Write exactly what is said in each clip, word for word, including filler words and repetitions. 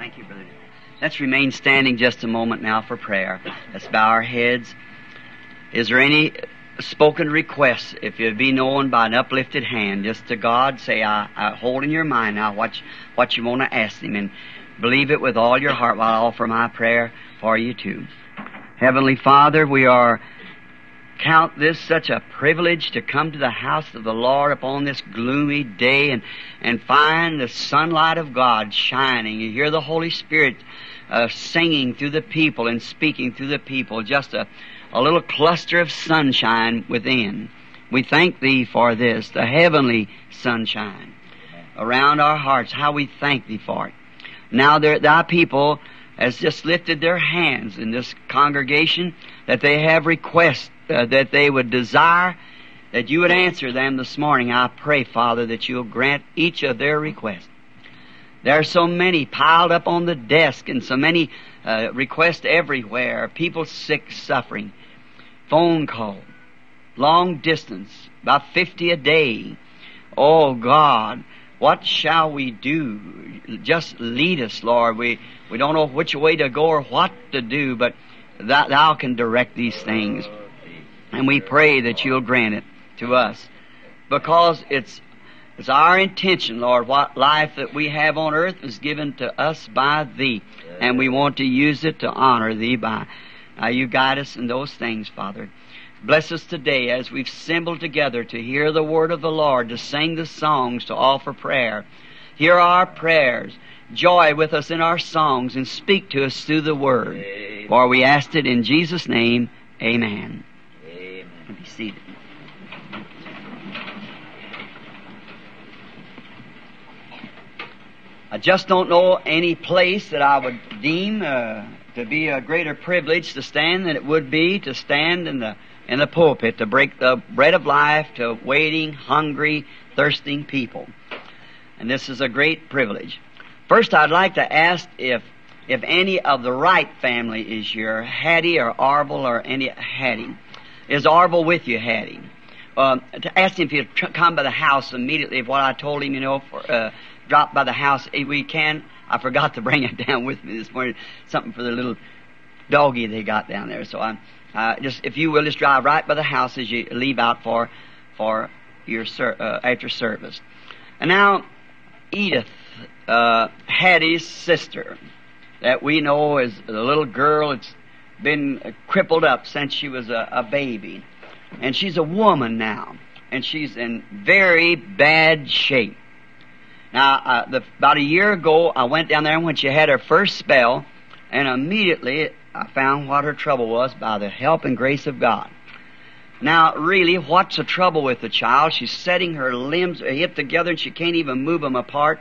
Thank you, brother. Let's remain standing just a moment now for prayer. Let's bow our heads. Is there any spoken requests, if it be known by an uplifted hand, just to God, say, I, I hold in your mind now what, what you want to ask him, and believe it with all your heart while I offer my prayer for you too. Heavenly Father, we are count this such a privilege to come to the house of the Lord upon this gloomy day and, and find the sunlight of God shining. You hear the Holy Spirit uh, singing through the people and speaking through the people, just a, a little cluster of sunshine within. We thank Thee for this, the heavenly sunshine around our hearts. How we thank Thee for it. Now Thy people has just lifted their hands in this congregation, that they have requests uh, that they would desire, that you would answer them this morning. I pray, Father, that you'll grant each of their requests. There are so many piled up on the desk and so many uh, requests everywhere. People sick, suffering. Phone call. Long distance. About fifty a day. Oh, God. What shall we do? Just lead us, Lord. We we don't know which way to go or what to do, but thou, thou can direct these things. And we pray that you'll grant it to us, because it's it's our intention, Lord. What life that we have on earth is given to us by Thee, and we want to use it to honor Thee by. Now you guide us in those things, Father. Bless us today as we've assembled together to hear the word of the Lord, to sing the songs, to offer prayer. Hear our prayers. Joy with us in our songs, and speak to us through the word. Amen. For we asked it in Jesus' name. Amen. Amen. Be seated. I just don't know any place that I would deem uh, to be a greater privilege to stand than it would be to stand in the in the pulpit, to break the bread of life to waiting, hungry, thirsting people. And this is a great privilege. First, I'd like to ask if if any of the Wright family is here, Hattie or Arvil or any Hattie. Is Arvil with you, Hattie? Um, to ask him if he'd tr- come by the house immediately, if what I told him, you know, for, uh, drop by the house if we can. I forgot to bring it down with me this morning, something for the little doggy they got down there. So I'm... Uh, just, if you will, just drive right by the house as you leave out for, for your ser- uh, after service. And now, Edith, uh, Hattie's sister, that we know is the little girl that's been crippled up since she was a, a baby, and she's a woman now, and she's in very bad shape. Now, uh, the, about a year ago, I went down there when she had her first spell, and immediately I found what her trouble was by the help and grace of God. Now, really, what's the trouble with the child? She's setting her limbs, her hip together, and she can't even move them apart.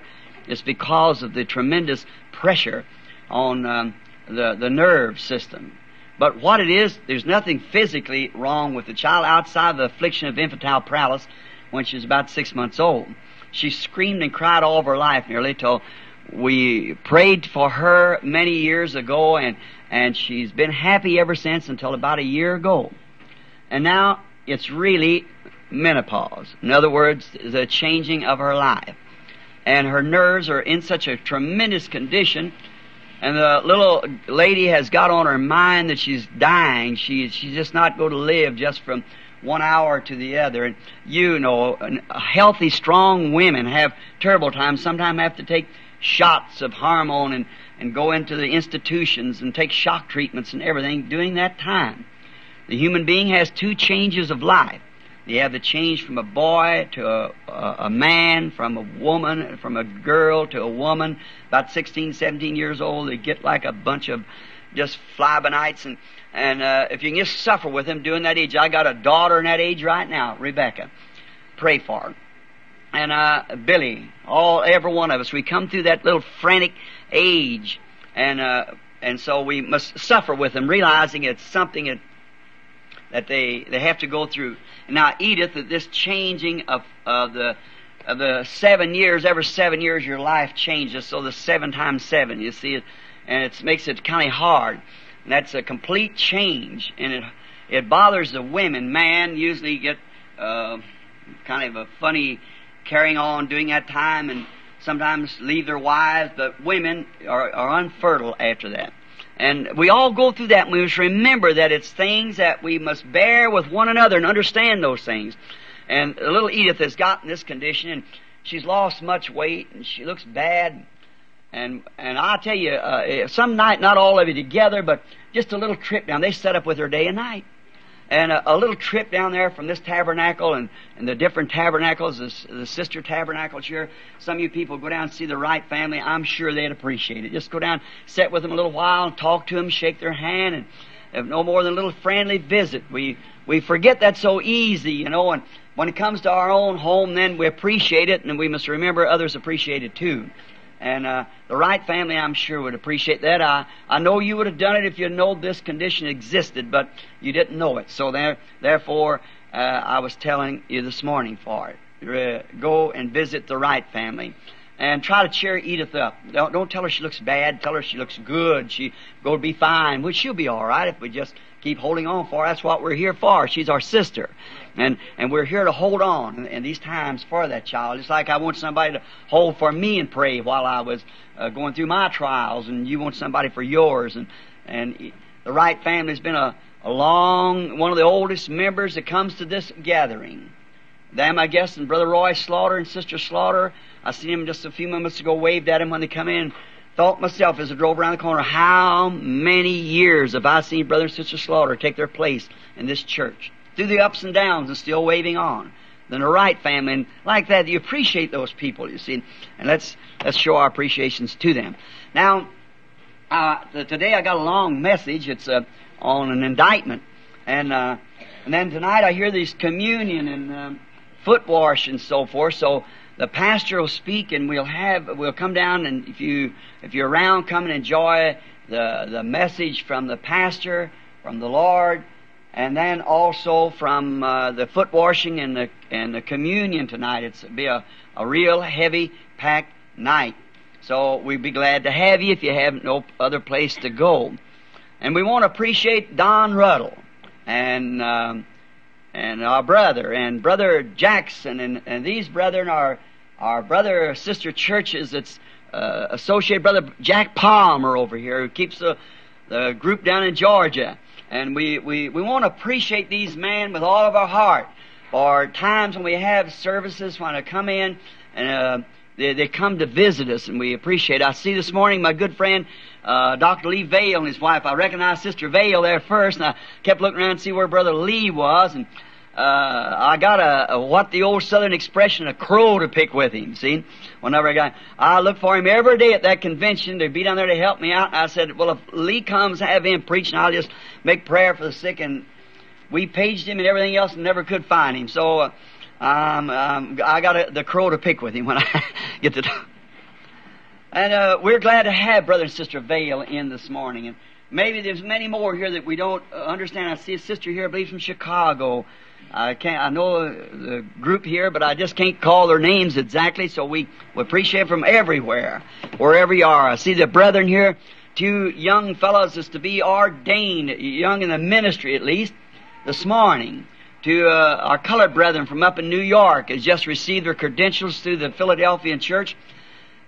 It's because of the tremendous pressure on um, the, the nerve system. But what it is, there's nothing physically wrong with the child outside of the affliction of infantile paralysis when she was about six months old. She screamed and cried all of her life nearly till we prayed for her many years ago, and and she's been happy ever since until about a year ago. And now it's really menopause. In other words, the changing of her life. And her nerves are in such a tremendous condition, and the little lady has got on her mind that she's dying. She, she's just not going to live just from one hour to the other. And you know, healthy, strong women have terrible times. Sometimes have to take shots of hormone and, and go into the institutions and take shock treatments and everything during that time. The human being has two changes of life. You have the change from a boy to a, a, a man, from a woman, from a girl to a woman. About sixteen, seventeen years old, they get like a bunch of just flabonites. And, and uh, if you can just suffer with them during that age. I got a daughter in that age right now, Rebecca. Pray for her. And uh, Billy, all every one of us, we come through that little frantic age, and uh, and so we must suffer with them, realizing it's something that, that they they have to go through. And now, Edith, that this changing of of the of the seven years, every seven years your life changes. So the seven times seven, you see, and it makes it kind of hard. And that's a complete change, and it it bothers the women. Man usually get uh, kind of a funny carrying on during that time, and sometimes leave their wives, but women are, are unfertile after that. And we all go through that, and we must remember that it's things that we must bear with one another and understand those things. And little Edith has gotten this condition, and she's lost much weight, and she looks bad. And and I tell you, uh, some night, not all of you together, but just a little trip down. They set up with her day and night. And a, a little trip down there from this tabernacle and, and the different tabernacles, the, the sister tabernacles here. Some of you people go down and see the Wright family. I'm sure they'd appreciate it. Just go down, sit with them a little while, talk to them, shake their hand, and have no more than a little friendly visit. We, we forget that so easy, you know, and when it comes to our own home, then we appreciate it, and we must remember others appreciate it too. And uh, the Wright family, I'm sure, would appreciate that. I, I know you would have done it if you know this condition existed, but you didn't know it. So there, therefore, uh, I was telling you this morning for it. Uh, go and visit the Wright family and try to cheer Edith up. Don't, don't tell her she looks bad. Tell her she looks good. She's going to be fine. Well, she'll be all right if we just keep holding on for her. That's what we're here for. She's our sister. And and we're here to hold on in, in these times for that child. It's like I want somebody to hold for me and pray while I was uh, going through my trials, and you want somebody for yours. And and the Wright family's been a, a long, one of the oldest members that comes to this gathering. Them, I guess, and Brother Roy Slaughter and Sister Slaughter. I seen him just a few moments ago, waved at him when they come in. Thought myself as I drove around the corner, how many years have I seen Brother and Sister Slaughter take their place in this church? Through the ups and downs and still waving on. Then the Wright family, and like that, you appreciate those people, you see. And let's let's show our appreciations to them. Now, uh, th today I got a long message. It's uh, on an indictment, and uh, and then tonight I hear these communion and um, foot wash and so forth. So the pastor will speak, and we'll have we'll come down, and if you if you're around, come and enjoy the the message from the pastor, from the Lord. And then also from uh, the foot washing and the and the communion tonight. It's be a, a real heavy packed night. So we'd be glad to have you if you have no other place to go. And we want to appreciate Don Ruddle and um, and our brother and Brother Jackson and, and these brethren are our brother sister churches. It's uh, associate Brother Jack Palmer over here who keeps the the group down in Georgia. And we, we, we want to appreciate these men with all of our heart for times when we have services when I come in and uh, they, they come to visit us, and we appreciate it. I see this morning my good friend uh, Doctor Lee Vail and his wife. I recognized Sister Vail there first, and I kept looking around to see where Brother Lee was, and uh, I got a, a, what the old Southern expression, a crow to pick with him, see? Whenever I got, I look for him every day at that convention to be down there to help me out. And I said, well, if Lee comes, have him preach, and I'll just make prayer for the sick. And we paged him and everything else and never could find him. So uh, um, um, I got a, the crow to pick with him when I get to talk. And uh, we're glad to have Brother and Sister Vail in this morning. And maybe there's many more here that we don't uh, understand. I see a sister here, I believe, from Chicago. I can't. I know the group here, but I just can't call their names exactly. So we, we appreciate from everywhere, wherever you are. I see the brethren here, two young fellows is to be ordained, young in the ministry at least, this morning. To uh, our colored brethren from up in New York has just received their credentials through the Philadelphian church,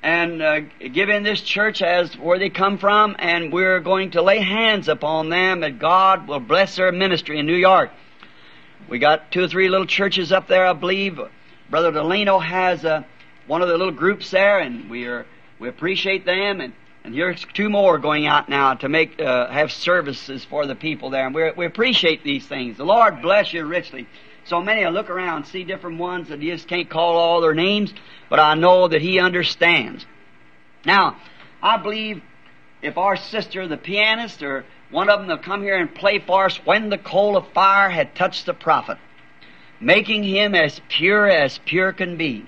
and uh, given this church as where they come from, and we're going to lay hands upon them that God will bless their ministry in New York. We got two or three little churches up there, I believe. Brother Delino has uh, one of the little groups there, and we are we appreciate them. And, and here's two more going out now to make uh, have services for the people there. And we we appreciate these things. The Lord bless you richly. So many I look around, see different ones, and you just can't call all their names, but I know that He understands. Now, I believe if our sister, the pianist, or one of them will come here and play for us when the coal of fire had touched the prophet, making him as pure as pure can be.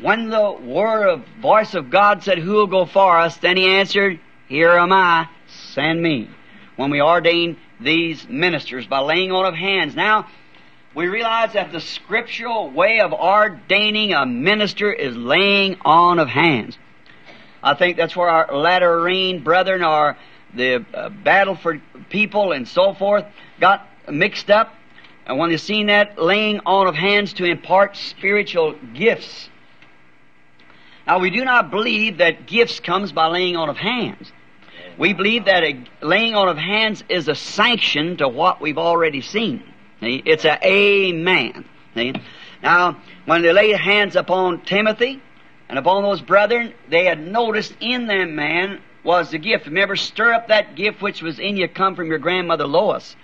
When the word of voice of God said, who will go for us? Then he answered, here am I, send me. When we ordain these ministers by laying on of hands. Now, we realize that the scriptural way of ordaining a minister is laying on of hands. I think that's where our latter rain brethren are, the uh, battle for people and so forth got mixed up. And when you've seen that, laying on of hands to impart spiritual gifts. Now, we do not believe that gifts comes by laying on of hands. We believe that a laying on of hands is a sanction to what we've already seen. It's an amen. Now, when they laid hands upon Timothy and upon those brethren, they had noticed in them man was the gift. Remember, stir up that gift which was in you come from your grandmother Lois.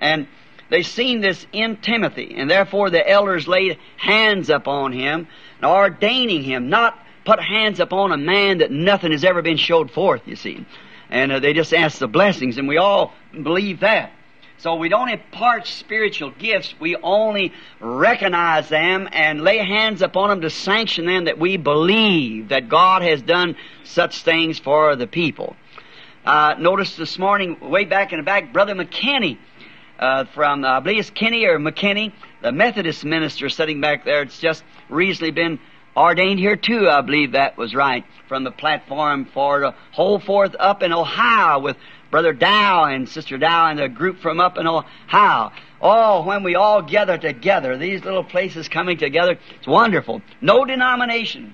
And they seen this in Timothy, and therefore the elders laid hands upon him, and ordaining him, not put hands upon a man that nothing has ever been showed forth, you see. And uh, they just asked the blessings, and we all believe that. So we don't impart spiritual gifts, we only recognize them and lay hands upon them to sanction them that we believe that God has done such things for the people. Uh, notice this morning, way back in the back, Brother McKinney, uh, from, uh, I believe it's Kinney or McKinney, the Methodist minister sitting back there, it's just recently been ordained here too, I believe that was right, from the platform for to hold forth up in Ohio with Brother Dow and Sister Dow and a group from up in Ohio. Oh, when we all gather together, these little places coming together, it's wonderful. No denomination,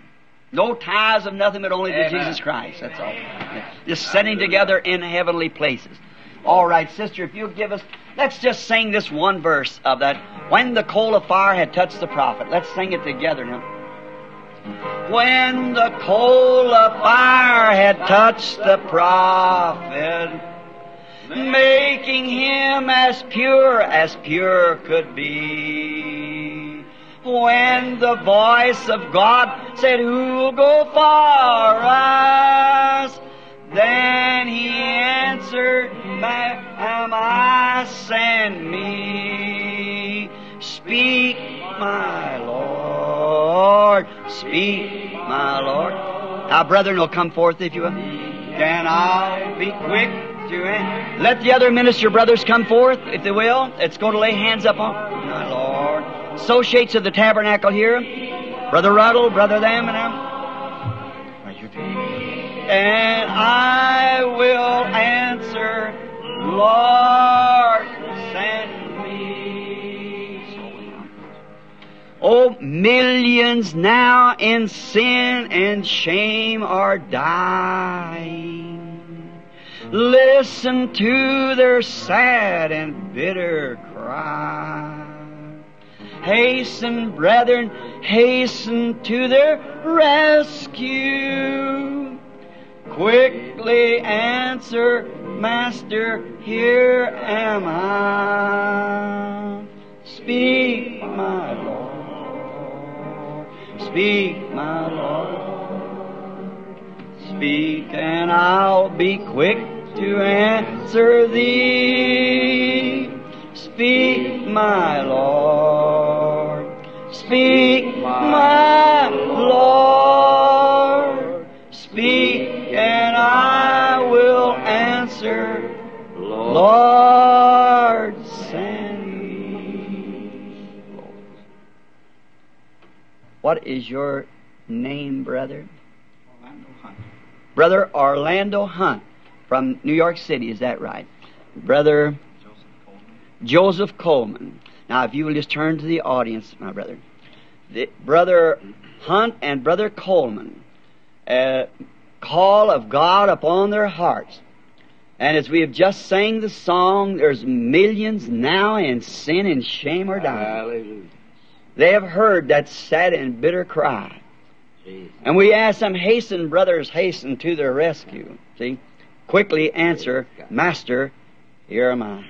no ties of nothing but only to Jesus Christ, that's all. Just sitting together in heavenly places. All right, sister, if you'll give us, let's just sing this one verse of that. When the coal of fire had touched the prophet. Let's sing it together now. When the coal of fire had touched the prophet, making him as pure as pure could be. When the voice of God said, who'll go for us? Then he answered, ma'am, I send me. Speak, my Lord. Speak, my Lord. Our brethren will come forth, if you will. Then I'll be quick to end. Let the other minister brothers come forth, if they will. It's going to lay hands up on my Lord. Associates of the tabernacle here. Brother Ruddle, Brother them, and them. And I will answer, Lord, send me. Oh, millions now in sin and shame are dying. Listen to their sad and bitter cry. Hasten, brethren, hasten to their rescue. Quickly answer, Master, here am I. Speak, my Lord. Speak, my Lord. Speak, and I'll be quick to answer thee. Speak, my Lord. Speak, my Lord. Speak, and I will answer, Lord, send me. What is your name, brother? Orlando Hunt. Brother Orlando Hunt from New York City, is that right? Brother Joseph Coleman. Joseph Coleman. Now, if you will just turn to the audience, my brother. The, Brother Hunt and Brother Coleman. Uh, call of God upon their hearts. And as we have just sang the song, there's millions now in sin and shame are dying. Hallelujah. They have heard that sad and bitter cry. Jesus. And we ask them, hasten, brothers, hasten to their rescue. See? Quickly answer, Master, here am I.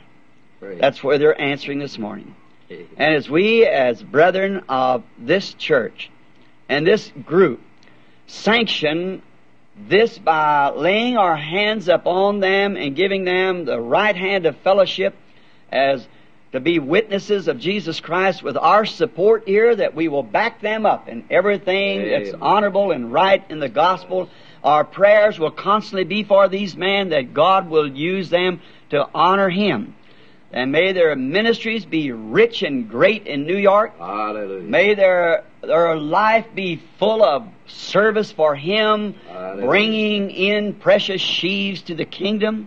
Praise. That's where they're answering this morning. Praise. And as we, as brethren of this church and this group, sanction this by laying our hands upon them and giving them the right hand of fellowship as to be witnesses of Jesus Christ with our support here, that we will back them up in everything Amen. That's honorable and right in the gospel. Our prayers will constantly be for these men, that God will use them to honor Him. And may their ministries be rich and great in New York. Hallelujah. May their, their life be full of service for Him, Hallelujah. Bringing in precious sheaves to the kingdom.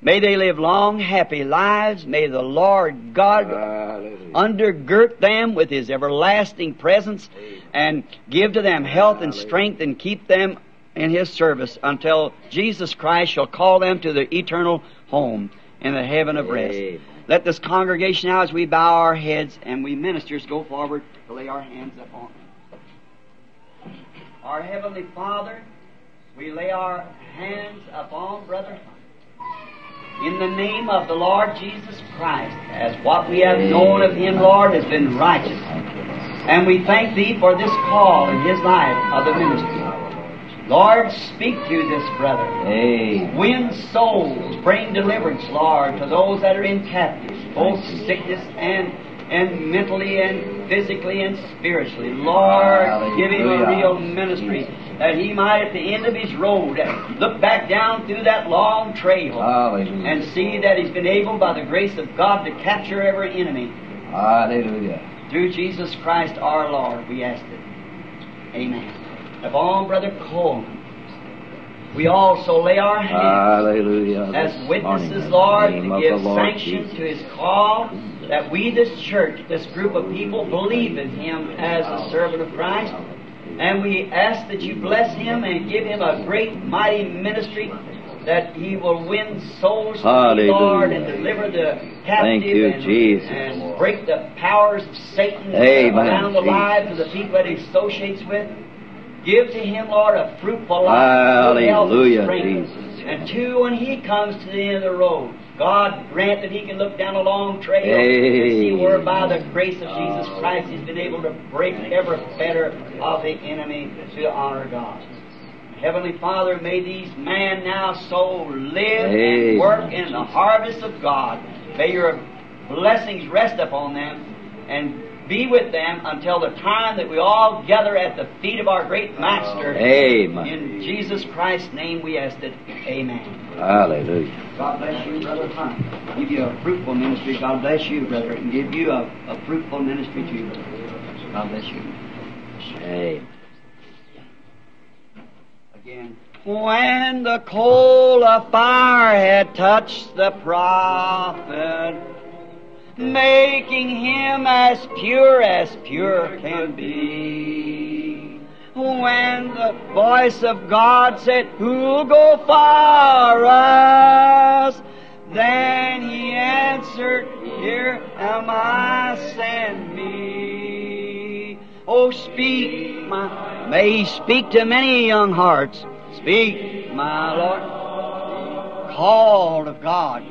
May they live long, happy lives. May the Lord God Hallelujah. Undergird them with His everlasting presence and give to them health Hallelujah. And strength and keep them in His service until Jesus Christ shall call them to their eternal home in the heaven of rest. Amen. Let this congregation now, as we bow our heads and we ministers go forward, to lay our hands upon them. Our Heavenly Father, we lay our hands upon Brother Hunt. In the name of the Lord Jesus Christ, as what we have known of Him, Lord, has been righteous. And we thank Thee for this call in his life of the ministry. Lord, speak through this brother. Amen. Win souls, bring deliverance, Lord, to those that are in captivity, both sickness and, and mentally and physically and spiritually. Lord, give him a real ministry, that he might at the end of his road look back down through that long trail Hallelujah. And see that he's been able by the grace of God to capture every enemy. Hallelujah. Through Jesus Christ our Lord, we ask it. Amen. Upon Brother Coleman, we also lay our hands Hallelujah. As witnesses, Lord, to give sanction to his call, that we, this church, this group of people, believe in him as a servant of Christ. And we ask that you bless him and give him a great, mighty ministry, that he will win souls for the Lord and deliver the captive Thank you, and, Jesus. And break the powers of Satan around the lives of the people that he associates with. Give to him, Lord, a fruitful life, good health and strength. Jesus. And two, when he comes to the end of the road, God grant that he can look down a long trail hey. And see where by the grace of Jesus Christ he's been able to break every fetter of the enemy to honor God. Heavenly Father, may these man now so live hey. And work in the harvest of God. May your blessings rest upon them and be with them until the time that we all gather at the feet of our great Master. Amen. In Jesus Christ's name we ask it. Amen. Hallelujah. God bless you, Brother Hunt. Give you a fruitful ministry. God bless you, brother, and give you a, a fruitful ministry to you. God bless you. Amen. Again. When the coal of fire had touched the prophet, making him as pure as pure can be. When the voice of God said, "Who'll go for us?" Then he answered, "Here am I, send me." Oh, speak, my... May he speak to many young hearts. Speak, my Lord. Call of God.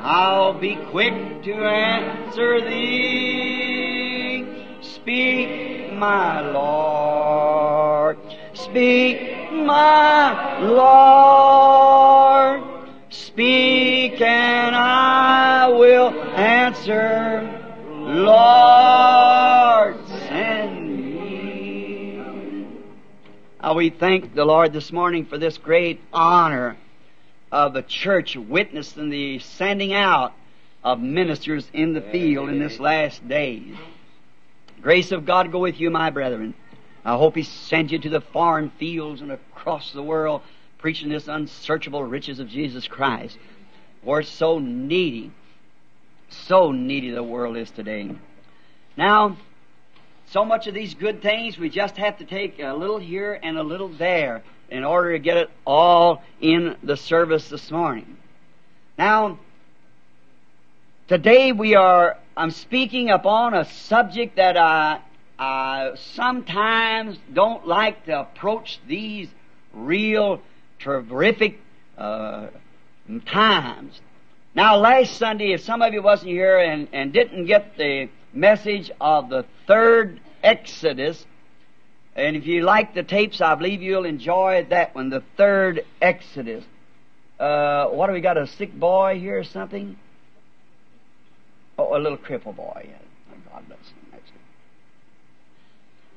I'll be quick to answer thee. Speak, my Lord. Speak, my Lord. Speak, and I will answer. Lord, send me. Now we thank the Lord this morning for this great honor of the church witnessing the sending out of ministers in the field in this last days. Grace of God go with you, my brethren. I hope He sends you to the foreign fields and across the world preaching this unsearchable riches of Jesus Christ. We're so needy, so needy the world is today. Now, so much of these good things, we just have to take a little here and a little there in order to get it all in the service this morning. Now, today we are, I'm speaking upon a subject that I, I sometimes don't like to approach these real terrific uh, times. Now, last Sunday, if some of you wasn't here and, and didn't get the message of the third Exodus, and if you like the tapes, I believe you'll enjoy that one, the third Exodus. Uh, what do we got, a sick boy here or something? Oh, a little crippled boy. Yeah. God bless him. That's good.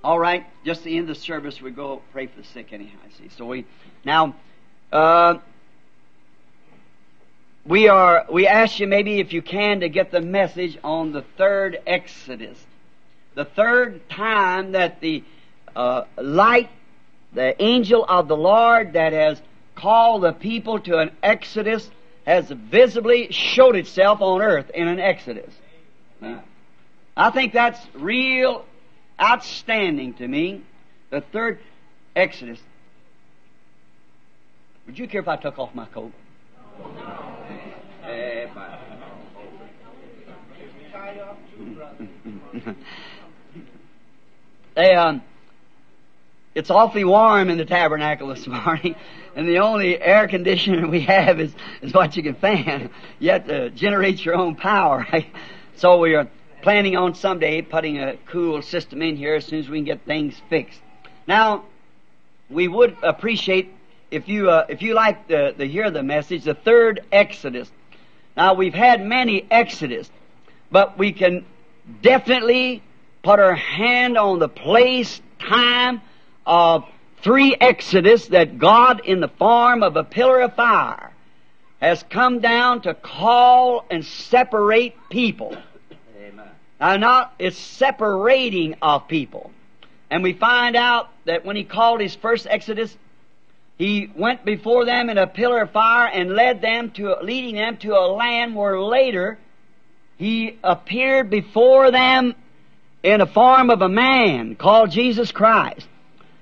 All right, just the end of the service, we go pray for the sick anyhow. I see. So we now uh, we are we ask you maybe if you can to get the message on the third Exodus, the third time that the Uh, light, the angel of the Lord that has called the people to an exodus, has visibly showed itself on earth in an Exodus. Now, I think that's real outstanding to me, the third Exodus. Would you care if I took off my coat? They, um, it's awfully warm in the tabernacle this morning, and the only air conditioner we have is, is what you can fan. You have to generate your own power. Right? So we are planning on someday putting a cool system in here as soon as we can get things fixed. Now, we would appreciate if you uh, if you like to, to hear the message, the third Exodus. Now, we've had many Exodus, but we can definitely put our hand on the place, time of three Exodus that God, in the form of a pillar of fire, has come down to call and separate people. Amen. Now, not it's separating of people. And we find out that when he called his first Exodus, he went before them in a pillar of fire and led them to, leading them to a land where later he appeared before them in the form of a man called Jesus Christ.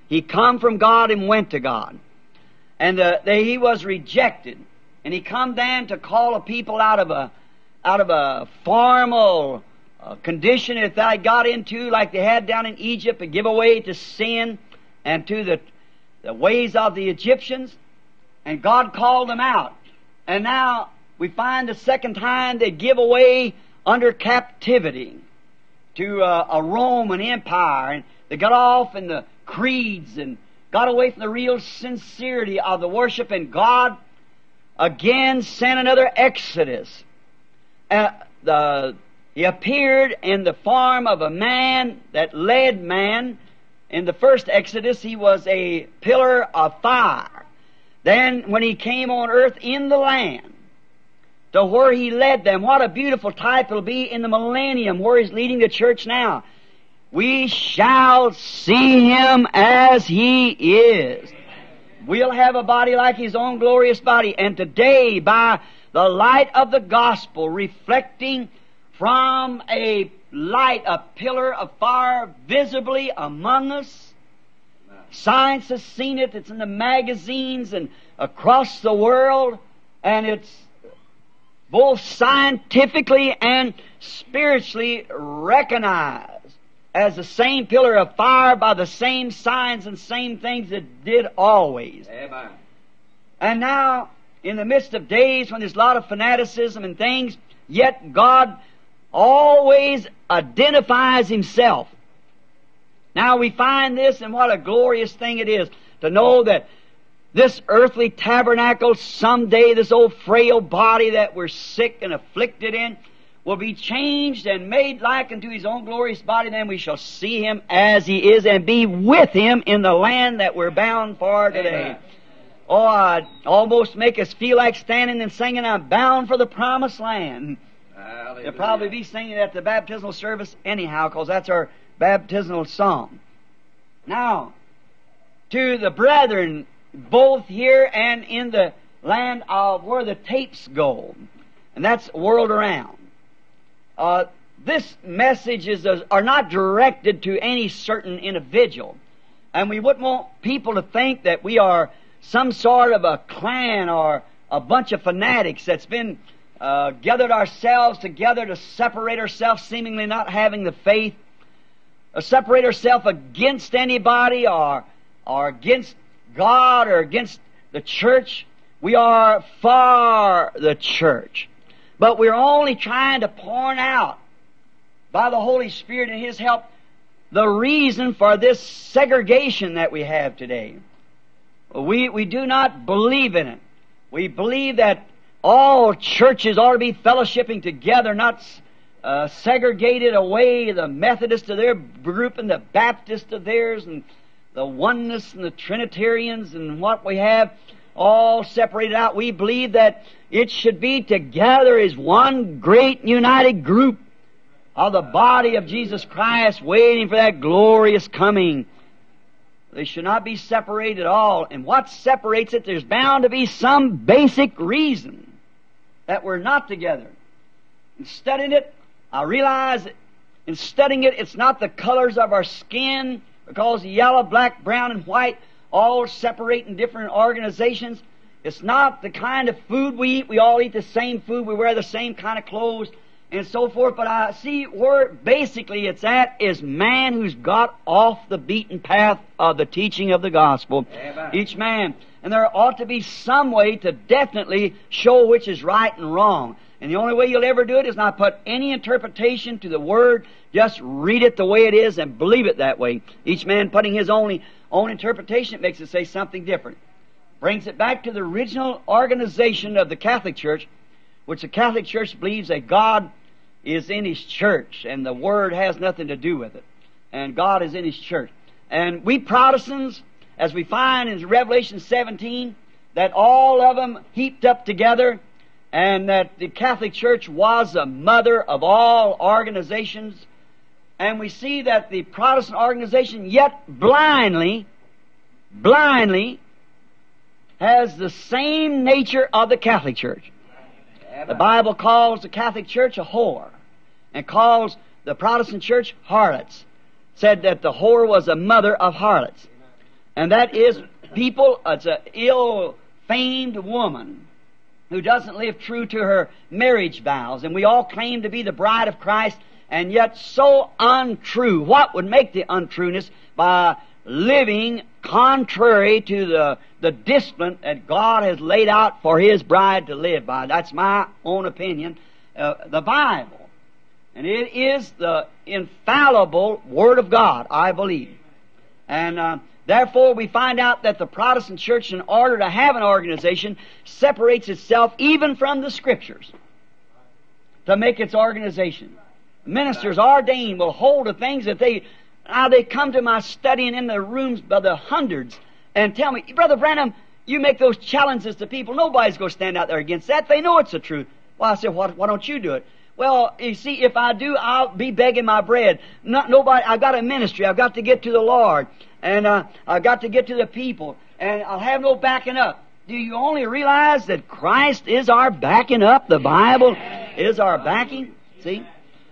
He come from God and went to God. And uh, they, he was rejected. And he come then to call a people out of a, out of a formal uh, condition that they got into, like they had down in Egypt, and give away to sin and to the, the ways of the Egyptians. And God called them out. And now we find the second time they give away under captivity to uh, a Roman Empire. And they got off in the creeds and got away from the real sincerity of the worship, and God again sent another Exodus. Uh, the, he appeared in the form of a man that led man. In the first Exodus, he was a pillar of fire. Then when he came on earth in the land, to where he led them, what a beautiful type it'll be in the millennium where he's leading the church now. We shall see him as he is. We'll have a body like his own glorious body. And today, by the light of the gospel, reflecting from a light, a pillar of fire visibly among us, science has seen it. It's in the magazines and across the world. And it's both scientifically and spiritually recognized as the same pillar of fire by the same signs and same things it did always. Amen. And now, in the midst of days when there's a lot of fanaticism and things, yet God always identifies himself. Now we find this, and what a glorious thing it is to know that this earthly tabernacle someday, this old frail body that we're sick and afflicted in, will be changed and made like unto his own glorious body. Then we shall see him as he is and be with him in the land that we're bound for today. Amen. Oh, I almost make us feel like standing and singing, I'm bound for the promised land. Hallelujah. They'll probably be singing at the baptismal service anyhow, because that's our baptismal song. Now, to the brethren, both here and in the land of where the tapes go, and that's world around. Uh, this messages uh, are not directed to any certain individual. And we wouldn't want people to think that we are some sort of a clan or a bunch of fanatics that's been uh, gathered ourselves together to separate ourselves, seemingly not having the faith, or separate ourselves against anybody or, or against God or against the church. We are for the church. But we're only trying to point out, by the Holy Spirit and His help, the reason for this segregation that we have today. We, we do not believe in it. We believe that all churches ought to be fellowshipping together, not uh, segregated away, the Methodists to their group and the Baptists to theirs and the Oneness and the Trinitarians and what we have, all separated out. We believe that it should be together as one great united group of the body of Jesus Christ, waiting for that glorious coming. They should not be separated at all. And what separates it, there's bound to be some basic reason. that were not together. In studying it, I realize in studying it, it's not the colors of our skin, because yellow, black, brown, and white all separate in different organizations. It's not the kind of food we eat. We all eat the same food. We wear the same kind of clothes and so forth. But I see where basically it's at is man who's got off the beaten path of the teaching of the gospel. Amen. Each man. And there ought to be some way to definitely show which is right and wrong. And the only way you'll ever do it is not put any interpretation to the Word. Just read it the way it is and believe it that way. Each man putting his only, own interpretation, it makes it say something different. Brings it back to the original organization of the Catholic Church, which the Catholic Church believes that God is in His church and the Word has nothing to do with it. And God is in His church. And we Protestants, as we find in Revelation seventeen, that all of them heaped up together, and that the Catholic Church was the mother of all organizations. And we see that the Protestant organization yet blindly, blindly, has the same nature of the Catholic Church. The Bible calls the Catholic Church a whore, and calls the Protestant Church harlots. Said that the whore was the mother of harlots. And that is people, it's an ill-famed woman who doesn't live true to her marriage vows. And we all claim to be the bride of Christ, and yet so untrue. What would make the untrueness? By living contrary to the, the discipline that God has laid out for His bride to live by. That's my own opinion. Uh, the Bible, and it is the infallible Word of God, I believe. And Uh, Therefore, we find out that the Protestant Church, in order to have an organization, separates itself even from the Scriptures to make its organization. Ministers ordained will hold of things that they... Now, they come to my study and in their rooms by the hundreds and tell me, Brother Branham, you make those challenges to people. Nobody's going to stand out there against that. They know it's the truth. Well, I said, why, why don't you do it? Well, you see, if I do, I'll be begging my bread. Not nobody. I've got a ministry. I've got to get to the Lord. And uh, I've got to get to the people. And I'll have no backing up. Do you only realize that Christ is our backing up? The Bible is our backing? See?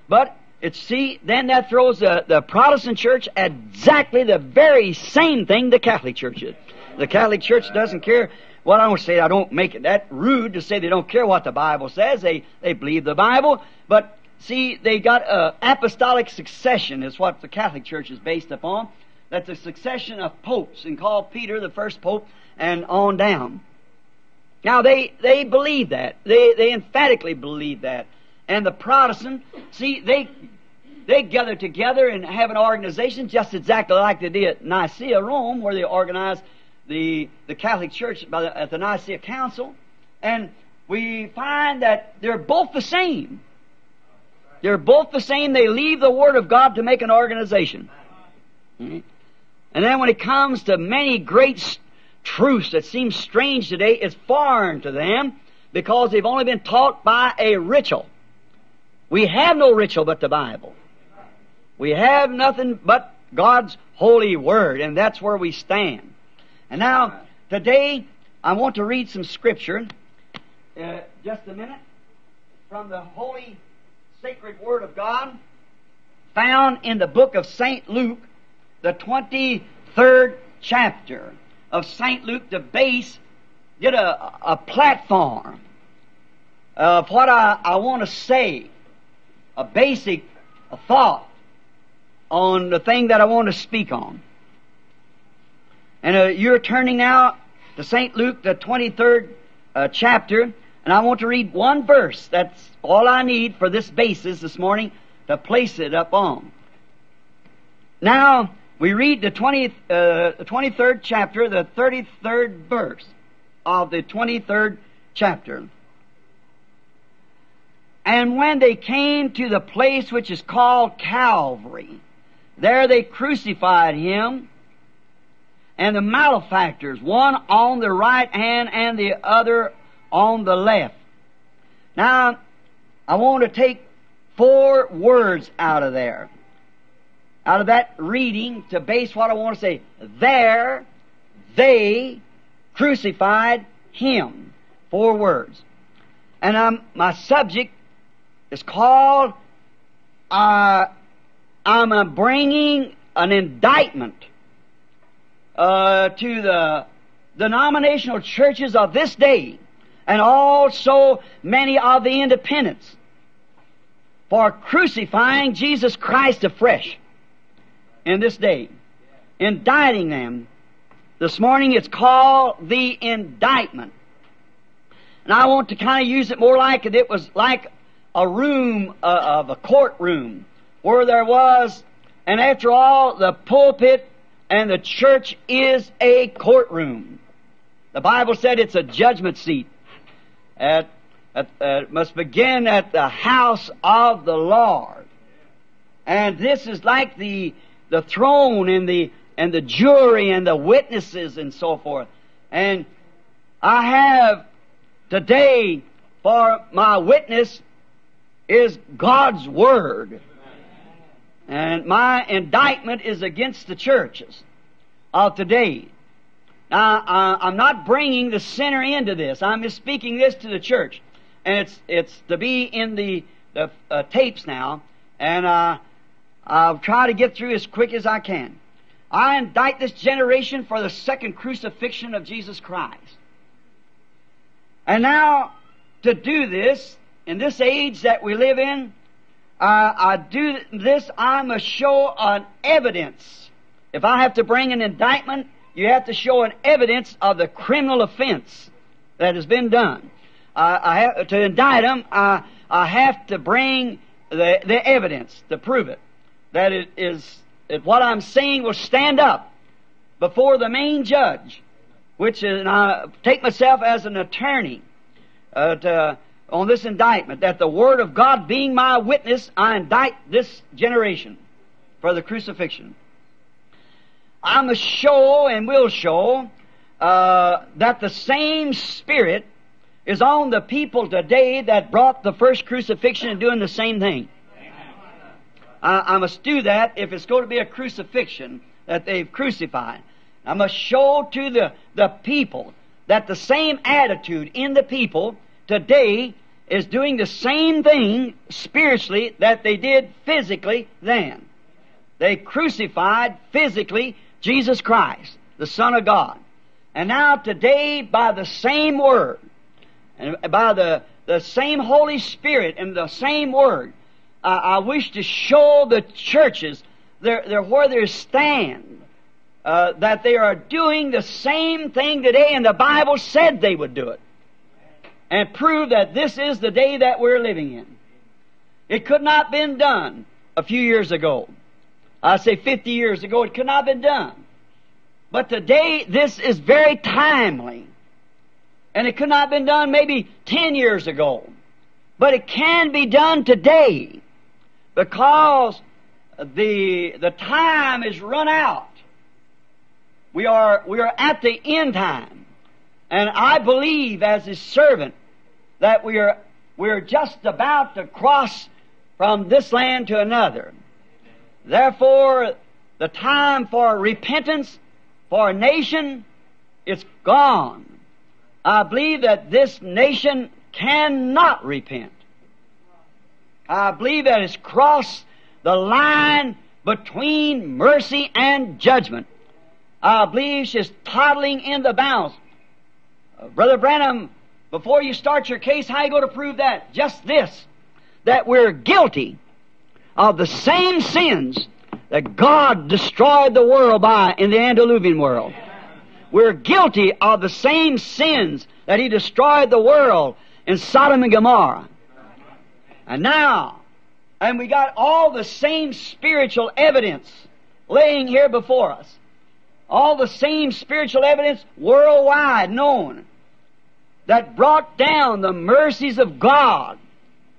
But, it's, see, then that throws the, the Protestant Church at exactly the very same thing the Catholic Church is. The Catholic Church doesn't care. Well, I don't say I don't make it that rude to say they don't care what the Bible says. They, they believe the Bible. But, see, they got uh, apostolic succession is what the Catholic Church is based upon. That's the succession of popes, and called Peter the first pope and on down. Now, they, they believe that. They, they emphatically believe that. And the Protestant, see, they, they gather together and have an organization just exactly like they did at Nicaea, Rome, where they organized the, the Catholic Church by the, at the Nicaea Council. And we find that they're both the same. They're both the same. They leave the Word of God to make an organization. Mm-hmm. And then when it comes to many great truths that seem strange today, it's foreign to them because they've only been taught by a ritual. We have no ritual but the Bible. We have nothing but God's holy Word, and that's where we stand. And now, today, I want to read some scripture, uh, just a minute, from the holy, sacred Word of God, found in the book of Saint Luke, the twenty-third chapter of Saint Luke. The base did a, a platform of what I, I want to say, a basic a thought on the thing that I want to speak on. And uh, you're turning now to Saint Luke, the twenty-third uh, chapter, and I want to read one verse. That's all I need for this basis this morning to place it up on. Now, we read the twenty, uh, twenty-third chapter, the thirty-third verse of the twenty-third chapter. And when they came to the place which is called Calvary, there they crucified Him and the malefactors, one on the right hand and the other on the left. Now, I want to take four words out of there. Out of that reading to base what I want to say. There they crucified Him. Four words. And um, my subject is called, uh, I'm uh, bringing an indictment uh, to the denominational churches of this day and also many of the independents for crucifying Jesus Christ afresh in this day, indicting them. This morning it's called the indictment. And I want to kind of use it more like it was like a room uh, of a courtroom where there was, and after all, the pulpit and the church is a courtroom. The Bible said it's a judgment seat. At, at, uh, it must begin at the house of the Lord. And this is like the the throne and the and the jury and the witnesses and so forth. And I have today for my witness is God's Word. And my indictment is against the churches of today. Now, I, I'm not bringing the sinner into this. I'm just speaking this to the church. And it's it's to be in the, the uh, tapes now. And uh, I'll try to get through as quick as I can. I indict this generation for the second crucifixion of Jesus Christ. And now, to do this, in this age that we live in, Uh, I do this, I must show an evidence. If I have to bring an indictment, you have to show an evidence of the criminal offense that has been done. Uh, I have, to indict them, I, I have to bring the, the evidence to prove it. That it is, that what I'm saying will stand up before the main judge, which is, and I take myself as an attorney uh, to... on this indictment, that the Word of God being my witness, I indict this generation for the crucifixion. I must show and will show uh, that the same Spirit is on the people today that brought the first crucifixion and doing the same thing. I, I must do that if it's going to be a crucifixion that they've crucified. I must show to the, the people that the same attitude in the people today is doing the same thing spiritually that they did physically then. They crucified physically Jesus Christ, the Son of God. And now today, by the same Word, and by the, the same Holy Spirit and the same Word, uh, I wish to show the churches their, their, where they stand, uh, that they are doing the same thing today, and the Bible said they would do it. And prove that this is the day that we're living in. It could not have been done a few years ago. I say fifty years ago, it could not have been done. But today, this is very timely. And it could not have been done maybe ten years ago. But it can be done today. Because the, the time is run out. We are, we are at the end time. And I believe, as His servant, that we are we are just about to cross from this land to another. Therefore, the time for repentance for a nation is gone. I believe that this nation cannot repent. I believe that it's crossed the line between mercy and judgment. I believe she's toddling in the balance. Brother Branham, before you start your case, how are you going to prove that? Just this, that we're guilty of the same sins that God destroyed the world by in the antediluvian world. We're guilty of the same sins that He destroyed the world in Sodom and Gomorrah. And now, and we got all the same spiritual evidence laying here before us. All the same spiritual evidence worldwide known that brought down the mercies of God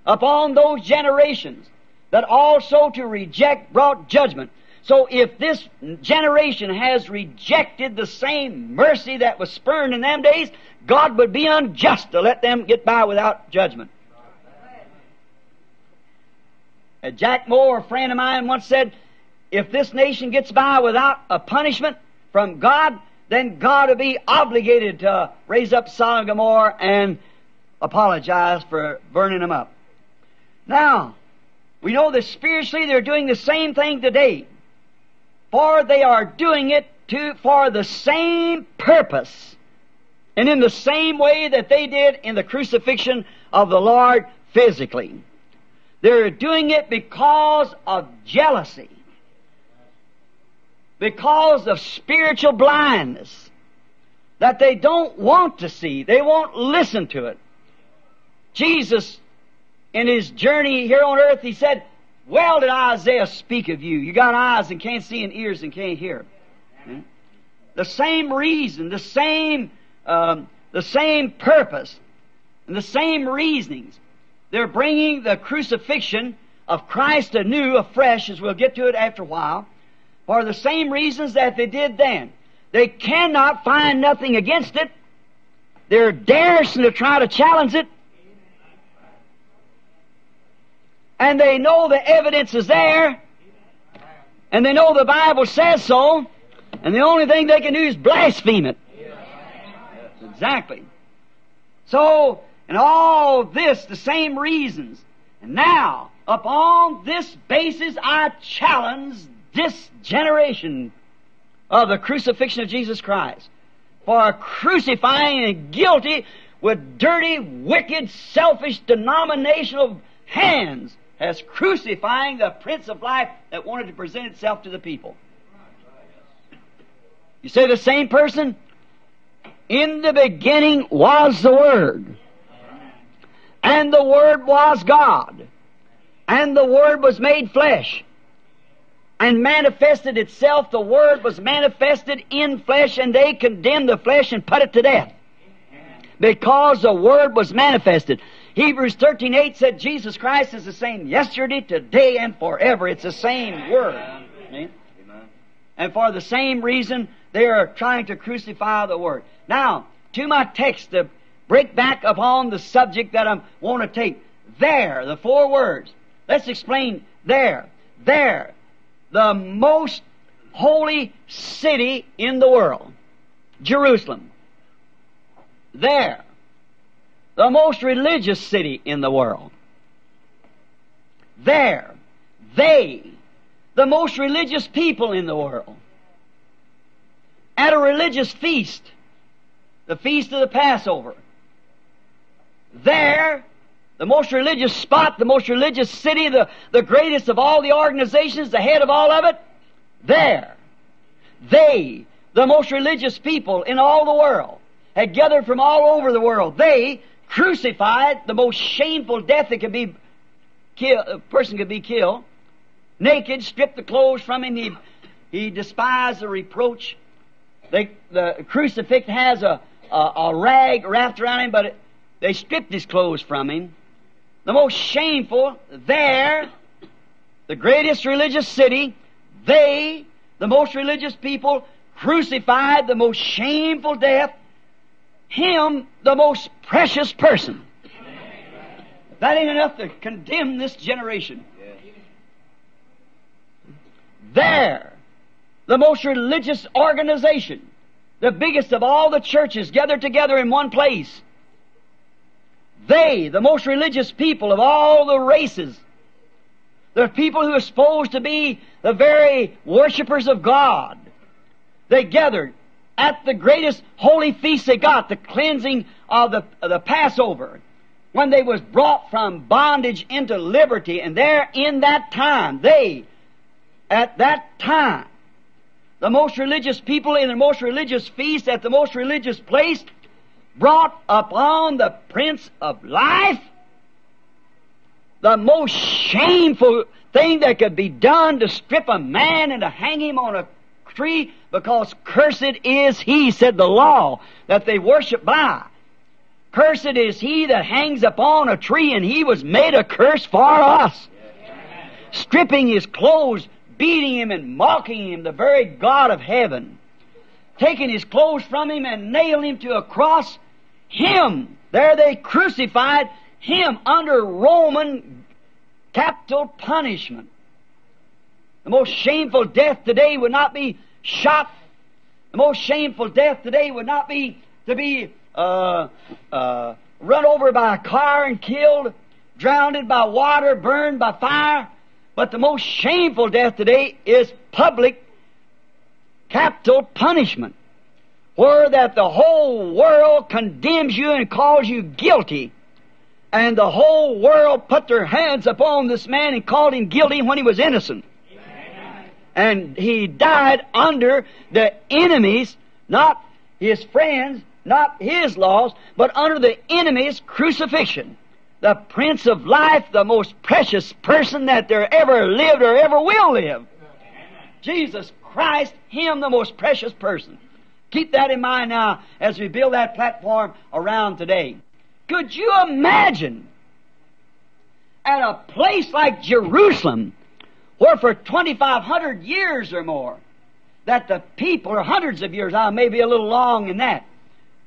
upon those generations that also to reject brought judgment. So if this generation has rejected the same mercy that was spurned in them days, God would be unjust to let them get by without judgment. Uh, Jack Moore, a friend of mine, once said, if this nation gets by without a punishment from God, then God will be obligated to raise up Sodom and Gomorrah and apologized for burning them up. Now, we know that spiritually they're doing the same thing today, for they are doing it to for the same purpose, and in the same way that they did in the crucifixion of the Lord physically. They're doing it because of jealousy, because of spiritual blindness, that they don't want to see, they won't listen to it. Jesus, in his journey here on earth, he said, well did Isaiah speak of you. You got eyes and can't see and ears and can't hear. Hmm? The same reason, the same, um, the same purpose, and the same reasonings. They're bringing the crucifixion of Christ anew, afresh, as we'll get to it after a while, for the same reasons that they did then. They cannot find nothing against it. They're daring to try to challenge it. And they know the evidence is there. And they know the Bible says so. And the only thing they can do is blaspheme it. Exactly. So, and all this, the same reasons. And now, upon this basis, I challenge this generation of the crucifixion of Jesus Christ for crucifying and guilty with dirty, wicked, selfish, denominational hands as crucifying the Prince of Life that wanted to present itself to the people. You say the same person? In the beginning was the Word. And the Word was God. And the Word was made flesh. And manifested itself. The Word was manifested in flesh, and they condemned the flesh and put it to death. Because the Word was manifested. Hebrews thirteen eight said Jesus Christ is the same yesterday, today, and forever. It's the same Word. Amen. And for the same reason, they are trying to crucify the Word. Now, to my text, the break back upon the subject that I want to take. There, the four words. Let's explain there. There, the most holy city in the world, Jerusalem. There, the most religious city in the world. There, they, the most religious people in the world. At a religious feast, the feast of the Passover. There, the most religious spot, the most religious city, the, the greatest of all the organizations, the head of all of it, there. They, the most religious people in all the world, had gathered from all over the world. They crucified the most shameful death that could be kill, a person could be killed. Naked, stripped the clothes from him. He, he despised the reproach. They, the crucifix has a, a, a rag wrapped around him, but it, they stripped his clothes from him. The most shameful, there, the greatest religious city, they, the most religious people, crucified the most shameful death, him, the most precious person. If that ain't enough to condemn this generation. There, the most religious organization, the biggest of all the churches gathered together in one place. They, the most religious people of all the races, the people who are supposed to be the very worshipers of God, they gathered at the greatest holy feast they got, the cleansing of the, of the Passover, when they was brought from bondage into liberty, and there in that time, they, at that time, the most religious people in the most religious feast at the most religious place, brought upon the Prince of Life the most shameful thing that could be done, to strip a man and to hang him on a tree, because cursed is he, said the law, that they worship by. Cursed is he that hangs upon a tree, and he was made a curse for us. Stripping his clothes, beating him and mocking him, the very God of heaven. Taking his clothes from him and nailing him to a cross. Him, there they crucified him under Roman capital punishment. The most shameful death today would not be shot. The most shameful death today would not be to be uh, uh, run over by a car and killed, drowned by water, burned by fire. But the most shameful death today is public capital punishment, where that the whole world condemns you and calls you guilty. And the whole world put their hands upon this man and called him guilty when he was innocent. Amen. And he died under the enemies, not his friends, not his laws, but under the enemy's crucifixion. The Prince of Life, the most precious person that there ever lived or ever will live. Amen. Jesus Christ, him the most precious person. Keep that in mind now as we build that platform around today. Could you imagine at a place like Jerusalem, where for twenty-five hundred years or more, that the people, or hundreds of years, I may be a little long in that,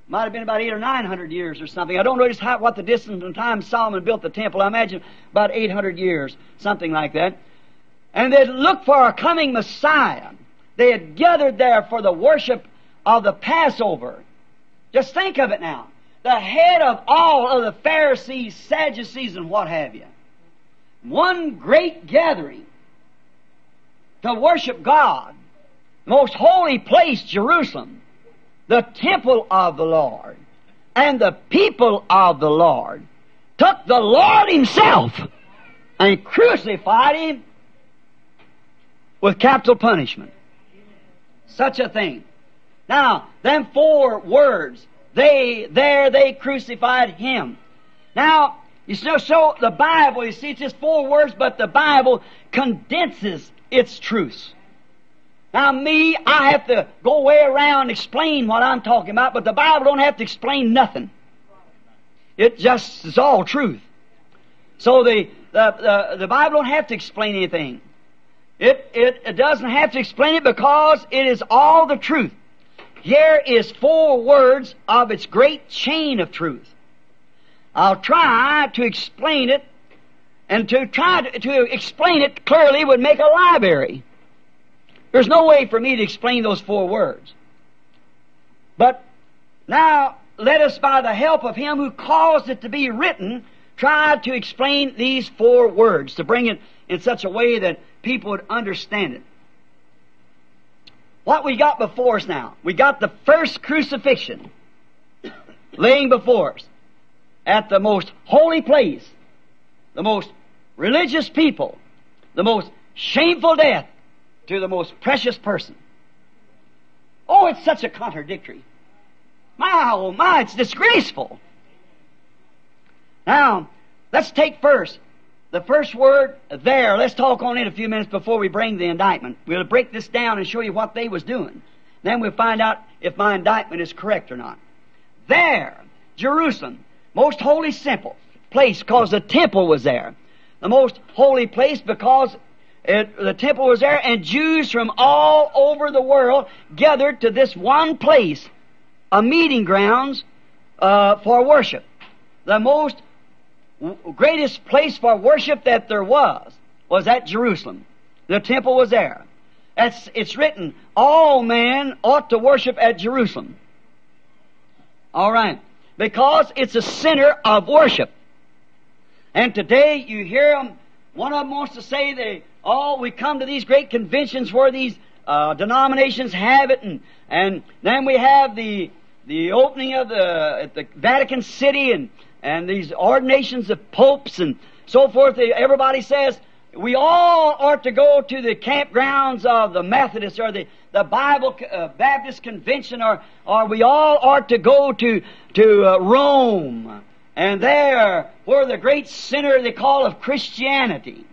might have been about eight or nine hundred years or something. I don't know just how, what the distance and time Solomon built the temple. I imagine about eight hundred years, something like that. And they'd looked for a coming Messiah. They had gathered there for the worship of the Passover. Just think of it now. The head of all of the Pharisees, Sadducees, and what have you. One great gathering to worship God. The most holy place, Jerusalem. The temple of the Lord. And the people of the Lord took the Lord himself and crucified him with capital punishment. Such a thing. Now, them four words, they, there, they crucified him. Now, you still show the Bible, you see, it's just four words, but the Bible condenses its truths. Now, me, I have to go way around and explain what I'm talking about, but the Bible don't have to explain nothing. It just is all truth. So the, the, the, the Bible don't have to explain anything. It, it, it doesn't have to explain it because it is all the truth. Here is four words of its great chain of truth. I'll try to explain it, and to try to, to explain it clearly would make a library. There's no way for me to explain those four words. But now let us, by the help of him who caused it to be written, try to explain these four words, to bring it in such a way that people would understand it. What we got before us now, we got the first crucifixion laying before us at the most holy place, the most religious people, the most shameful death to the most precious person. Oh, it's such a contradictory. My, oh my, it's disgraceful. Now, let's take first the first word, there. Let's talk on it a few minutes before we bring the indictment. We'll break this down and show you what they was doing. Then we'll find out if my indictment is correct or not. There, Jerusalem, most holy simple place because the temple was there. The most holy place because it, the temple was there, and Jews from all over the world gathered to this one place, a meeting grounds uh, for worship. The most greatest place for worship that there was, was at Jerusalem. The temple was there. That's, it's written, all men ought to worship at Jerusalem. All right. Because it's a center of worship. And today you hear them, one of them wants to say, they, oh, we come to these great conventions where these uh, denominations have it, and, and then we have the, the opening of the, at the Vatican City, and and these ordinations of popes and so forth. Everybody says we all ought to go to the campgrounds of the Methodist or the, the Bible uh, Baptist Convention, or, or we all ought to go to, to uh, Rome. And there were the great center, they call, of Christianity.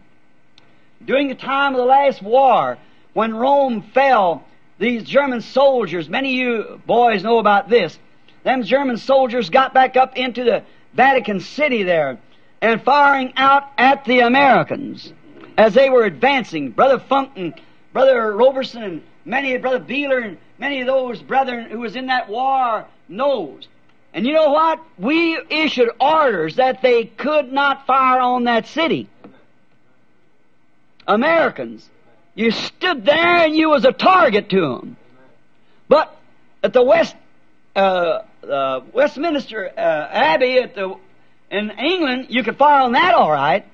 During the time of the last war, when Rome fell, these German soldiers, many of you boys know about this, them German soldiers got back up into the Vatican City there and firing out at the Americans as they were advancing. Brother Funk and Brother Roberson and many, Brother Beeler and many of those brethren who was in that war knows. And you know what? We issued orders that they could not fire on that city. Americans, you stood there and you was a target to them. But at the West, uh, uh, Westminster uh, Abbey at the, in England, you could fire on that all right.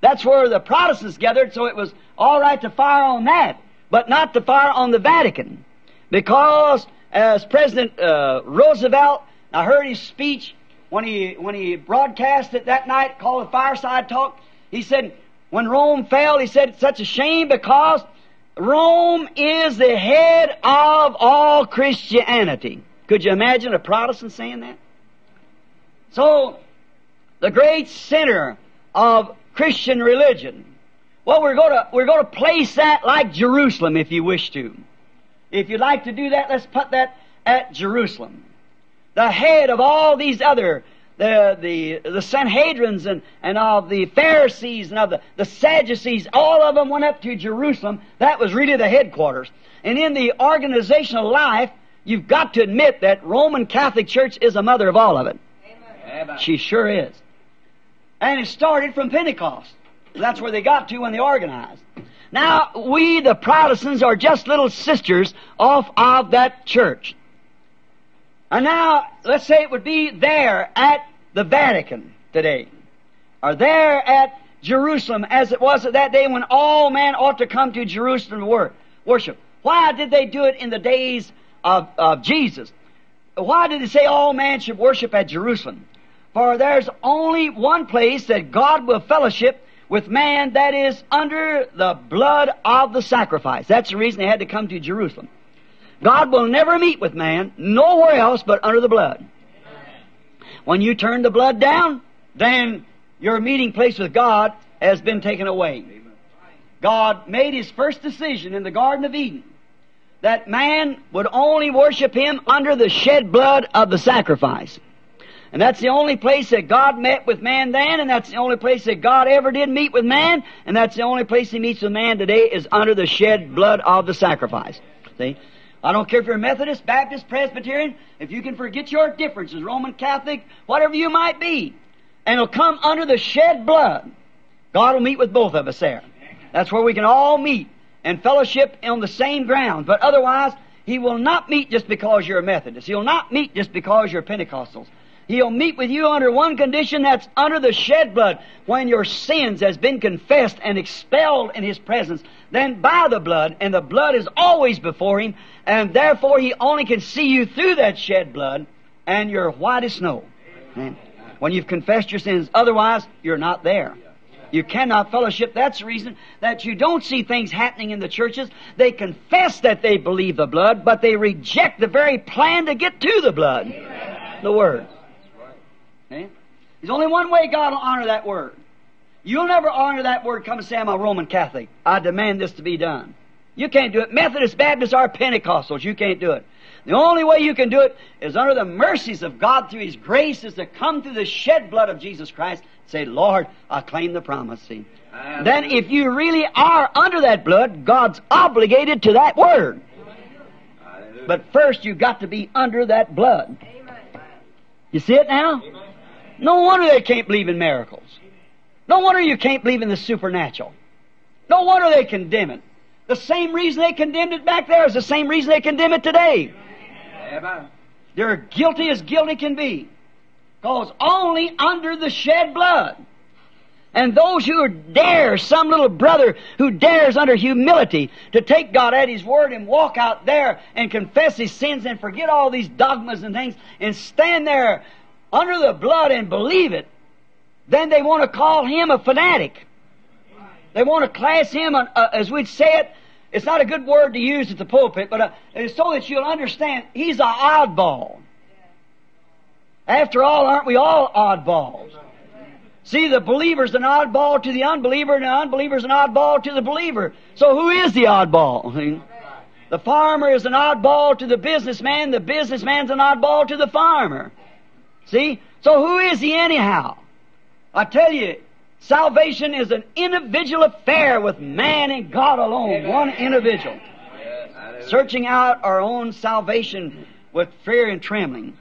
That's where the Protestants gathered, so it was all right to fire on that, but not to fire on the Vatican. Because as President uh, Roosevelt, I heard his speech when he, when he broadcast it that night, called a fireside talk, he said, when Rome fell, he said, it's such a shame because Rome is the head of all Christianity. Could you imagine a Protestant saying that? So, the great center of Christian religion. Well, we're going to, we're going to place that like Jerusalem, if you wish to. If you'd like to do that, let's put that at Jerusalem. The head of all these other, the, the, the Sanhedrins and, and of the Pharisees and of the, the Sadducees, all of them went up to Jerusalem. That was really the headquarters. And in the organizational life, you've got to admit that Roman Catholic Church is the mother of all of it. Amen. She sure is. And it started from Pentecost. That's where they got to when they organized. Now, we, the Protestants, are just little sisters off of that church. And now, let's say it would be there at the Vatican today, or there at Jerusalem, as it was at that day when all men ought to come to Jerusalem to worship. Why did they do it in the days of, of Jesus? Why did they say all men should worship at Jerusalem? For there's only one place that God will fellowship with man, that is under the blood of the sacrifice. That's the reason they had to come to Jerusalem. God will never meet with man nowhere else but under the blood. When you turn the blood down, then your meeting place with God has been taken away. God made his first decision in the Garden of Eden that man would only worship him under the shed blood of the sacrifice. And that's the only place that God met with man then, and that's the only place that God ever did meet with man, and that's the only place he meets with man today is under the shed blood of the sacrifice. See? I don't care if you're Methodist, Baptist, Presbyterian, if you can forget your differences, Roman Catholic, whatever you might be, and it'll come under the shed blood, God will meet with both of us there. That's where we can all meet and fellowship on the same ground, but otherwise, he will not meet just because you're a Methodist. He'll not meet just because you're Pentecostals. He'll meet with you under one condition, that's under the shed blood. When your sins has been confessed and expelled in his presence, then by the blood, and the blood is always before him, and therefore he only can see you through that shed blood, and you're white as snow. Amen. When you've confessed your sins, otherwise you're not there. You cannot fellowship. That's the reason that you don't see things happening in the churches. They confess that they believe the blood, but they reject the very plan to get to the blood. Amen. The Word. Okay? There's only one way God will honor that word. You'll never honor that word, come and say, I'm a Roman Catholic. I demand this to be done. You can't do it. Methodists, Baptists, or Pentecostals, you can't do it. The only way you can do it is under the mercies of God through His grace is to come through the shed blood of Jesus Christ and say, Lord, I claim the promise. See? Then if you really are under that blood, God's obligated to that word. But first you've got to be under that blood. You see it now? No wonder they can't believe in miracles. No wonder you can't believe in the supernatural. No wonder they condemn it. The same reason they condemned it back there is the same reason they condemn it today. They're guilty as guilty can be. Because only under the shed blood. And those who dare, some little brother who dares under humility to take God at His Word and walk out there and confess his sins and forget all these dogmas and things and stand there under the blood and believe it, then they want to call him a fanatic. They want to class him, an, uh, as we'd say it, it's not a good word to use at the pulpit, but uh, so that you'll understand, he's an oddball. After all, aren't we all oddballs? See, the believer's an oddball to the unbeliever, and the unbeliever's an oddball to the believer. So who is the oddball? The farmer is an oddball to the businessman, the businessman's an oddball to the farmer. See? So who is he anyhow? I tell you, salvation is an individual affair with man and God alone. Amen. One individual. Yes. Searching out our own salvation with fear and trembling.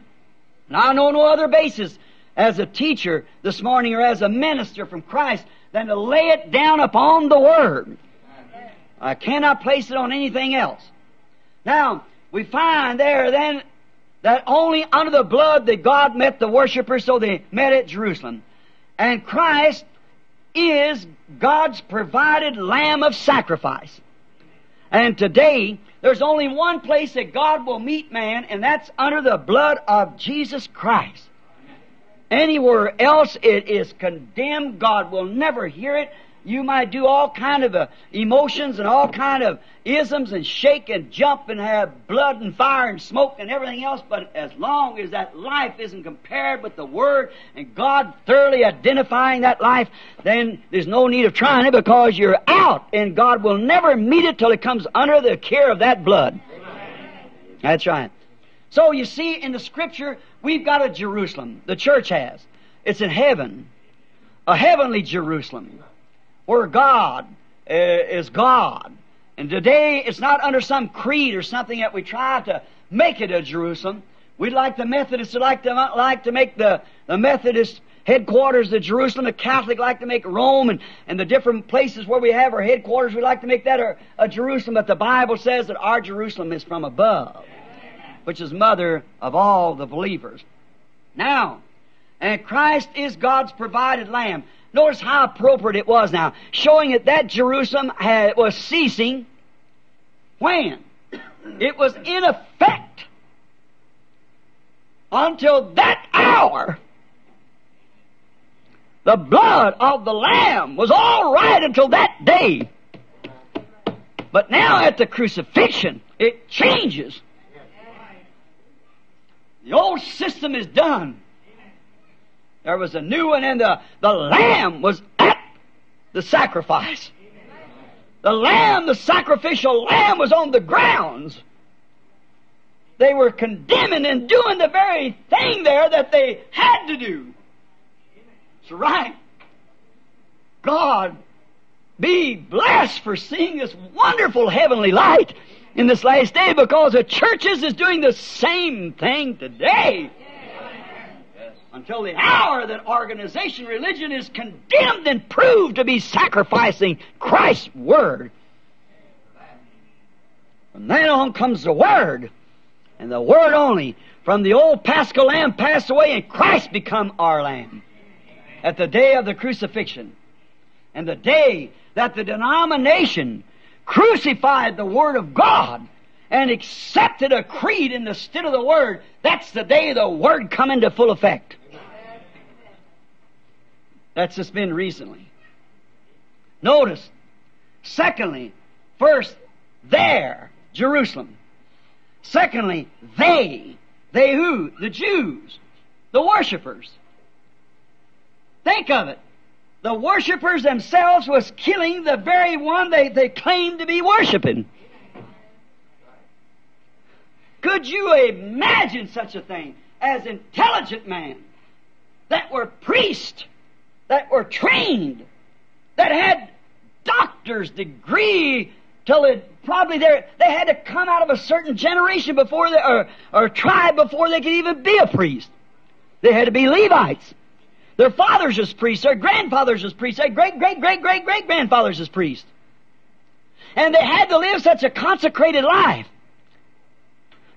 And I know no other basis as a teacher this morning or as a minister from Christ than to lay it down upon the Word. Amen. I cannot place it on anything else. Now, we find there then that only under the blood that God met the worshipers, so they met at Jerusalem. And Christ is God's provided lamb of sacrifice. And today, there's only one place that God will meet man, and that's under the blood of Jesus Christ. Anywhere else it is condemned. God will never hear it. You might do all kind of uh, emotions and all kind of isms and shake and jump and have blood and fire and smoke and everything else, but as long as that life isn't compared with the Word and God thoroughly identifying that life, then there's no need of trying it, because you're out, and God will never meet it till it comes under the care of that blood. Amen. That's right. So you see, in the Scripture, we've got a Jerusalem. The church has. It's in heaven. A heavenly Jerusalem, where God uh, is God. And today, it's not under some creed or something that we try to make it a Jerusalem. We'd like the Methodists would like to like to make the, the Methodist headquarters the Jerusalem. The Catholic like to make Rome, and, and the different places where we have our headquarters, we like to make that a, a Jerusalem. But the Bible says that our Jerusalem is from above, which is mother of all the believers. Now, and Christ is God's provided lamb. Notice how appropriate it was now, showing that that Jerusalem had, was ceasing when? It was in effect until that hour. The blood of the Lamb was all right until that day. But now at the crucifixion, it changes. The old system is done. There was a new one, and the, the Lamb was at the sacrifice. The Lamb, the sacrificial Lamb, was on the grounds. They were condemning and doing the very thing there that they had to do. It's right. God be blessed for seeing this wonderful heavenly light in this last day, because the churches is doing the same thing today. Until the hour that organization, religion is condemned and proved to be sacrificing Christ's Word. From then on comes the Word, and the Word only. From the old Paschal Lamb passed away, and Christ become our Lamb at the day of the crucifixion. And the day that the denomination crucified the Word of God and accepted a creed in the stead of the Word, that's the day the Word come into full effect. That's just been recently. Notice, secondly, first, there, Jerusalem. Secondly, they. They who? The Jews. The worshipers. Think of it. The worshipers themselves was killing the very one they, they claimed to be worshiping. Could you imagine such a thing as intelligent men that were priests, that were trained, that had doctor's degree till it probably they they had to come out of a certain generation before they, or, or tribe before they could even be a priest. They had to be Levites. Their fathers was priests, their grandfathers was priests, their great great great great great grandfathers was priests, and they had to live such a consecrated life.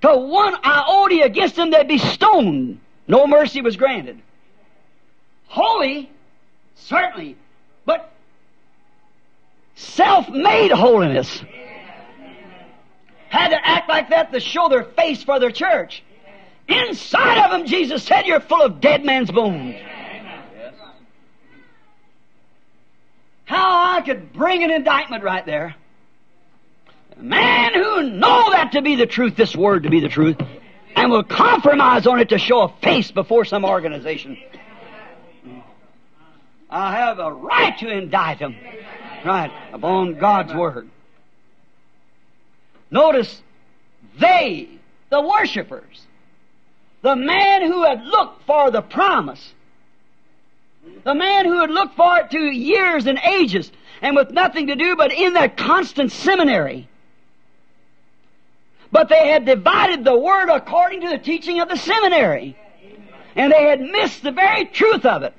To one iota against them, they'd be stoned. No mercy was granted. Holy, certainly, but self-made holiness. Had to act like that to show their face for their church. Inside of them, Jesus said, you're full of dead man's bones. How I could bring an indictment right there. Man who know that to be the truth, this Word to be the truth, and will compromise on it to show a face before some organization. I have a right to indict him, right, upon God's Word. Notice, they, the worshipers, the man who had looked for the promise, the man who had looked for it through years and ages, and with nothing to do but in that constant seminary. But they had divided the Word according to the teaching of the seminary. And they had missed the very truth of it.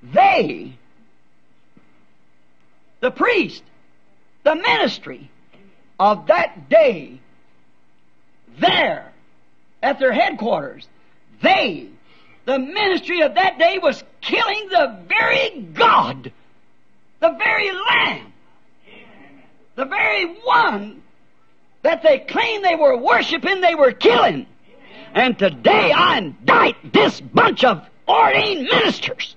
They, the priest, the ministry of that day, there at their headquarters. They, the ministry of that day, was killing the very God, the very Lamb, the very one that they claimed they were worshiping, they were killing. And today I indict this bunch of ordained ministers.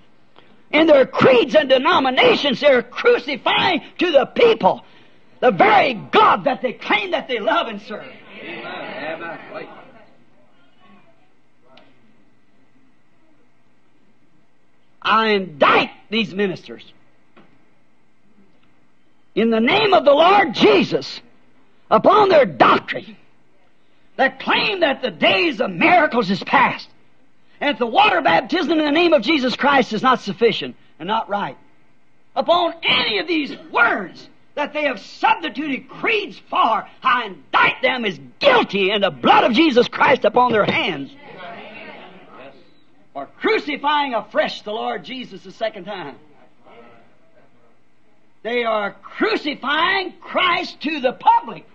In their creeds and denominations, they're crucifying to the people the very God that they claim that they love and serve. Amen. I indict these ministers. In the name of the Lord Jesus, upon their doctrine, that claim that the days of miracles is past, and that the water baptism in the name of Jesus Christ is not sufficient and not right. Upon any of these words that they have substituted creeds for, I indict them as guilty in the blood of Jesus Christ upon their hands. Yes. For crucifying afresh the Lord Jesus the second time. They are crucifying Christ to the public.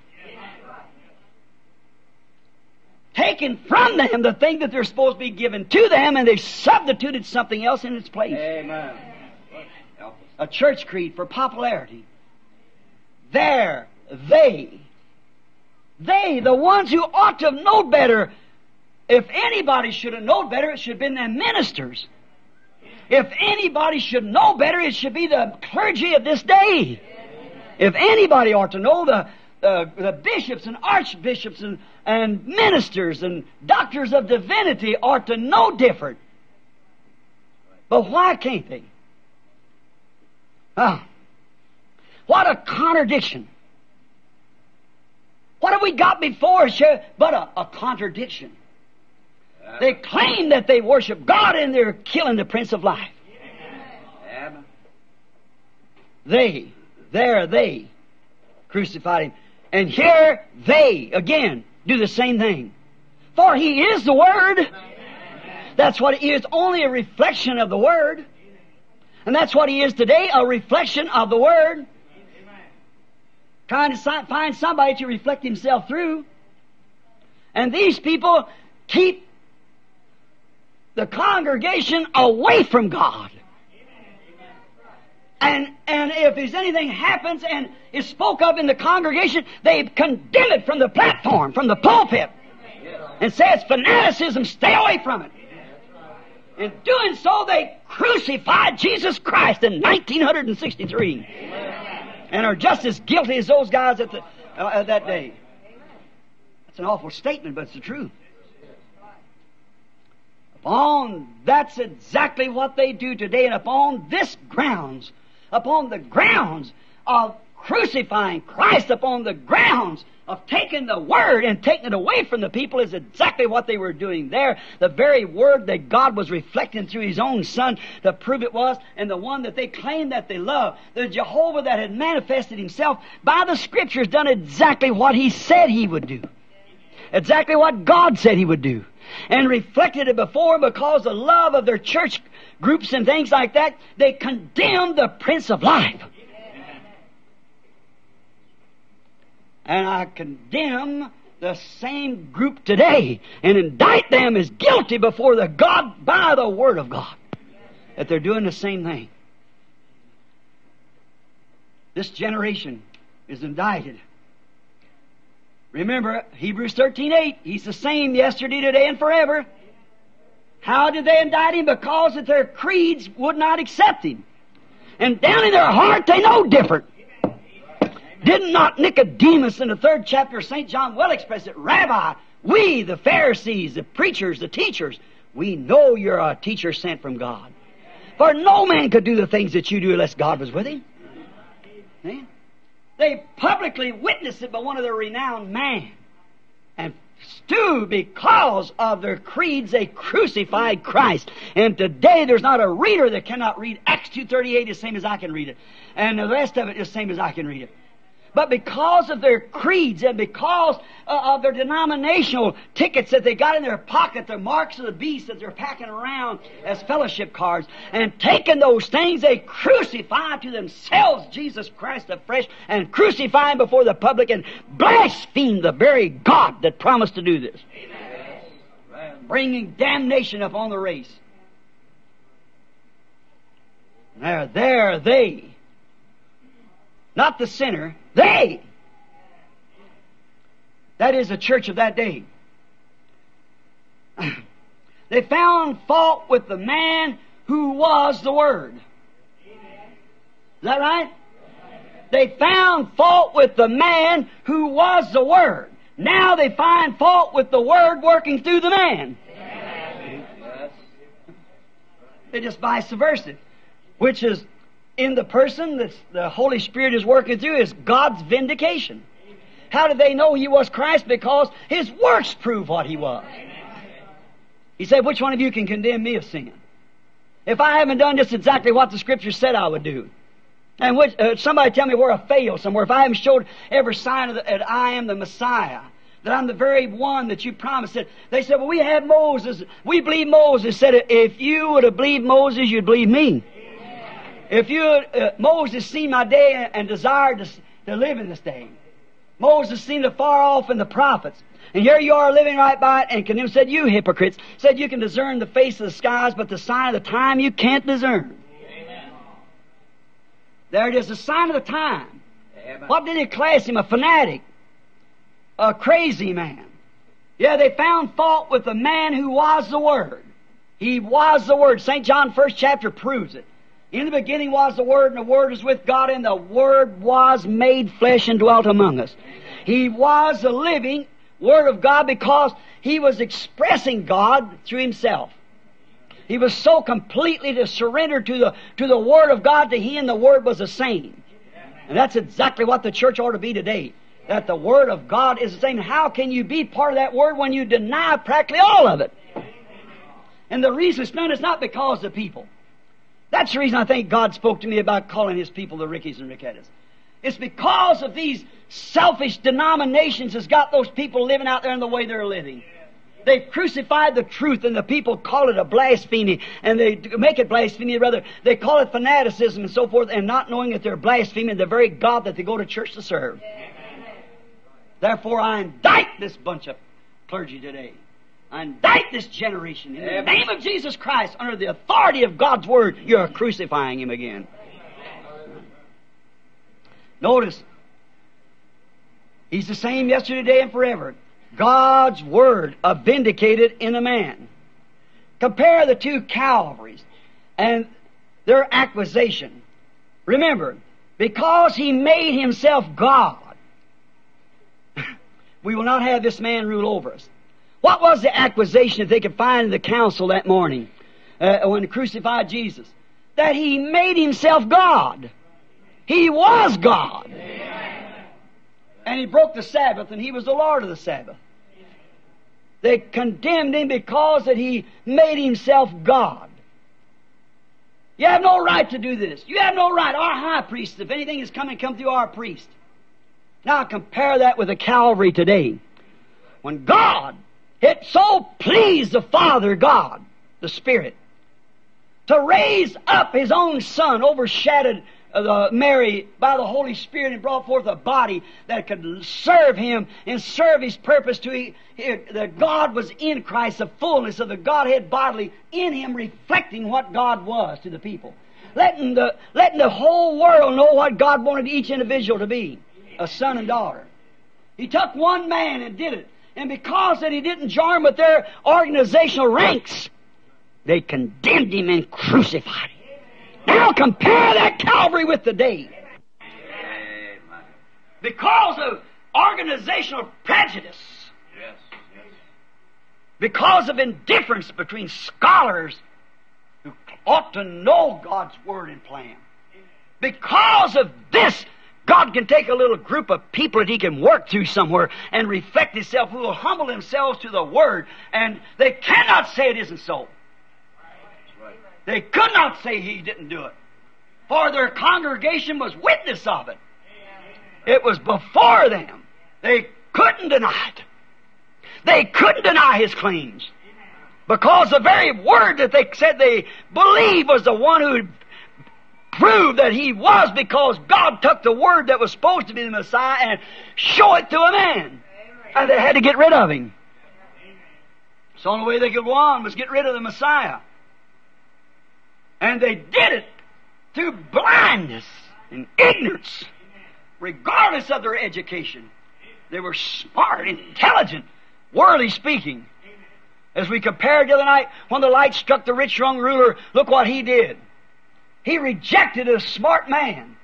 Taken from them the thing that they're supposed to be given to them, and they've substituted something else in its place. Amen. A church creed for popularity. There, they, they, the ones who ought to have known better, if anybody should have known better, it should have been the ministers. If anybody should know better, it should be the clergy of this day. If anybody ought to know, the Uh, the bishops and archbishops and, and ministers and doctors of divinity are to know different. But why can't they? Oh, what a contradiction. What have we got before us here but a, a contradiction? They claim that they worship God and they're killing the Prince of Life. They, there they crucified him. And here they, again, do the same thing. For he is the Word. That's what he is, only a reflection of the Word. And that's what he is today, a reflection of the Word. Trying to find somebody to reflect himself through. And these people keep the congregation away from God. And, and if there's anything happens and is spoke of in the congregation, they condemn it from the platform, from the pulpit, and say it's fanaticism, stay away from it. In doing so, they crucified Jesus Christ in nineteen sixty-three and are just as guilty as those guys at the, uh, at that day. That's an awful statement, but it's the truth. Upon, that's exactly what they do today, and upon this grounds, upon the grounds of crucifying Christ, upon the grounds of taking the Word and taking it away from the people, is exactly what they were doing there. The very Word that God was reflecting through His own Son to prove it was, and the one that they claimed that they loved, the Jehovah that had manifested Himself by the Scriptures, done exactly what He said He would do, exactly what God said He would do, and reflected it before. Because the love of their church groups and things like that, they condemned the Prince of Life. Amen. And I condemn the same group today and indict them as guilty before the God by the Word of God, that they're doing the same thing. This generation is indicted. Remember, Hebrews thirteen eight, He's the same yesterday, today, and forever. How did they indict Him? Because that their creeds would not accept Him. And down in their heart, they know different. Did not Nicodemus in the third chapter of Saint John well express it? Rabbi, we, the Pharisees, the preachers, the teachers, we know you're a teacher sent from God. For no man could do the things that you do unless God was with him. Eh? They publicly witnessed it by one of their renowned men, and stood because of their creeds. They crucified Christ. And today there's not a reader that cannot read Acts two thirty-eight the same as I can read it, and the rest of it is the same as I can read it. But because of their creeds and because of their denominational tickets that they got in their pocket, their marks of the beast that they're packing around as fellowship cards, and taking those things, they crucify to themselves Jesus Christ afresh, and crucify Him before the public, and blaspheme the very God that promised to do this. Amen. bringing damnation upon the race. There, there, they. Not the sinner, they. That is the church of that day. They found fault with the man who was the Word. Is that right? They found fault with the man who was the Word. Now they find fault with the Word working through the man. They're just vice versa. Which is, in the person that the Holy Spirit is working through, is God's vindication. How did they know He was Christ? Because His works prove what He was. He said, which one of you can condemn me of sin? If I haven't done just exactly what the Scripture said I would do, and which, uh, somebody tell me where I failed somewhere, if I haven't showed every sign of the, that I am the Messiah, that I'm the very one that you promised. They said, well, we had Moses. We believe Moses. Said, if you would have believed Moses, you'd believe me. If you, uh, Moses seen my day and, and desired to, to live in this day. Moses seen the far off and the prophets. And here you are living right by it, and condemned. Said, you hypocrites, said you can discern the face of the skies, but the sign of the time you can't discern. There it is, the sign of the time. Yeah, what did they class him? A fanatic. A crazy man. Yeah, they found fault with the man who was the Word. He was the Word. Saint John first chapter proves it. In the beginning was the Word, and the Word is with God, and the Word was made flesh and dwelt among us. He was the living Word of God because He was expressing God through Himself. He was so completely to surrender to the, to the Word of God that He and the Word was the same. And that's exactly what the church ought to be today. That the Word of God is the same. How can you be part of that Word when you deny practically all of it? And the reason it's done is not because of the people. That's the reason I think God spoke to me about calling His people the Rickies and Rickettas. It's because of these selfish denominations that's got those people living out there in the way they're living. They've crucified the truth, and the people call it a blasphemy, and they make it blasphemy, rather. They call it fanaticism and so forth, and not knowing that they're blaspheming the very God that they go to church to serve. Therefore, I indict this bunch of clergy today. I indict this generation. In the name of Jesus Christ, under the authority of God's Word, you're crucifying Him again. Notice, He's the same yesterday, today, and forever. God's Word vindicated in a man. Compare the two Calvaries and their accusation. Remember, because He made Himself God, we will not have this man rule over us. What was the accusation that they could find in the council that morning uh, when they crucified Jesus? That He made Himself God. He was God. And He broke the Sabbath, and He was the Lord of the Sabbath. They condemned Him because that He made Himself God. You have no right to do this. You have no right. Our high priest, if anything is coming, come through our priest. Now compare that with the Calvary today. When God, it so pleased the Father God, the Spirit, to raise up His own Son, overshadowed Uh, Mary by the Holy Spirit, and brought forth a body that could serve Him and serve His purpose to he, he, that God was in Christ, the fullness of the Godhead bodily in Him, reflecting what God was to the people, letting the, letting the whole world know what God wanted each individual to be, a son and daughter. He took one man and did it, and because that He didn't join with their organizational ranks, they condemned Him and crucified Him. Now compare that Calvary with today. Because of organizational prejudice, yes, yes. Because of indifference between scholars who ought to know God's Word and plan, because of this, God can take a little group of people that He can work through somewhere and reflect Himself, who will humble themselves to the Word, and they cannot say it isn't so. They could not say He didn't do it, for their congregation was witness of it. It was before them. They couldn't deny it. They couldn't deny His claims, because the very Word that they said they believed was the one who proved that He was, because God took the Word that was supposed to be the Messiah and showed it to a man, and they had to get rid of Him. It's the only way they could go on was get rid of the Messiah. And they did it through blindness and ignorance, regardless of their education. They were smart, intelligent, worldly speaking. As we compared the other night, when the light struck the rich young ruler, look what he did. He rejected a smart man.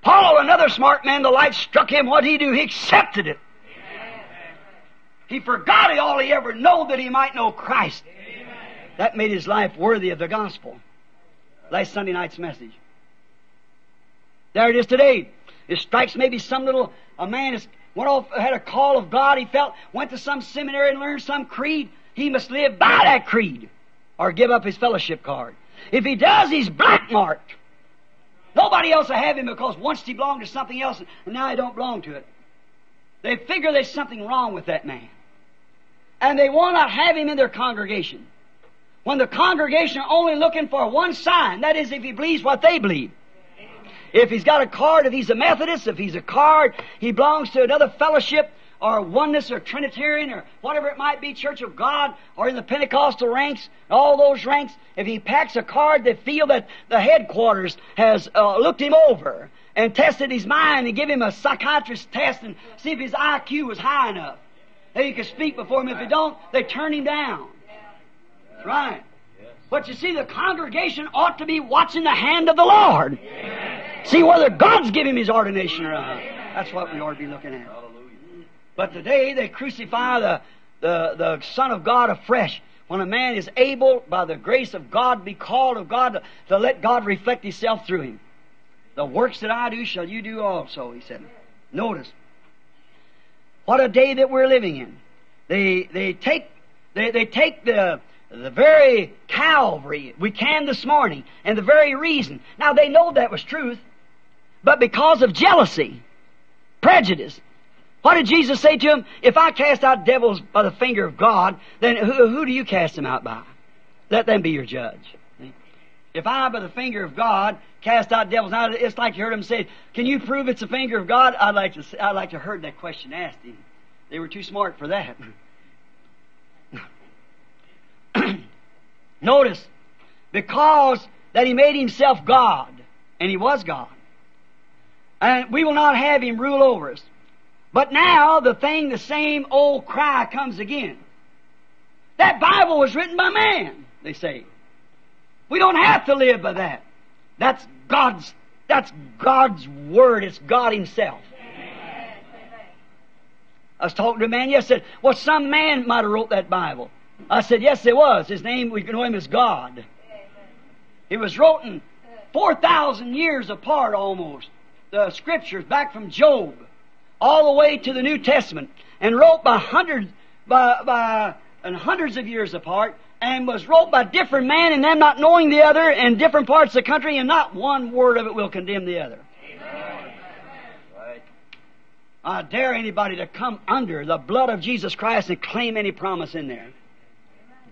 Paul, another smart man, the light struck him. What did he do? He accepted it. Amen. He forgot all he ever knew that he might know Christ. Amen. That made his life worthy of the gospel. Last Sunday night's message. There it is today. It strikes maybe some little, a man has went off, had a call of God, he felt, went to some seminary and learned some creed. He must live by that creed or give up his fellowship card. If he does, he's black marked. Nobody else will have him because once he belonged to something else and now he don't belong to it. They figure there's something wrong with that man. And they will not have him in their congregation. When the congregation are only looking for one sign, that is if he believes what they believe. If he's got a card, if he's a Methodist, if he's a card, he belongs to another fellowship or oneness or Trinitarian or whatever it might be, Church of God, or in the Pentecostal ranks, all those ranks. If he packs a card, they feel that the headquarters has uh, looked him over and tested his mind and give him a psychiatrist test and see if his I Q was high enough. That he can speak before him. If they don't, they turn him down. That's right. But you see, the congregation ought to be watching the hand of the Lord. See whether God's giving him his ordination or not. That's what we ought to be looking at. But today they crucify the, the, the Son of God afresh. When a man is able, by the grace of God, be called of God to, to let God reflect himself through him. The works that I do shall you do also, he said. Notice. What a day that we're living in. They they take they, they take the the very Calvary we can this morning and the very reason. Now they know that was truth. But because of jealousy, prejudice. What did Jesus say to him? If I cast out devils by the finger of God, then who, who do you cast them out by? Let them be your judge. If I, by the finger of God, cast out devils. Now, it's like you heard him say, can you prove it's the finger of God? I'd like to, I'd like to have heard that question asked him. They were too smart for that. Notice, because that he made himself God, and he was God, and we will not have him rule over us. But now the thing, the same old cry comes again. That Bible was written by man, they say. We don't have to live by that. That's God's, that's God's Word. It's God himself. Amen. I was talking to a man yesterday. Well, some man might have wrote that Bible. I said, yes, it was. His name, we know him as God. It was written four thousand years apart almost. The scriptures back from Job. All the way to the New Testament, and wrote by hundreds, by, by and hundreds of years apart, and was wrote by different men, and them not knowing the other, and different parts of the country, and not one word of it will condemn the other. Amen. Right. I dare anybody to come under the blood of Jesus Christ and claim any promise in there.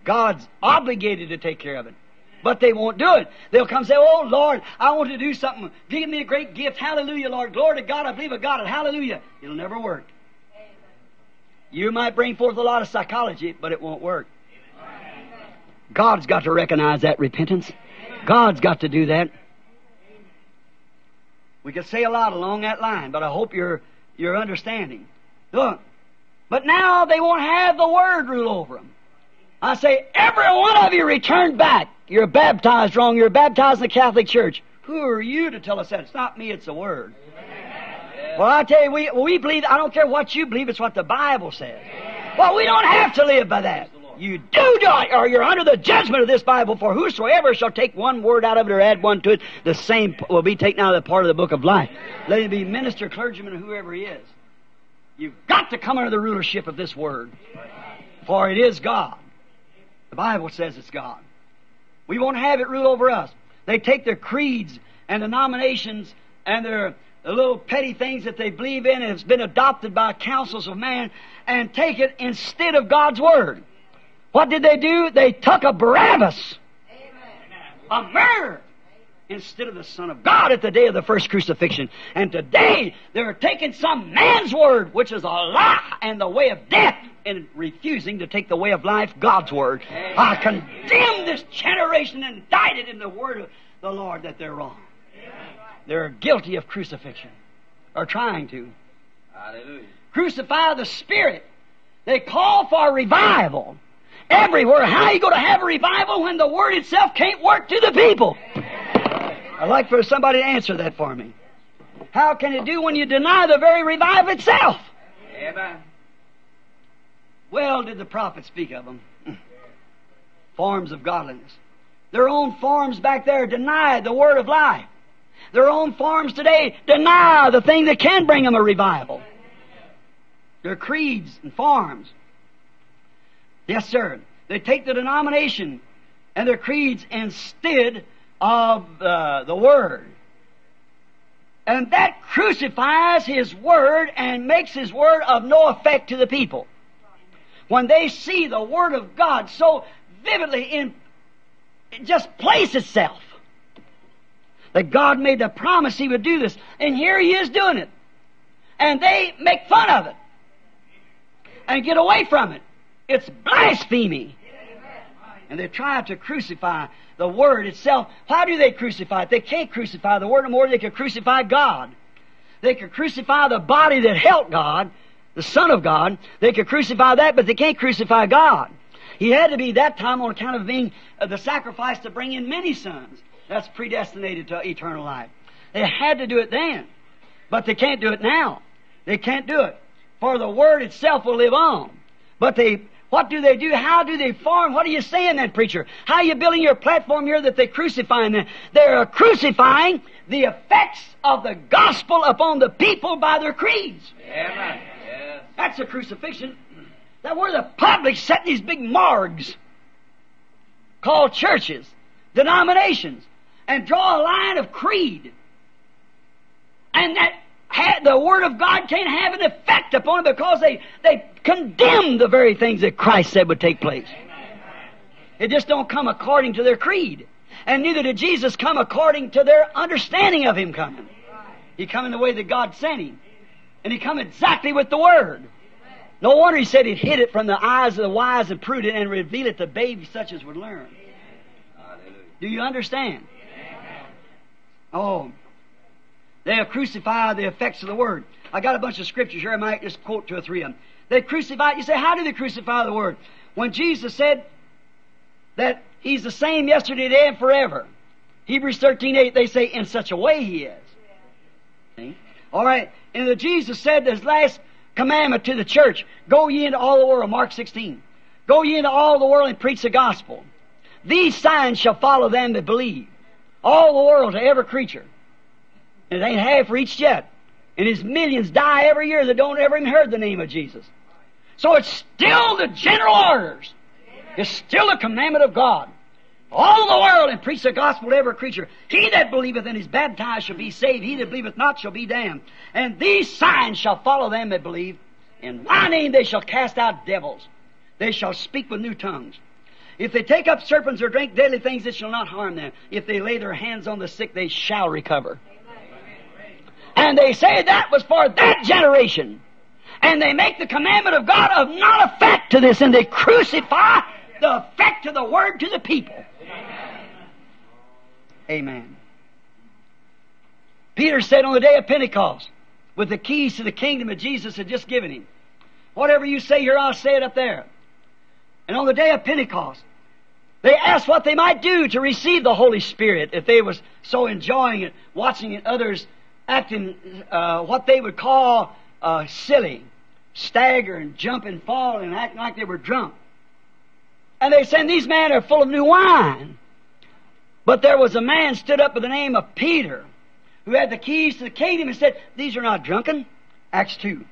God's obligated to take care of it. But they won't do it. They'll come and say, oh, Lord, I want to do something. Give me a great gift. Hallelujah, Lord. Glory to God. I believe I got it. Hallelujah. It'll never work. Amen. You might bring forth a lot of psychology, but it won't work. Amen. God's got to recognize that repentance. Amen. God's got to do that. Amen. We could say a lot along that line, but I hope you're, you're understanding. Look, but now they won't have the Word rule over them. I say, every one of you return back. You're baptized wrong. You're baptized in the Catholic Church. Who are you to tell us that? It's not me, it's the Word. Amen. Well, I tell you, we, we believe, I don't care what you believe, it's what the Bible says. Amen. Well, we don't have to live by that. You do not, or you're under the judgment of this Bible, for whosoever shall take one word out of it or add one to it, the same will be taken out of the part of the book of life. Let him be minister, clergyman, or whoever he is. You've got to come under the rulership of this Word, for it is God. The Bible says it's God. We won't have it rule over us. They take their creeds and denominations and their the little petty things that they believe in and it's been adopted by councils of man and take it instead of God's Word. What did they do? They took a Barabbas. Amen. A murderer. instead of the Son of God at the day of the first crucifixion. And today they're taking some man's word, which is a lie, and the way of death, and refusing to take the way of life, God's word. Amen. I condemn this generation and indict it in the word of the Lord that they're wrong. Amen. They're guilty of crucifixion, or trying to. Hallelujah. Crucify the Spirit. They call for a revival everywhere. How are you going to have a revival when the word itself can't work to the people? I'd like for somebody to answer that for me. How can it do when you deny the very revival itself? Amen. Well, did the prophets speak of them? Forms of godliness. Their own forms back there denied the word of life. Their own forms today deny the thing that can bring them a revival. Their creeds and forms. Yes, sir. They take the denomination and their creeds instead of uh, the Word. And that crucifies His Word and makes His Word of no effect to the people. When they see the Word of God so vividly in it just place itself, that God made the promise He would do this, and here He is doing it. And they make fun of it and get away from it. It's blasphemy. And they try to crucify the Word itself. How do they crucify it? They can't crucify the Word no more. They can crucify God. They can crucify the body that helped God, the Son of God. They can crucify that, but they can't crucify God. He had to be that time on account of being the sacrifice to bring in many sons. That's predestinated to eternal life. They had to do it then, but they can't do it now. They can't do it. For the Word itself will live on. But they, what do they do? How do they form? What are you saying then, preacher? How are you building your platform here that they're crucifying them? They're crucifying the effects of the gospel upon the people by their creeds. Amen. Yes. That's a crucifixion. That where the public set these big morgues called churches, denominations, and draw a line of creed. And that Had, the Word of God can't have an effect upon it because they, they condemn the very things that Christ said would take place. It just don't come according to their creed. And neither did Jesus come according to their understanding of Him coming. He come in the way that God sent Him. And He come exactly with the Word. No wonder He said He'd hid it from the eyes of the wise and prudent and reveal it to babies such as would learn. Do you understand? Oh, they'll crucify the effects of the Word. I got a bunch of scriptures here. I might just quote two or three of them. They crucify. You say, how do they crucify the Word? When Jesus said that He's the same yesterday, today, and forever. Hebrews thirteen eight, they say, in such a way He is. Yeah. All right. And the Jesus said His last commandment to the church, go ye into all the world, Mark sixteen. Go ye into all the world and preach the gospel. These signs shall follow them that believe. All the world to every creature. It ain't half reached yet. And His millions die every year that don't ever even hear the name of Jesus. So it's still the general orders. It's still the commandment of God. All the world and preach the gospel to every creature. He that believeth and is baptized shall be saved. He that believeth not shall be damned. And these signs shall follow them that believe. In my name they shall cast out devils. They shall speak with new tongues. If they take up serpents or drink deadly things, it shall not harm them. If they lay their hands on the sick, they shall recover. And they say that was for that generation. And they make the commandment of God of not effect to this, and they crucify the effect of the Word to the people. Amen. Amen. Peter said on the day of Pentecost, with the keys to the kingdom that Jesus had just given him, whatever you say here, I'll say it up there. And on the day of Pentecost, they asked what they might do to receive the Holy Spirit if they was so enjoying it, watching it, others acting uh, what they would call uh, silly, staggering, jumping, falling, acting like they were drunk. And they said, these men are full of new wine. But there was a man stood up by the name of Peter, who had the keys to the kingdom, and said, these are not drunken. Acts two.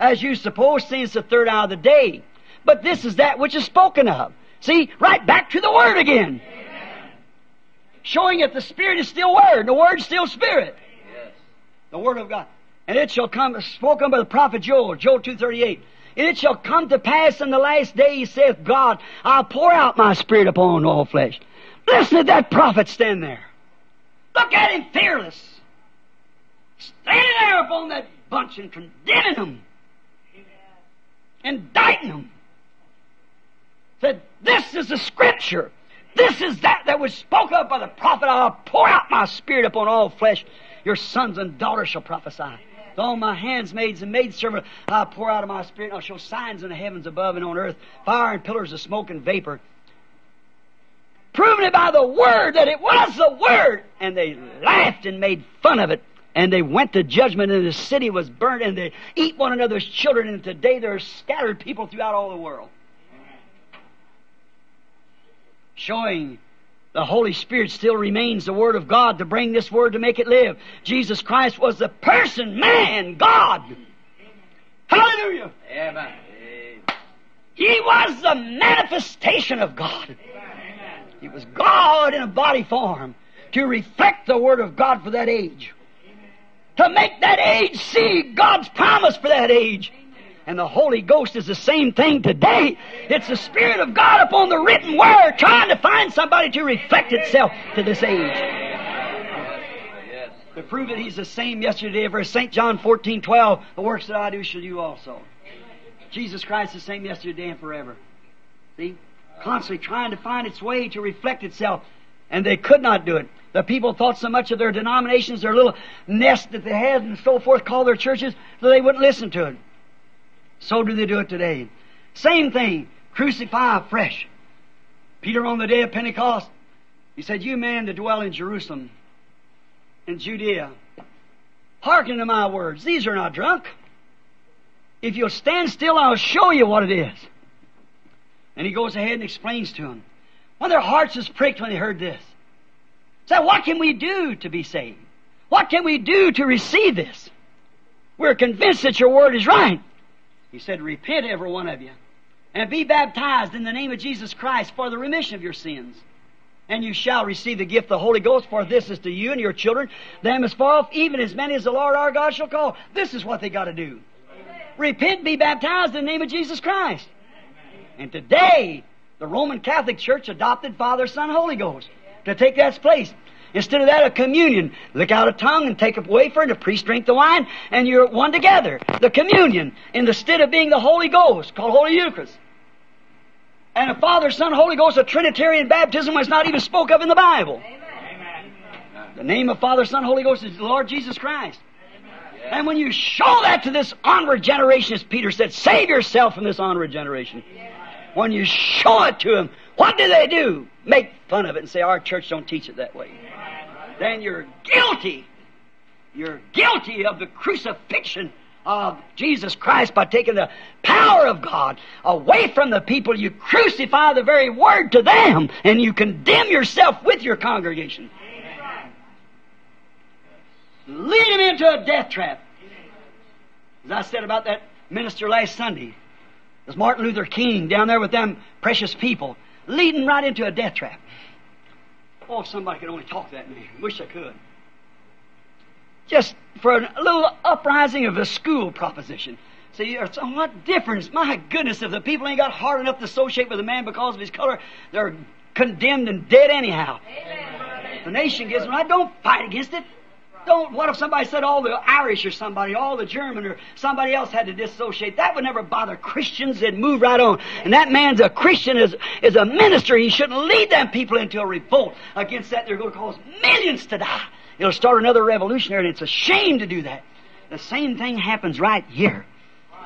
As you suppose, since the third hour of the day. But this is that which is spoken of. See, right back to the Word again. Amen. Showing that the Spirit is still Word, the Word is still Spirit. The Word of God. And it shall come, spoken by the prophet Joel, Joel two thirty-eight. And it shall come to pass in the last day, saith God, I'll pour out my Spirit upon all flesh. Listen to that prophet stand there. Look at him, fearless. Standing there upon that bunch and condemning them. Indicting them. Said, this is the scripture. This is that that was spoken of by the prophet. I'll pour out my spirit upon all flesh. Your sons and daughters shall prophesy. To all my handsmaids and maidservants, I'll pour out of my spirit, and I'll show signs in the heavens above and on earth, fire and pillars of smoke and vapor. Proving it by the word that it was the word. And they laughed and made fun of it. And they went to judgment, and the city was burnt, and they eat one another's children, and today there are scattered people throughout all the world. Showing the Holy Spirit still remains the Word of God to bring this Word to make it live. Jesus Christ was the person, man, God. Amen. Hallelujah. Amen. He was the manifestation of God. Amen. He was God in a body form to reflect the Word of God for that age. Amen. To make that age see God's promise for that age. And the Holy Ghost is the same thing today. It's the Spirit of God upon the written Word trying to find somebody to reflect itself to this age. To prove that He's the same yesterday, verse Saint John fourteen twelve, the works that I do shall you also. Jesus Christ is the same yesterday and forever. See? Constantly trying to find its way to reflect itself. And they could not do it. The people thought so much of their denominations, their little nest that they had and so forth, called their churches, that they wouldn't listen to it. So do they do it today. Same thing. Crucify afresh. Peter on the day of Pentecost, he said, you men that dwell in Jerusalem, in Judea, hearken to my words. These are not drunk. If you'll stand still, I'll show you what it is. And he goes ahead and explains to them. One of their hearts is pricked when they heard this. Said, what can we do to be saved? What can we do to receive this? We're convinced that your word is right. He said, repent every one of you, and be baptized in the name of Jesus Christ for the remission of your sins. And you shall receive the gift of the Holy Ghost, for this is to you and your children, them as far off, even as many as the Lord our God shall call. This is what they got to do. Amen. Repent, be baptized in the name of Jesus Christ. Amen. And today, the Roman Catholic Church adopted Father, Son, Holy Ghost to take that place. Instead of that, a communion. Lick out a tongue and take a wafer and a priest drink the wine and you're one together. The communion. Instead of being the Holy Ghost, called Holy Eucharist. And a Father, Son, Holy Ghost, a Trinitarian baptism was not even spoke of in the Bible. Amen. Amen. The name of Father, Son, Holy Ghost is the Lord Jesus Christ. Amen. And when you show that to this onward generation, as Peter said, save yourself from this onward generation. Amen. When you show it to them, what do they do? Make fun of it and say, our church don't teach it that way. Then you're guilty. You're guilty of the crucifixion of Jesus Christ by taking the power of God away from the people. You crucify the very word to them, and you condemn yourself with your congregation. Amen. Lead them into a death trap. As I said about that minister last Sunday, it was Martin Luther King down there with them precious people, leading right into a death trap. Oh, if somebody could only talk to that man. Wish I could. Just for a little uprising of the school proposition. See, what difference? My goodness, if the people ain't got hard enough to associate with a man because of his color, they're condemned and dead anyhow. Amen. The nation gives them right. Don't fight against it. Don't. What if somebody said all the Irish or somebody, all the German or somebody else had to disassociate? That would never bother Christians. They'd move right on. And that man's a Christian, is, is a minister. He shouldn't lead them people into a revolt. Against that, they're going to cause millions to die. It'll start another revolutionary, and it's a shame to do that. The same thing happens right here.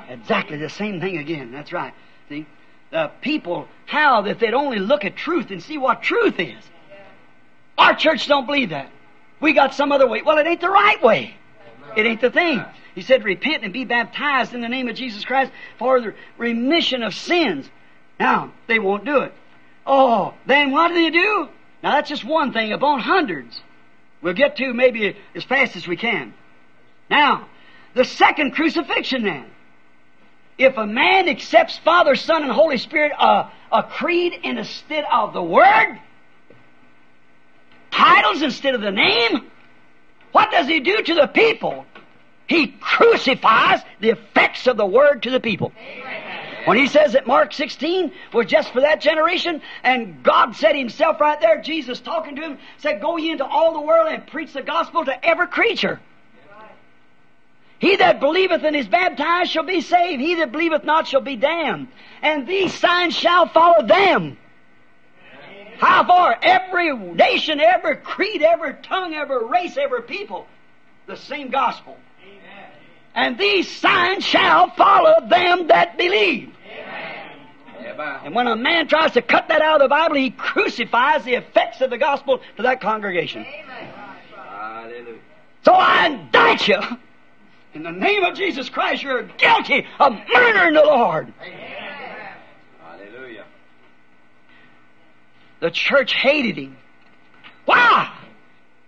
Exactly the same thing again. That's right. See? The people, how that they'd only look at truth and see what truth is. Our church don't believe that. We got some other way. Well, it ain't the right way. It ain't the thing. He said, repent and be baptized in the name of Jesus Christ for the remission of sins. Now, they won't do it. Oh, then what do they do? Now, that's just one thing upon hundreds. We'll get to maybe as fast as we can. Now, the second crucifixion then. If a man accepts Father, Son, and Holy Spirit, uh, a creed instead of the Word, titles instead of the name, what does he do to the people? He crucifies the effects of the word to the people. Amen. When he says that Mark sixteen was just for that generation, and God said himself right there, Jesus talking to him, said, go ye into all the world and preach the gospel to every creature. He that believeth and is baptized shall be saved. He that believeth not shall be damned. And these signs shall follow them. Amen. How far? Every nation, every creed, every tongue, every race, every people. The same gospel. Amen. And these signs shall follow them that believe. Amen. And when a man tries to cut that out of the Bible, he crucifies the effects of the gospel to that congregation. Amen. Hallelujah. So I indict you. In the name of Jesus Christ, you're guilty of murdering the Lord. Amen. Hallelujah. The church hated him. Why?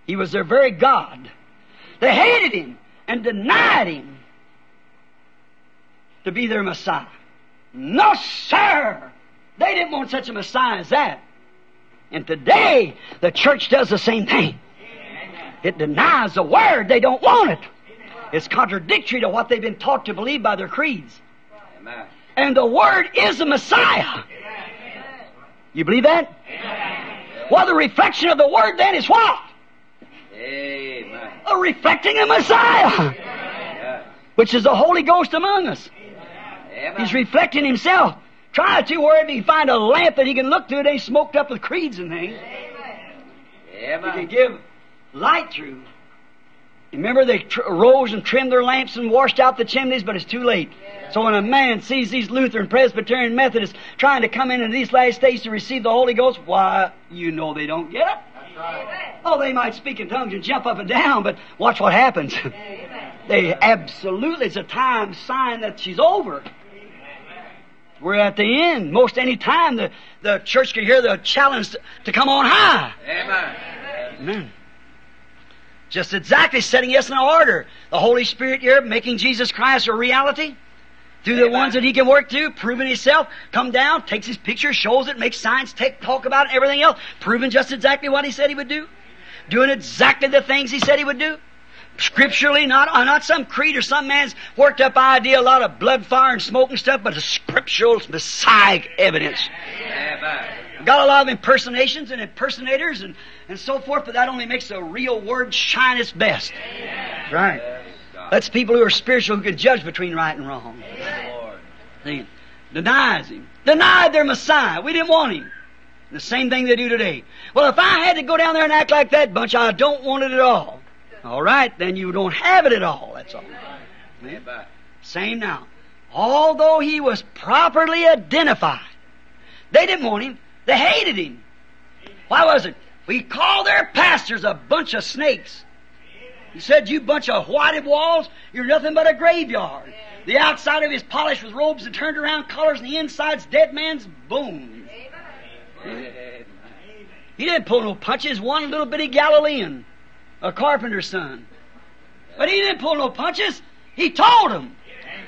He was their very God. They hated him and denied him to be their Messiah. No, sir! They didn't want such a Messiah as that. And today, the church does the same thing. Amen. It denies the Word. They don't want it. It's contradictory to what they've been taught to believe by their creeds. Amen. And the Word is the Messiah. Amen. You believe that? Amen. Well, the reflection of the Word then is what? Amen. A reflecting of Messiah. Amen. Which is the Holy Ghost among us. Amen. He's reflecting himself. Try to, wherever you find a lamp that he can look through, it ain't smoked up with creeds and things. Amen. He can give light through. Remember, they tr rose and trimmed their lamps and washed out the chimneys, but it's too late. Yeah. So when a man sees these Lutheran, Presbyterian, Methodists trying to come into these last days to receive the Holy Ghost, why, you know they don't get it. That's right. Oh, they might speak in tongues and jump up and down, but watch what happens. Amen. They absolutely, it's a time sign that she's over. Amen. We're at the end. Most any time the, the church can hear the challenge to, to come on high. Amen. Amen. Just exactly setting us in order. The Holy Spirit here, making Jesus Christ a reality. Through the Amen. Ones that he can work through, proving himself, come down, takes his picture, shows it, makes signs, take, talk about it, everything else. Proving just exactly what he said he would do. Doing exactly the things he said he would do. Scripturally, not, uh, not some creed or some man's worked up idea, a lot of blood, fire, and smoke and stuff, but a scriptural, messiah evidence. Amen. Got a lot of impersonations and impersonators and, and so forth, but that only makes the real word shine its best. Amen. Right. That's people who are spiritual who can judge between right and wrong. See, denies him. Denied their Messiah. We didn't want him. The same thing they do today. Well, if I had to go down there and act like that bunch, I don't want it at all. All right, then you don't have it at all. That's all. Amen. Same now. Although he was properly identified, they didn't want him. They hated him. Why was it? We call their pastors a bunch of snakes. He said, you bunch of whited walls, you're nothing but a graveyard. The outside of his polished with robes and turned around collars, and the inside's dead man's bones. He didn't pull no punches, one little bitty Galilean, a carpenter's son. But he didn't pull no punches. He told them.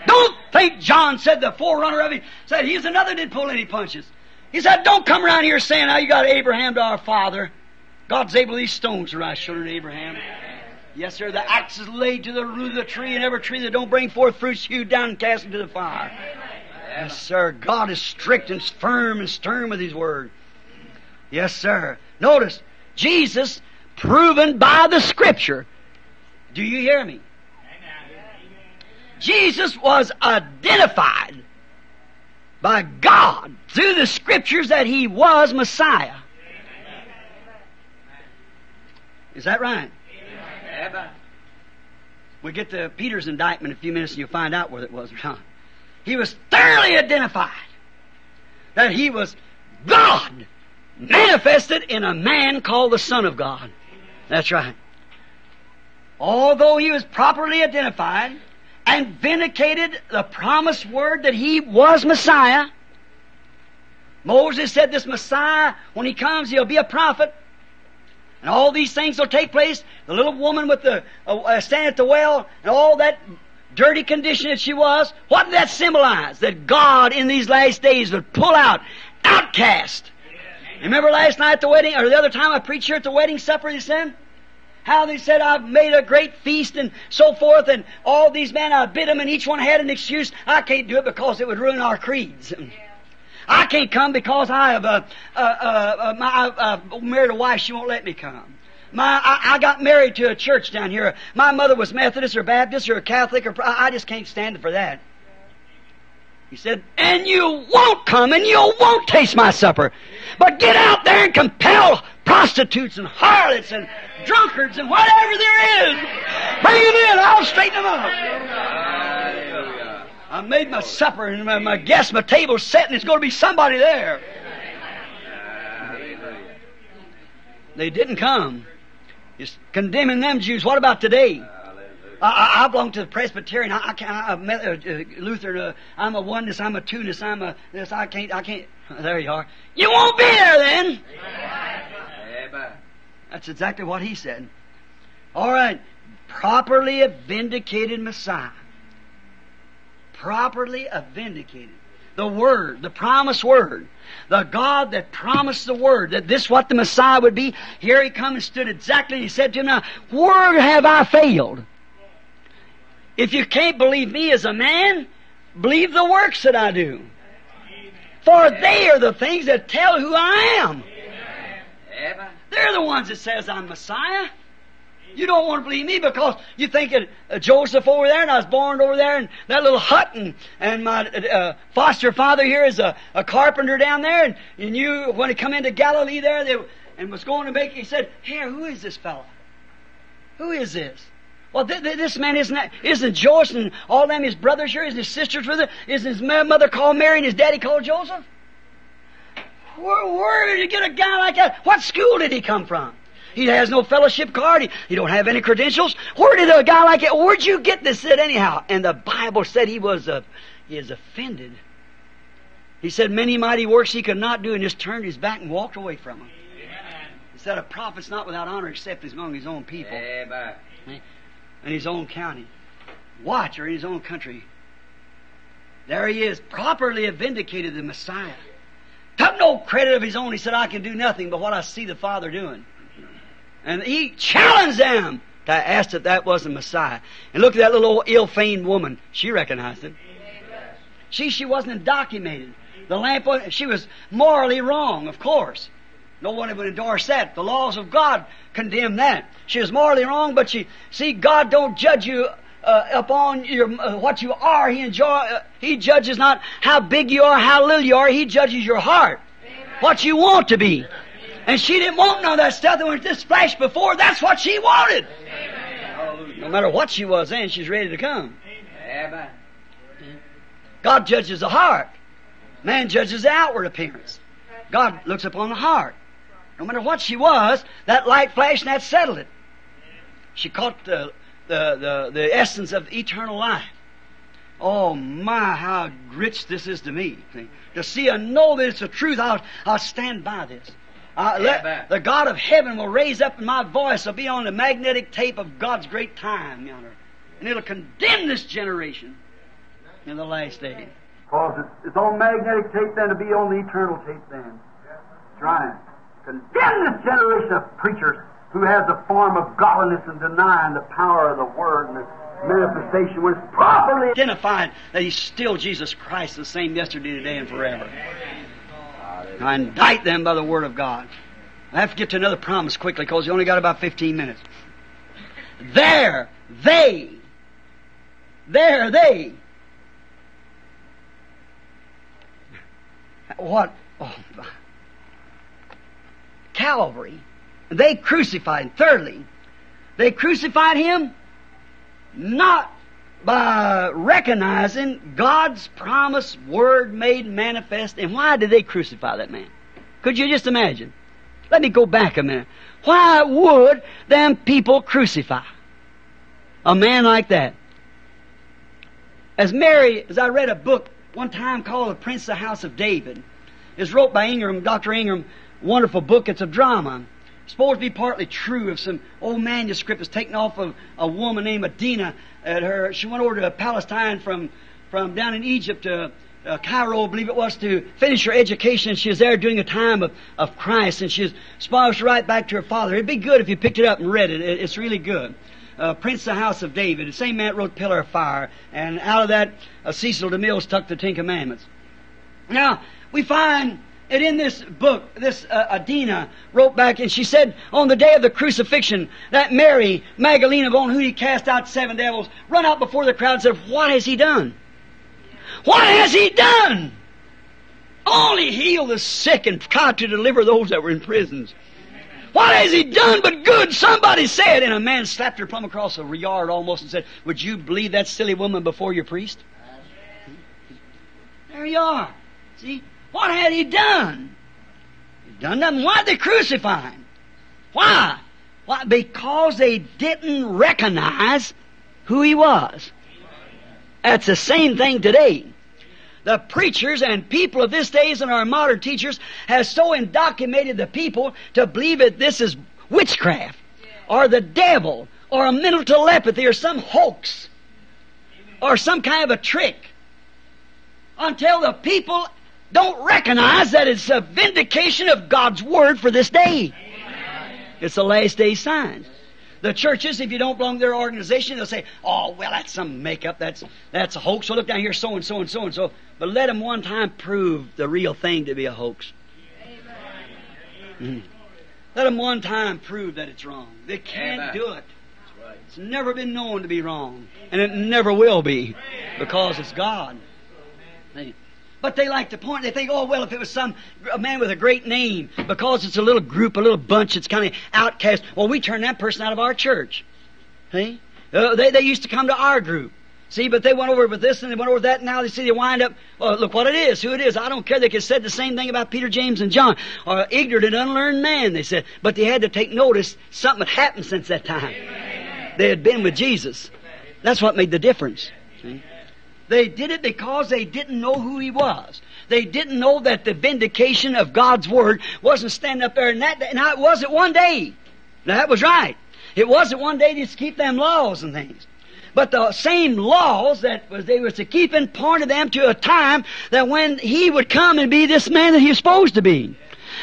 Don't think John said, the forerunner of it, said he's another didn't pull any punches. He said, don't come around here saying, now you got Abraham to our father. God's able these stones to rise children to Abraham. Yes, sir, the axe is laid to the root of the tree, and every tree that don't bring forth fruits, hewed down and cast into the fire. Yes, sir, God is strict and firm and stern with his word. Yes, sir. Notice, Jesus proven by the Scripture. Do you hear me? Jesus was identified by God through the Scriptures that he was Messiah. Is that right? Amen. We get to Peter's indictment in a few minutes and you'll find out whether it was or not. He was thoroughly identified that he was God manifested in a man called the Son of God. That's right. Although he was properly identified and vindicated the promised word that he was Messiah. Moses said this Messiah, when he comes, he'll be a prophet. And all these things will take place. The little woman with the uh, uh, stand at the well and all that dirty condition that she was. What did that symbolize? That God in these last days would pull out outcast. Remember last night at the wedding, or the other time I preached here at the wedding supper, you said? how they said, I've made a great feast and so forth, and all these men, I bid them, and each one had an excuse. I can't do it because it would ruin our creeds. Yeah. I can't come because I have a, a, a, a, my, a, a married a wife, she won't let me come. My, I, I got married to a church down here. My mother was Methodist or Baptist or Catholic, or I just can't stand for that. He said, and you won't come and you won't taste my supper. But get out there and compel prostitutes and harlots and drunkards and whatever there is. Bring it in. I'll straighten them up. I made my supper and my, my guests, my table's set, and there's going to be somebody there. They didn't come. It's condemning them Jews. What about today? I, I belong to the Presbyterian. I, I can't. I, uh, Lutheran. Uh, I'm a oneness. I'm a two-ness. I'm a this. I can't. I can't. There you are. You won't be there then. Amen. That's exactly what he said. All right. Properly a vindicated Messiah. Properly a vindicated. The Word, the promised Word, the God that promised the Word, that this what the Messiah would be. Here he come and stood exactly. And he said to him, now, where have I failed? If you can't believe me as a man, believe the works that I do. For they are the things that tell who I am. They're the ones that says I'm Messiah. You don't want to believe me because you think of Joseph over there, and I was born over there in that little hut, and, and my uh, foster father here is a, a carpenter down there, and, and you, when he come into Galilee there, they, and was going to make, he said, here, who is this fellow? Who is this? Well, th th this man isn't that, isn't Joseph and all them his brothers here, isn't his sisters with him, isn't his mother called Mary and his daddy called Joseph? Where, where did you get a guy like that? What school did he come from? He has no fellowship card. He, he don't have any credentials. Where did a guy like that? Where'd you get this at anyhow? And the Bible said he was uh, he is offended. He said many mighty works he could not do, and just turned his back and walked away from him. Amen. He said a prophet's not without honor except among his own people. Amen. In his own county. Watch, or in his own country. There he is, properly vindicated the Messiah. Took no credit of his own. He said, I can do nothing but what I see the Father doing. And he challenged them to ask if that was the Messiah. And look at that little ill-famed woman. She recognized him. She, she wasn't indoctrinated. The lamp, she was morally wrong, of course. No one would endorse that. The laws of God condemn that. She was morally wrong, but she, see, God don't judge you uh, upon your uh, what you are. He enjoy. Uh, he judges not how big you are, how little you are. He judges your heart, what you want to be. And she didn't want none of that stuff that was just flashed before. That's what she wanted. Amen. No matter what she was in, she's ready to come. Amen. God judges the heart. Man judges the outward appearance. God looks upon the heart. No matter what she was, that light flashed and that settled it. She caught the, the, the, the essence of eternal life. Oh my, how rich this is to me. To see and know that it's the truth, I'll, I'll stand by this. I, let, the God of heaven will raise up and my voice will be on the magnetic tape of God's great time. And it'll condemn this generation in the last day. Because it's on magnetic tape then to be on the eternal tape then. Trying. Condemn this generation of preachers who has the form of godliness and denying the power of the Word and the manifestation was properly identified that He's still Jesus Christ, the same yesterday, today, and forever. I indict them by the Word of God. I have to get to another promise quickly because you only got about fifteen minutes. There, they, there, they. What? Oh, my. Calvary, they crucified him. Thirdly, they crucified him not by recognizing God's promised Word made manifest. And why did they crucify that man? Could you just imagine? Let me go back a minute. Why would them people crucify a man like that? As Mary, as I read a book one time called The Prince of the House of David. It's wrote by Ingram, Doctor Ingram. Wonderful book. It's a drama. It's supposed to be partly true of some old manuscript that's taken off of a woman named Adina. At her, she went over to Palestine from, from down in Egypt to uh, Cairo, I believe it was, to finish her education, and she was there during a time of, of Christ, and she was spoused right back to her father. It'd be good if you picked it up and read it. it it's really good. Uh, Prince of the House of David, the same man that wrote Pillar of Fire, and out of that, uh, Cecil DeMille stuck the Ten Commandments. Now, we find that in this book, this uh, Adina wrote back, and she said, on the day of the crucifixion, that Mary Magdalena, on whom he cast out seven devils, run out before the crowd and said, what has he done? What has he done? Only heal the sick and try to deliver those that were in prisons. What has he done but good? Somebody said, and a man slapped her plumb across a yard almost and said, would you believe that silly woman before your priest? There you are. See? What had he done? He'd done nothing. Why'd they crucify him? Why? Why? Because they didn't recognize who he was. That's the same thing today. The preachers and people of this days and our modern teachers have so indoctrinated the people to believe that this is witchcraft or the devil or a mental telepathy or some hoax or some kind of a trick, until the people don't recognize that it's a vindication of God's Word for this day. It's the last day signs. The churches, if you don't belong to their organization, they'll say, oh, well, that's some makeup. That's that's a hoax. So look down here, so and so and so and so. But let them one time prove the real thing to be a hoax. Mm-hmm. Let them one time prove that it's wrong. They can't Amen. do it. That's right. It's never been known to be wrong. And it never will be, because it's God. They, but they like to point. They think, oh, well, if it was some a man with a great name, because it's a little group, a little bunch, it's kind of outcast, well, we turn that person out of our church. See? Uh, they, they used to come to our group. See, but they went over with this and they went over that, and now they see they wind up, well, look what it is, who it is. I don't care. They could have said the same thing about Peter, James, and John, or ignorant and unlearned man, they said. But they had to take notice something had happened since that time. Amen. They had been with Jesus. That's what made the difference. See? They did it because they didn't know who he was. They didn't know that the vindication of God's Word wasn't standing up there. And that, now, it wasn't one day. Now, that was right. It wasn't one day to keep them laws and things. But the same laws that was, they were to keep and pointed them to a time that when he would come and be this man that he was supposed to be.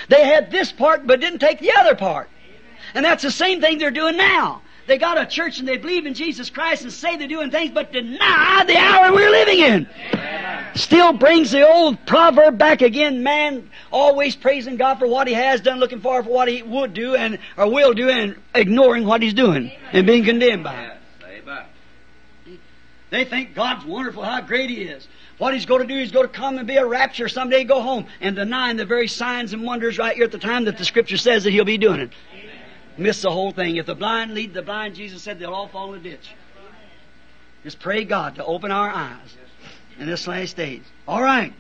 They had this part but didn't take the other part. And that's the same thing they're doing now. They got a church and they believe in Jesus Christ and say they're doing things, but deny the hour we're living in. Amen. Still brings the old proverb back again, man always praising God for what he has done, looking forward for what he would do and or will do, and ignoring what he's doing. Amen. And being condemned by it. Yes. They think God's wonderful, how great he is. What he's going to do, he's going to come and be a rapture someday, go home, and denying the very signs and wonders right here at the time that the Scripture says that he'll be doing it. Miss the whole thing. If the blind lead the blind, Jesus said, they'll all fall in a ditch. Just pray God to open our eyes in this last days. All right.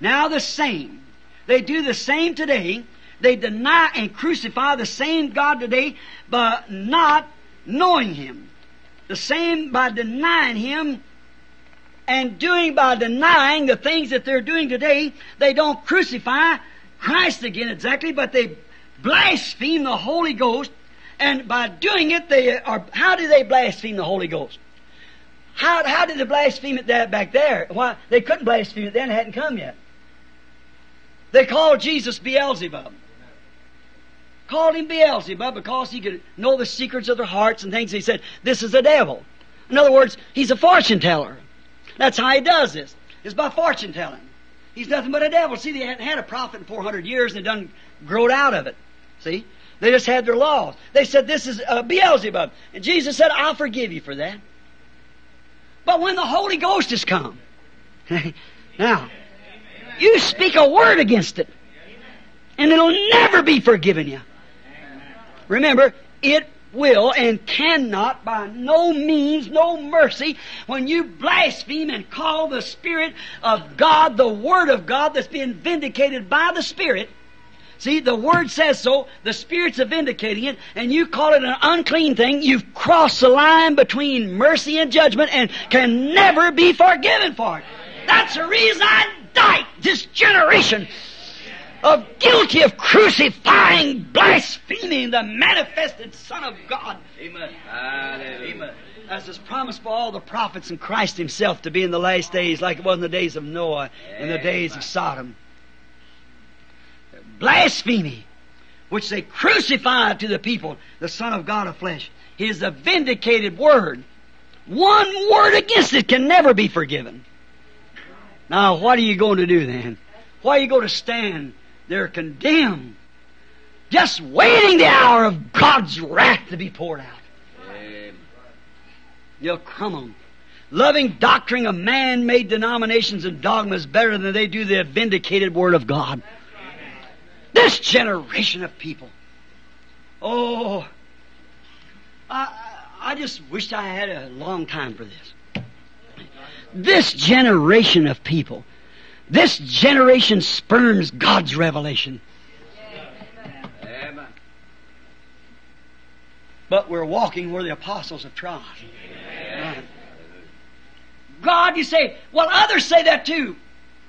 Now the same. They do the same today. They deny and crucify the same God today by not knowing Him. The same by denying Him and doing by denying the things that they're doing today. They don't crucify Christ again exactly, but they blaspheme the Holy Ghost, and by doing it, they are. How do they blaspheme the Holy Ghost? How how did they blaspheme it that back there? Why, they couldn't blaspheme it then; it hadn't come yet. They called Jesus Beelzebub. Called him Beelzebub because he could know the secrets of their hearts and things. He said, "This is the devil." In other words, he's a fortune teller. That's how he does this. It's by fortune telling. He's nothing but a devil. See, they hadn't had a prophet in four hundred years, and they done growed out of it. See? They just had their laws. They said, this is uh, Beelzebub. And Jesus said, I'll forgive you for that. But when the Holy Ghost has come, now, you speak a word against it, and it'll never be forgiven you. Remember, it will and cannot by no means, no mercy, when you blaspheme and call the Spirit of God, the Word of God that's being vindicated by the Spirit. See, the Word says so, the Spirit's a vindicating it, and you call it an unclean thing. You've crossed the line between mercy and judgment and can never be forgiven for it. That's the reason I died, this generation. of guilty of crucifying, blaspheming the manifested Son of God. Amen. Hallelujah. Amen. As is promised for all the prophets and Christ himself to be in the last days, like it was in the days of Noah, in the days of Sodom. Blasphemy, which they crucified to the people, the Son of God of flesh. His vindicated word. One word against it can never be forgiven. Now, what are you going to do then? Why are you going to stand there condemned, just waiting the hour of God's wrath to be poured out? You'll crumb them. Loving doctrine of man-made denominations and dogmas better than they do the vindicated Word of God. This generation of people. Oh, I, I just wished I had a long time for this. This generation of people. This generation spurns God's revelation. Amen. But we're walking where the apostles have trod. Amen. God, you say, well, others say that too.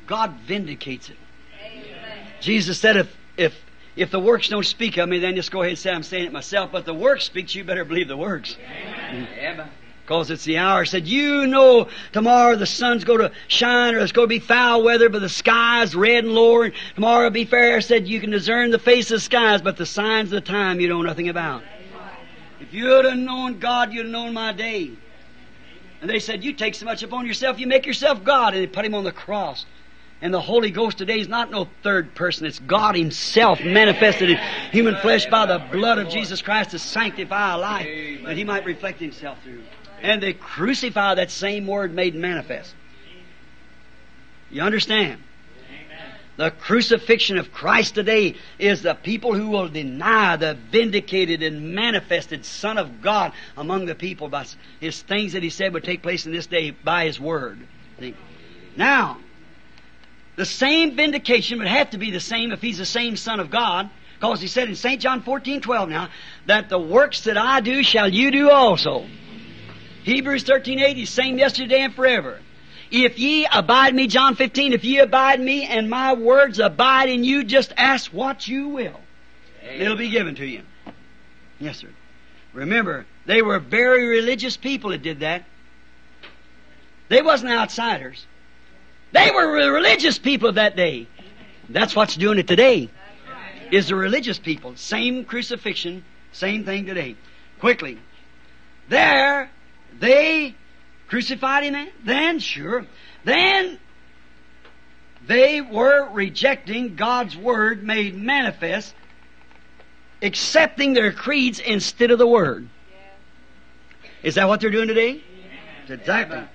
God vindicates it. Amen. Jesus said, if, if, if the works don't speak of me, then just go ahead and say, I'm saying it myself. But the works speaks, you better believe the works. Amen. Amen. Because it's the hour. It said, you know tomorrow the sun's going to shine, or it's going to be foul weather, but the sky's red and lowering. Tomorrow will be fair. It said, you can discern the face of the skies, but the signs of the time you know nothing about. If you'd have known God, you'd have known my day. And they said, you take so much upon yourself, you make yourself God. And they put him on the cross. And the Holy Ghost today is not no third person. It's God himself manifested in human flesh by the blood of Jesus Christ to sanctify our life, that he might reflect himself through. And they crucify that same word made manifest. You understand? Amen. The crucifixion of Christ today is the people who will deny the vindicated and manifested Son of God among the people by his things that he said would take place in this day by his word. Now, the same vindication would have to be the same if he's the same Son of God, because he said in Saint John fourteen twelve now, that the works that I do shall you do also. Hebrews thirteen eight, he's same yesterday and forever. If ye abide me, John fifteen, if ye abide me and my words abide in you, just ask what you will. Amen. It'll be given to you. Yes, sir. Remember, they were very religious people that did that. They wasn't outsiders. They were the religious people of that day. That's what's doing it today, is the religious people. Same crucifixion, same thing today. Quickly. There... They crucified him then, sure. Then they were rejecting God's Word made manifest, accepting their creeds instead of the Word. Is that what they're doing today? Yes. Exactly. Amen.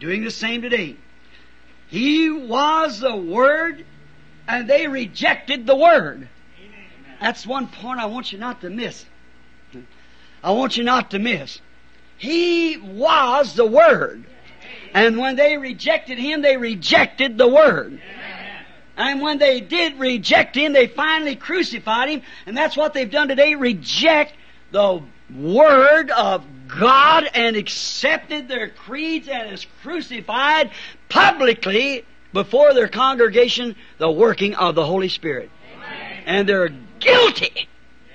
Doing the same today. He was the Word, and they rejected the Word. Amen. That's one point I want you not to miss. I want you not to miss. He was the Word. And when they rejected Him, they rejected the Word. Amen. And when they did reject Him, they finally crucified Him. And that's what they've done today, reject the Word of God and accepted their creeds and is crucified publicly before their congregation the working of the Holy Spirit. Amen. And they're guilty.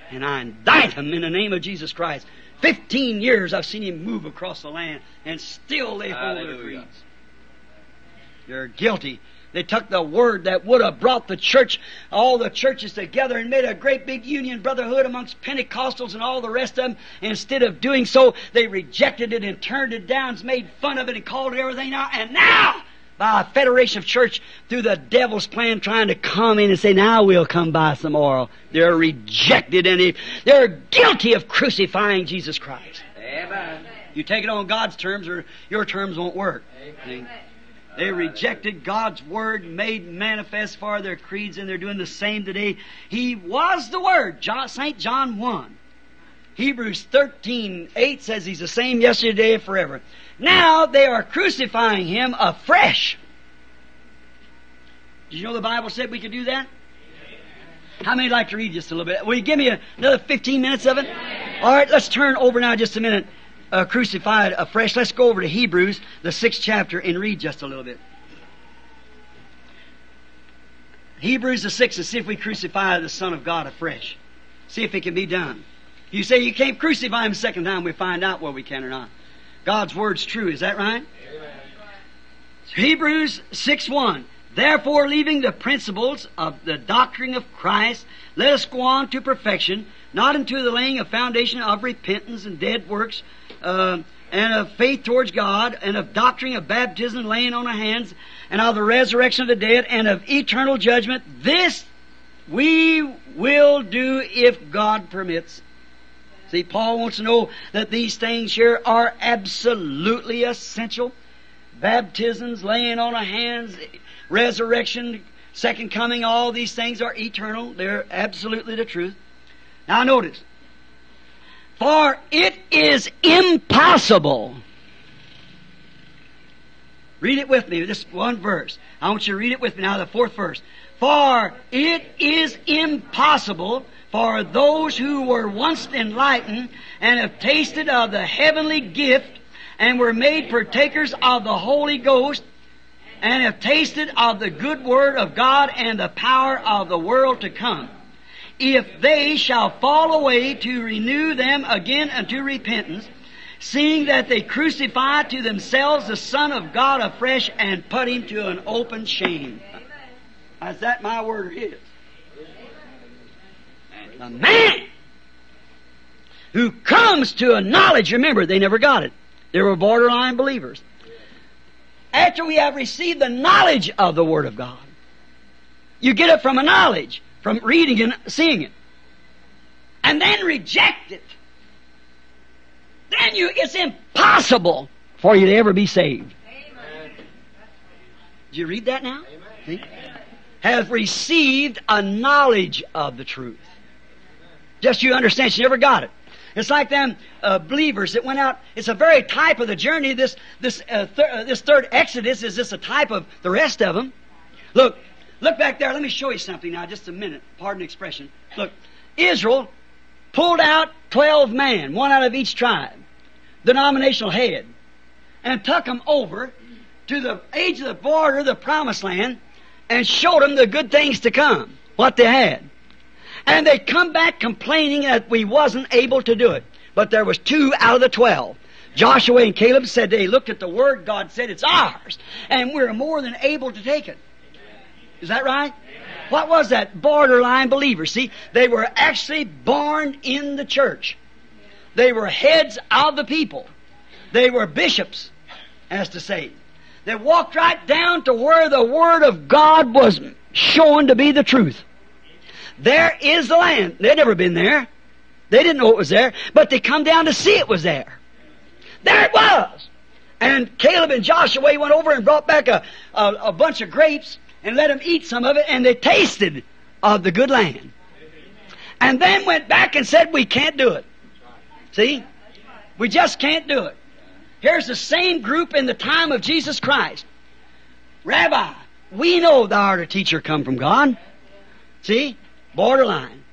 And I indict them in the name of Jesus Christ. Fifteen years I've seen him move across the land, and still they hold their creeds. They're guilty. They took the word that would have brought the church, all the churches together, and made a great big union brotherhood amongst Pentecostals and all the rest of them. Instead of doing so, they rejected it and turned it down, made fun of it and called it everything out. And now, by a federation of church, through the devil's plan, trying to come in and say, now we'll come by some oil. They're rejected, and they're guilty of crucifying Jesus Christ. Amen. You take it on God's terms, or your terms won't work. Amen. They rejected God's Word made manifest for their creeds, and they're doing the same today. He was the Word, Saint John one. Hebrews thirteen eight says He's the same yesterday and forever. Now they are crucifying Him afresh. Did you know the Bible said we could do that? How many like to read just a little bit? Will you give me another fifteen minutes of it? All right, let's turn over now just a minute. Uh, crucified afresh. Let's go over to Hebrews, the sixth chapter, and read just a little bit. Hebrews the sixth is see if we crucify the Son of God afresh. See if it can be done. You say you can't crucify him a second time, we find out whether we can or not. God's word's true, is that right? Amen. Hebrews six one. Therefore, leaving the principles of the doctrine of Christ, let us go on to perfection, not unto the laying of foundation of repentance and dead works, uh, and of faith towards God, and of doctrine of baptism and laying on of hands, and of the resurrection of the dead, and of eternal judgment. This we will do if God permits. See, Paul wants to know that these things here are absolutely essential. Baptisms, laying on of hands, resurrection, second coming, all these things are eternal. They're absolutely the truth. Now notice, for it is impossible. Read it with me, this one verse. I want you to read it with me now, the fourth verse. For it is impossible for those who were once enlightened and have tasted of the heavenly gift and were made partakers of the Holy Ghost and have tasted of the good word of God and the power of the world to come, if they shall fall away, to renew them again unto repentance, seeing that they crucify to themselves the Son of God afresh and put him to an open shame. Is that my word or his? The man who comes to a knowledge, remember, they never got it. They were borderline believers. After we have received the knowledge of the Word of God, you get it from a knowledge, from reading and seeing it, and then reject it, then you, it's impossible for you to ever be saved. Amen. Did you read that now? See? Have received a knowledge of the truth. Just you understand, she never got it. It's like them uh, believers that went out. It's a very type of the journey. This this uh, th uh, this third Exodus is just a type of the rest of them. Look, look back there. Let me show you something now, just a minute. Pardon the expression. Look, Israel pulled out twelve men, one out of each tribe, denominational head, and took them over to the edge of the border of the Promised Land and showed them the good things to come, what they had. And they come back complaining that we wasn't able to do it. But there was two out of the twelve. Joshua and Caleb said they looked at the word, God said it's ours, and we're more than able to take it. Is that right? Amen. What was that? Borderline believers. See, they were actually born in the church. They were heads of the people. They were bishops, as to say. They walked right down to where the Word of God was shown to be the truth. There is the land. They'd never been there. They didn't know it was there, but they come down to see it was there. There it was. And Caleb and Joshua went over and brought back a, a, a bunch of grapes and let them eat some of it, and they tasted of the good land. And then went back and said, we can't do it. See? We just can't do it. Here's the same group in the time of Jesus Christ. Rabbi, we know thou art a teacher come from God. See? Borderline.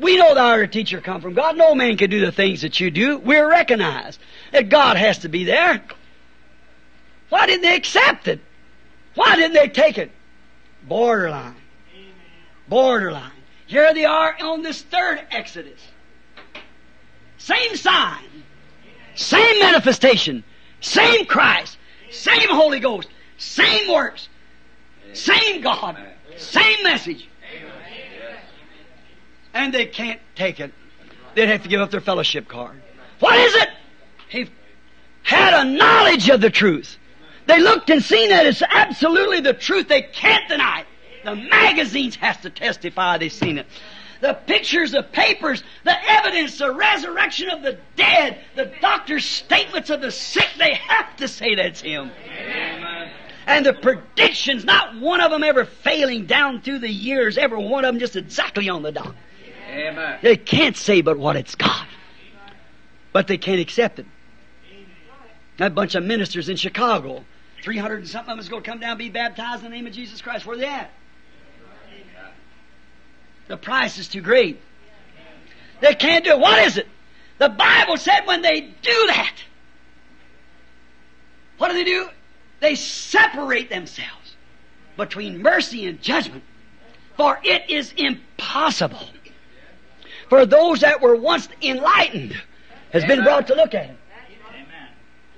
We know thou art a teacher come from God. No man can do the things that you do. We're recognized that God has to be there. Why didn't they accept it? Why didn't they take it? Borderline. Borderline. Here they are on this third Exodus. Same sign. Same manifestation. Same Christ. Same Holy Ghost. Same works. Same God. Same message. And they can't take it. They'd have to give up their fellowship card. What is it? They've had a knowledge of the truth. They looked and seen that it's absolutely the truth. They can't deny it. The magazines has to testify they've seen it. The pictures, the papers, the evidence, the resurrection of the dead, the doctor's statements of the sick, they have to say that's him. Amen. And the predictions, not one of them ever failing down through the years, every one of them just exactly on the dot. Amen. They can't say but what it's God. But they can't accept it. That bunch of ministers in Chicago, three hundred and something of them is going to come down and be baptized in the name of Jesus Christ. Where are they at? The price is too great. They can't do it. What is it? The Bible said when they do that, what do they do? They separate themselves between mercy and judgment. For it is impossible for those that were once enlightened has been brought to look at him. Amen.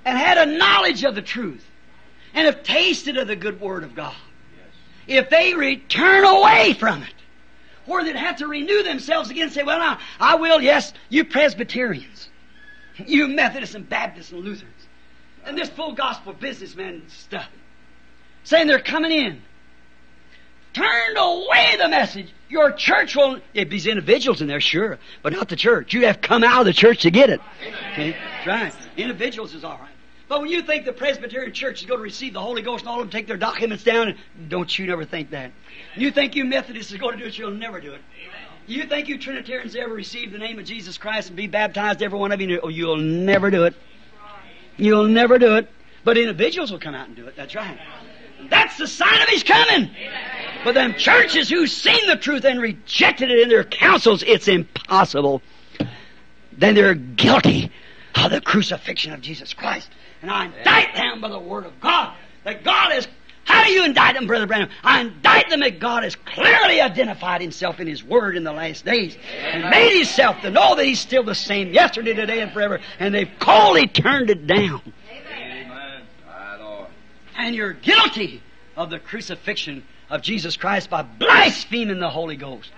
And had a knowledge of the truth and have tasted of the good word of God. Yes. If they return away from it, or they'd have to renew themselves again and say, well, now, I will, yes, you Presbyterians, you Methodists and Baptists and Lutherans, and this full gospel businessman stuff, saying they're coming in. Turned away the message. Your church will... If these individuals in there, sure, but not the church. You have come out of the church to get it. Okay? That's right. Individuals is all right. But when you think the Presbyterian church is going to receive the Holy Ghost and all of them take their documents down, and don't you never think that. You think you Methodists is going to do it, you'll never do it. You think you Trinitarians ever receive the name of Jesus Christ and be baptized, every one of you, oh, you'll never do it. You'll never do it. But individuals will come out and do it. That's right. That's the sign of His coming. For them churches who've seen the truth and rejected it in their councils, it's impossible. Then they're guilty of the crucifixion of Jesus Christ. And I indict them by the Word of God. That God is... How do you indict them, Brother Branham? I indict them that God has clearly identified Himself in His Word in the last days. And made Himself to know that He's still the same yesterday, today, and forever. And they've coldly turned it down. Amen. And you're guilty of the crucifixion of Jesus Christ by blaspheming the Holy Ghost.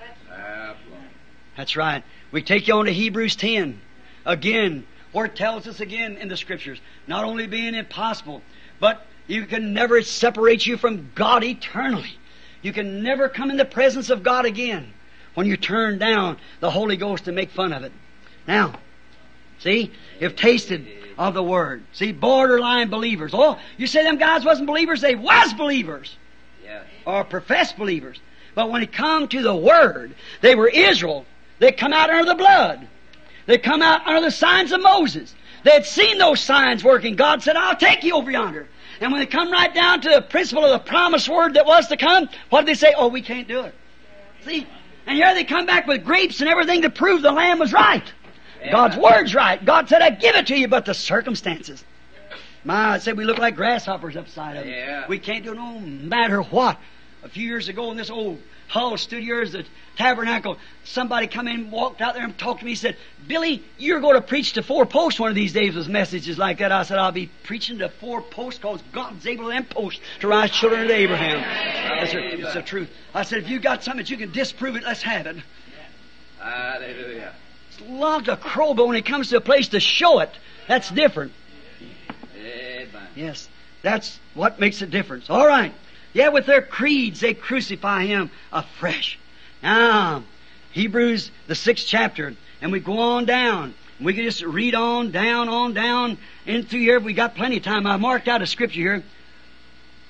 That's right. We take you on to Hebrews ten. Again, where it tells us again in the Scriptures, not only being impossible, but you can never separate you from God eternally. You can never come in the presence of God again when you turn down the Holy Ghost and make fun of it. Now, see, you've tasted of the Word. See, borderline believers. Oh, you say them guys wasn't believers? They was believers. Or professed believers. But when it come to the Word, they were Israel. They come out under the blood. They come out under the signs of Moses. They had seen those signs working. God said, I'll take you over yonder. And when they come right down to the principle of the promised Word that was to come, what did they say? Oh, we can't do it. See? And here they come back with grapes and everything to prove the Lamb was right. God's Word's right. God said, I give it to you, but the circumstances... My, I said we look like grasshoppers upside of them. Yeah. We can't do no matter what. A few years ago in this old hall studio, the tabernacle, somebody come in, walked out there and talked to me. He said, Billy, you're going to preach to four posts one of these days with messages like that. I said, I'll be preaching to four posts because God's able to them posts to rise children of Abraham. That's a, that's the truth. I said, if you got something that you can disprove it, let's have it. Hallelujah. It's logged a crow, but when it comes to a place to show it, that's different. Yes, that's what makes a difference. All right. Yeah, with their creeds, they crucify Him afresh. Now, Hebrews, the sixth chapter, and we go on down. We can just read on, down, on, down, into here. We got plenty of time. I marked out a scripture here.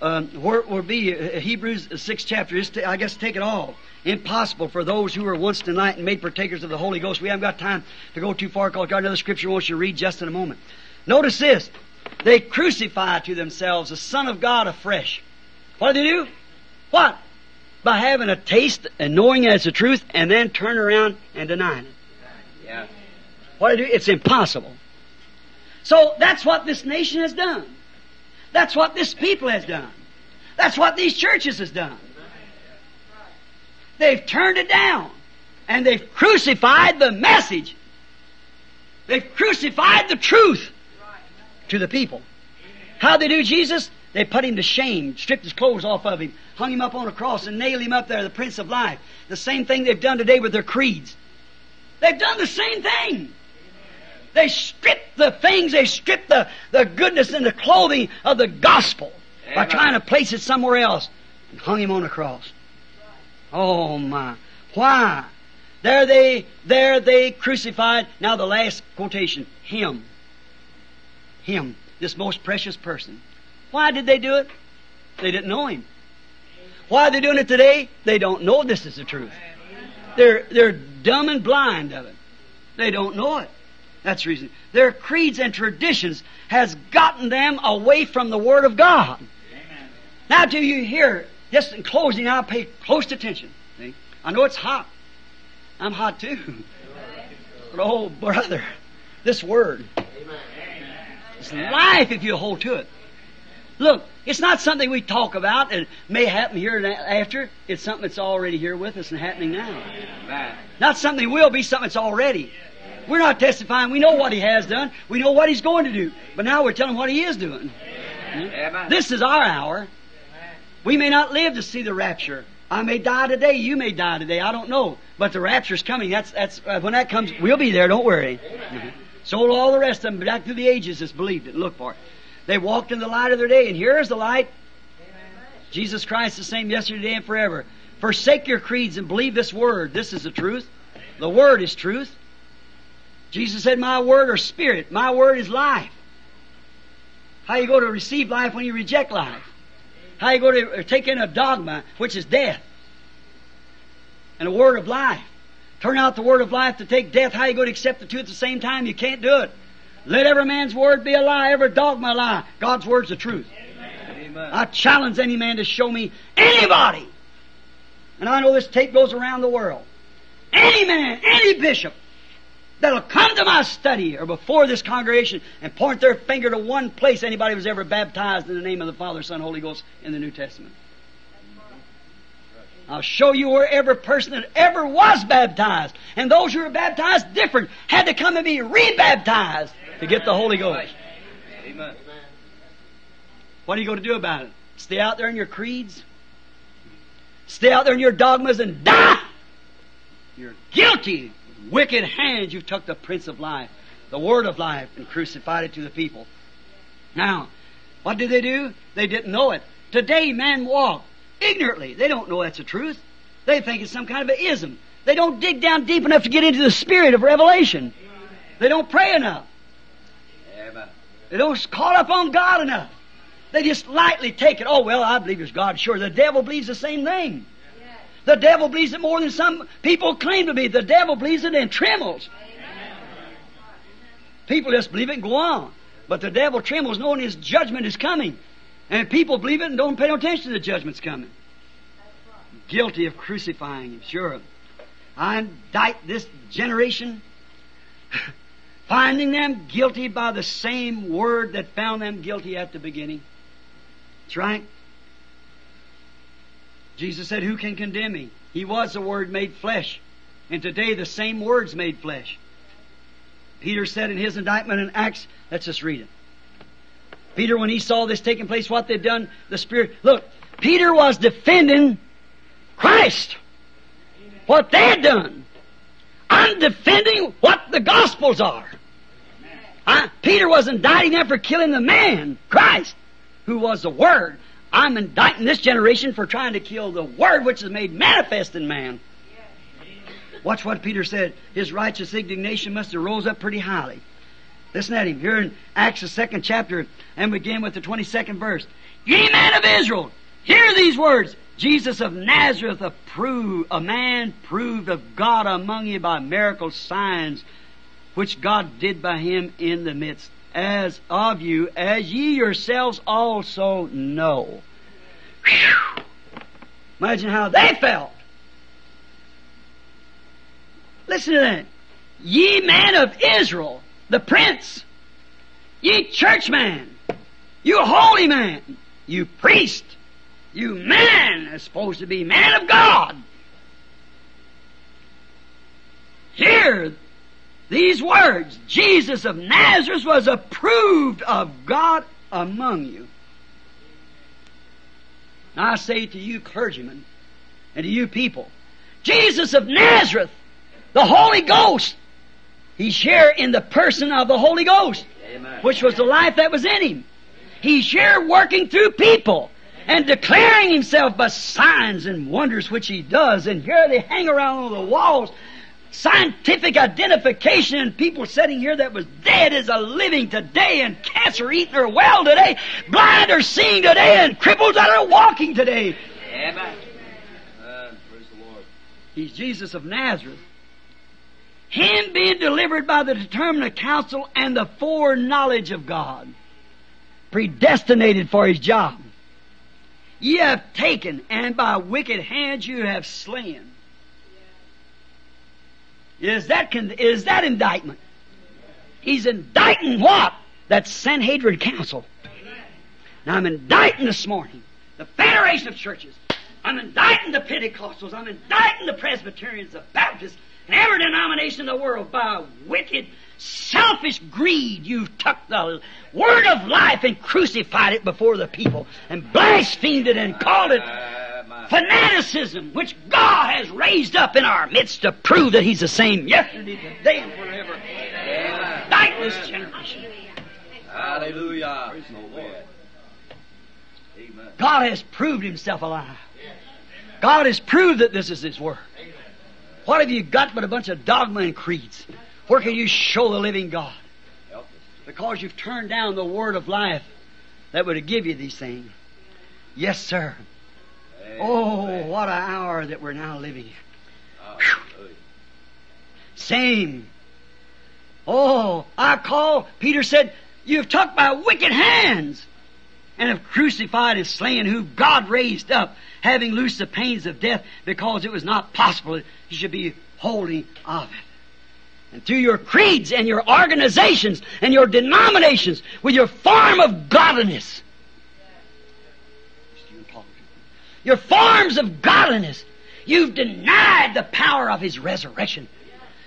Um, where it will be, uh, Hebrews, the sixth chapter. Just to, I guess, take it all. Impossible for those who were once tonight and made partakers of the Holy Ghost. We haven't got time to go too far. I've got another scripture I want you to read just in a moment. Notice this. They crucify to themselves the Son of God afresh. What do they do? What? By having a taste and knowing it as the truth and then turn around and denying it. Yeah. What do they do? It's impossible. So that's what this nation has done. That's what this people has done. That's what these churches has done. They've turned it down. And they've crucified the message. They've crucified the truth to the people. How'd they do Jesus? They put Him to shame, stripped His clothes off of Him, hung Him up on a cross and nailed Him up there, the Prince of Life. The same thing they've done today with their creeds. They've done the same thing. They stripped the things, they stripped the, the goodness and the clothing of the gospel by trying to place it somewhere else and hung Him on a cross. Oh my. Why? There they, there they crucified. Now the last quotation, Him. Him, this most precious person. Why did they do it? They didn't know Him. Why are they doing it today? They don't know this is the truth. They're, they're dumb and blind of it. They don't know it. That's the reason. Their creeds and traditions has gotten them away from the Word of God. Amen. Now do you hear, just in closing, I'll pay close attention. See? I know it's hot. I'm hot too. But oh, brother, this Word. Amen. It's life if you hold to it. Look, it's not something we talk about and may happen here and after. It's something that's already here with us and happening now. Right. Not something will be, something that's already. We're not testifying. We know what he has done. We know what he's going to do. But now we're telling what he is doing. Yeah. This is our hour. We may not live to see the rapture. I may die today. You may die today. I don't know. But the rapture's coming. That's that's uh, when that comes, we'll be there. Don't worry. Mm-hmm. So will all the rest of them back through the ages that's believed it and looked for it. They walked in the light of their day, and here is the light. Amen. Jesus Christ the same yesterday, today, and forever. Forsake your creeds and believe this Word. This is the truth. The Word is truth. Jesus said, my Word are spirit. My Word is life. How you go to receive life when you reject life? How you go to take in a dogma, which is death, and a Word of life? Turn out the Word of life to take death. How you go to accept the two at the same time? You can't do it. Let every man's word be a lie, every dogma a lie. God's word's the truth. Amen. I challenge any man to show me anybody. And I know this tape goes around the world. Any man, any bishop that'll come to my study or before this congregation and point their finger to one place anybody was ever baptized in the name of the Father, Son, Holy Ghost in the New Testament. I'll show you where every person that ever was baptized, and those who were baptized different, had to come and be re-baptized to get the Holy Ghost. Amen. What are you going to do about it? Stay out there in your creeds? Stay out there in your dogmas and die! You're guilty with wicked hands. You took the Prince of Life, the Word of Life, and crucified it to the people. Now, what did they do? They didn't know it. Today, man walked ignorantly. They don't know that's the truth. They think it's some kind of an ism. They don't dig down deep enough to get into the spirit of revelation. They don't pray enough. They don't call up on God enough. They just lightly take it. Oh, well, I believe it's God. Sure, the devil believes the same thing. The devil believes it more than some people claim to be. The devil believes it and trembles. People just believe it and go on. But the devil trembles knowing his judgment is coming. And people believe it and don't pay no attention to the judgment's coming. Guilty of crucifying him, sure. I indict this generation, finding them guilty by the same word that found them guilty at the beginning. That's right. Jesus said, who can condemn me? He was the Word made flesh. And today the same Word's made flesh. Peter said in his indictment in Acts, let's just read it. Peter, when he saw this taking place, what they'd done, the Spirit... Look, Peter was defending Christ. What they had done. I'm defending what the Gospels are. I, Peter was indicting them for killing the man, Christ, who was the Word. I'm indicting this generation for trying to kill the Word which is made manifest in man. Watch what Peter said. His righteous indignation must have rose up pretty highly. Listen at him. Here in Acts, the second chapter, and begin with the twenty-second verse. Ye men of Israel, hear these words. Jesus of Nazareth, approved, a man proved of God among you by miracles, signs, which God did by him in the midst, as of you, as ye yourselves also know. Whew. Imagine how they felt. Listen to that. Ye men of Israel, the prince, ye churchman, you holy man, you priest, you man is supposed to be man of God. Hear these words. Jesus of Nazareth was approved of God among you. And I say to you clergymen and to you people, Jesus of Nazareth, the Holy Ghost, He's here in the person of the Holy Ghost, Amen. Which was the life that was in Him. He's here working through people and declaring Himself by signs and wonders which He does. And here they hang around on the walls. Scientific identification, and people sitting here that was dead is a living today, and cancer eating are well today, blind are seeing today, and cripples that are walking today. Amen. Uh, praise the Lord. He's Jesus of Nazareth. Him being delivered by the determinate counsel and the foreknowledge of God, predestinated for His job. Ye have taken, and by wicked hands you have slain. Is that, is that indictment? He's indicting what? That Sanhedrin council. Now, I'm indicting this morning the Federation of Churches. I'm indicting the Pentecostals. I'm indicting the Presbyterians, the Baptists, and every denomination in the world by wicked, selfish greed. You've took the word of life and crucified it before the people and blasphemed it and called it fanaticism, which God has raised up in our midst to prove that He's the same yesterday, today, and forever. Indict this generation. Hallelujah. Praise the Lord. Amen. God has proved Himself alive. God has proved that this is His Word. What have you got but a bunch of dogma and creeds? Where can you show the living God? Because you've turned down the Word of life that would give you these things. Yes, sir. Oh, what an hour that we're now living in. Whew. Same. Oh, I call, Peter said, you've took my wicked hands and have crucified and slain whom God raised up, having loosed the pains of death, because it was not possible that you should be holding of it. And through your creeds and your organizations and your denominations, with your form of godliness, your forms of godliness, you've denied the power of His resurrection.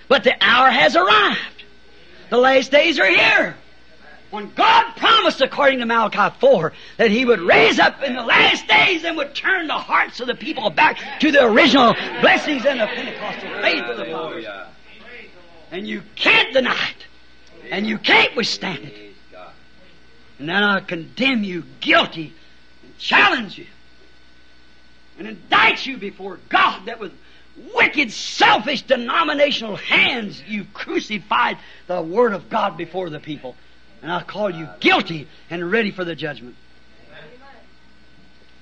But the hour has arrived. The last days are here. When God promised, according to Malachi four, that He would raise up in the last days and would turn the hearts of the people back to the original blessings and the Pentecostal faith of the fathers. And you can't deny it. And you can't withstand it. And then I condemn you guilty and challenge you and indict you before God that with wicked, selfish, denominational hands you crucified the Word of God before the people. And I call you guilty and ready for the judgment.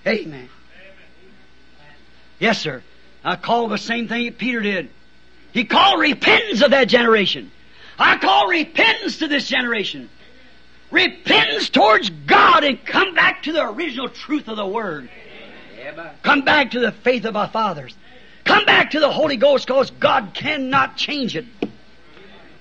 Amen. Amen. Yes, sir. I call the same thing that Peter did. He called repentance of that generation. I call repentance to this generation. Repentance towards God and come back to the original truth of the Word. Come back to the faith of our fathers. Come back to the Holy Ghost, because God cannot change it.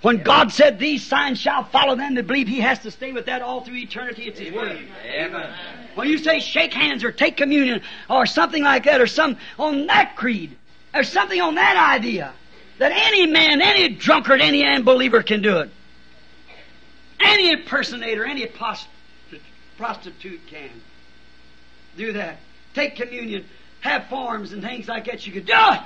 When God said, these signs shall follow them that believe, He has to stay with that all through eternity. It's His Word. Amen. When you say shake hands or take communion or something like that, or some on that creed, or something on that idea, that any man, any drunkard, any unbeliever can do it. Any impersonator, any prostitute can do that. Take communion, have forms and things like that. You could do it.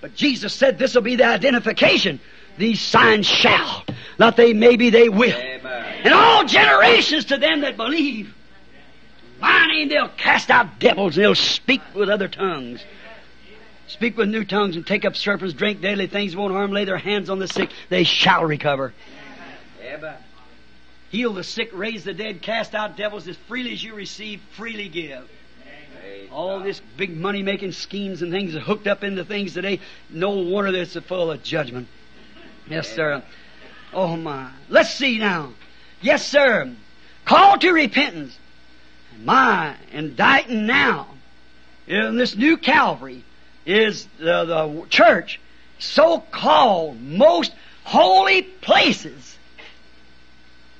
But Jesus said this will be the identification. These signs shall. Not they maybe they will. Amen. And all generations to them that believe. My name, they'll cast out devils and they'll speak with other tongues. Speak with new tongues and take up serpents, drink deadly things, won't harm, lay their hands on the sick. They shall recover. Amen. Heal the sick, raise the dead, cast out devils. As freely as you receive, freely give. All this big money-making schemes and things are hooked up into things today. No wonder that's full of judgment. Yes, sir. Oh, my. Let's see now. Yes, sir. Call to repentance. My indicting now in this new Calvary is the, the church, so-called most holy places,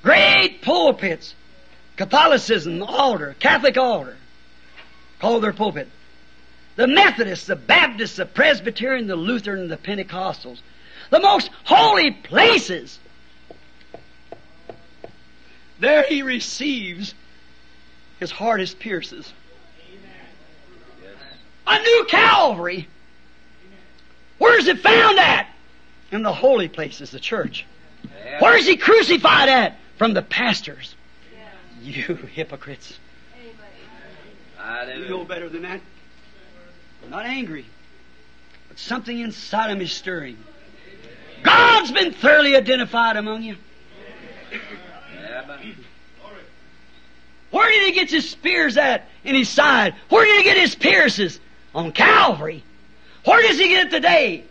great pulpits, Catholicism, altar, Catholic altar, call their pulpit. The Methodists, the Baptists, the Presbyterian, the Lutheran, the Pentecostals. The most holy places. There he receives. His heart is pierces. A new Calvary. Where's it found at? In the holy places, the church. Where's he crucified at? From the pastors. You hypocrites. You know better than that. I'm not angry, but something inside him is stirring. God's been thoroughly identified among you. Where did he get his spears at in his side? Where did he get his pierces? On Calvary. Where does he get it today?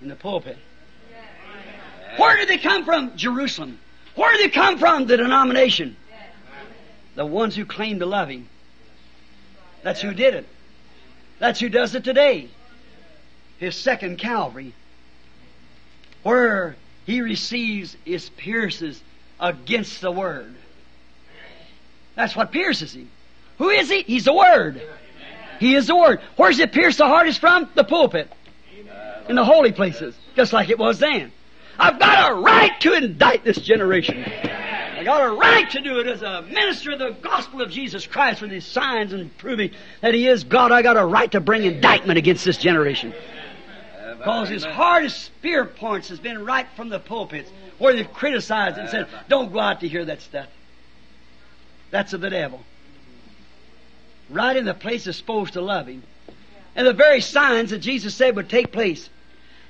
In the pulpit. Where did they come from? Jerusalem. Where did they come from? The denomination. The ones who claim to love him. That's who did it. That's who does it today. His second Calvary, where he receives his pierces against the Word. That's what pierces him. Who is he? He's the Word. He is the Word. Where's it pierce the hardest from? The pulpit. In the holy places. Just like it was then. I've got a right to indict this generation. I've got a right to do it as a minister of the gospel of Jesus Christ with his signs and proving that he is God. I've got a right to bring indictment against this generation. Because his hardest spear points has been right from the pulpits where they've criticized and said, don't go out to hear that stuff. That's of the devil. Right in the place that's supposed to love him. And the very signs that Jesus said would take place.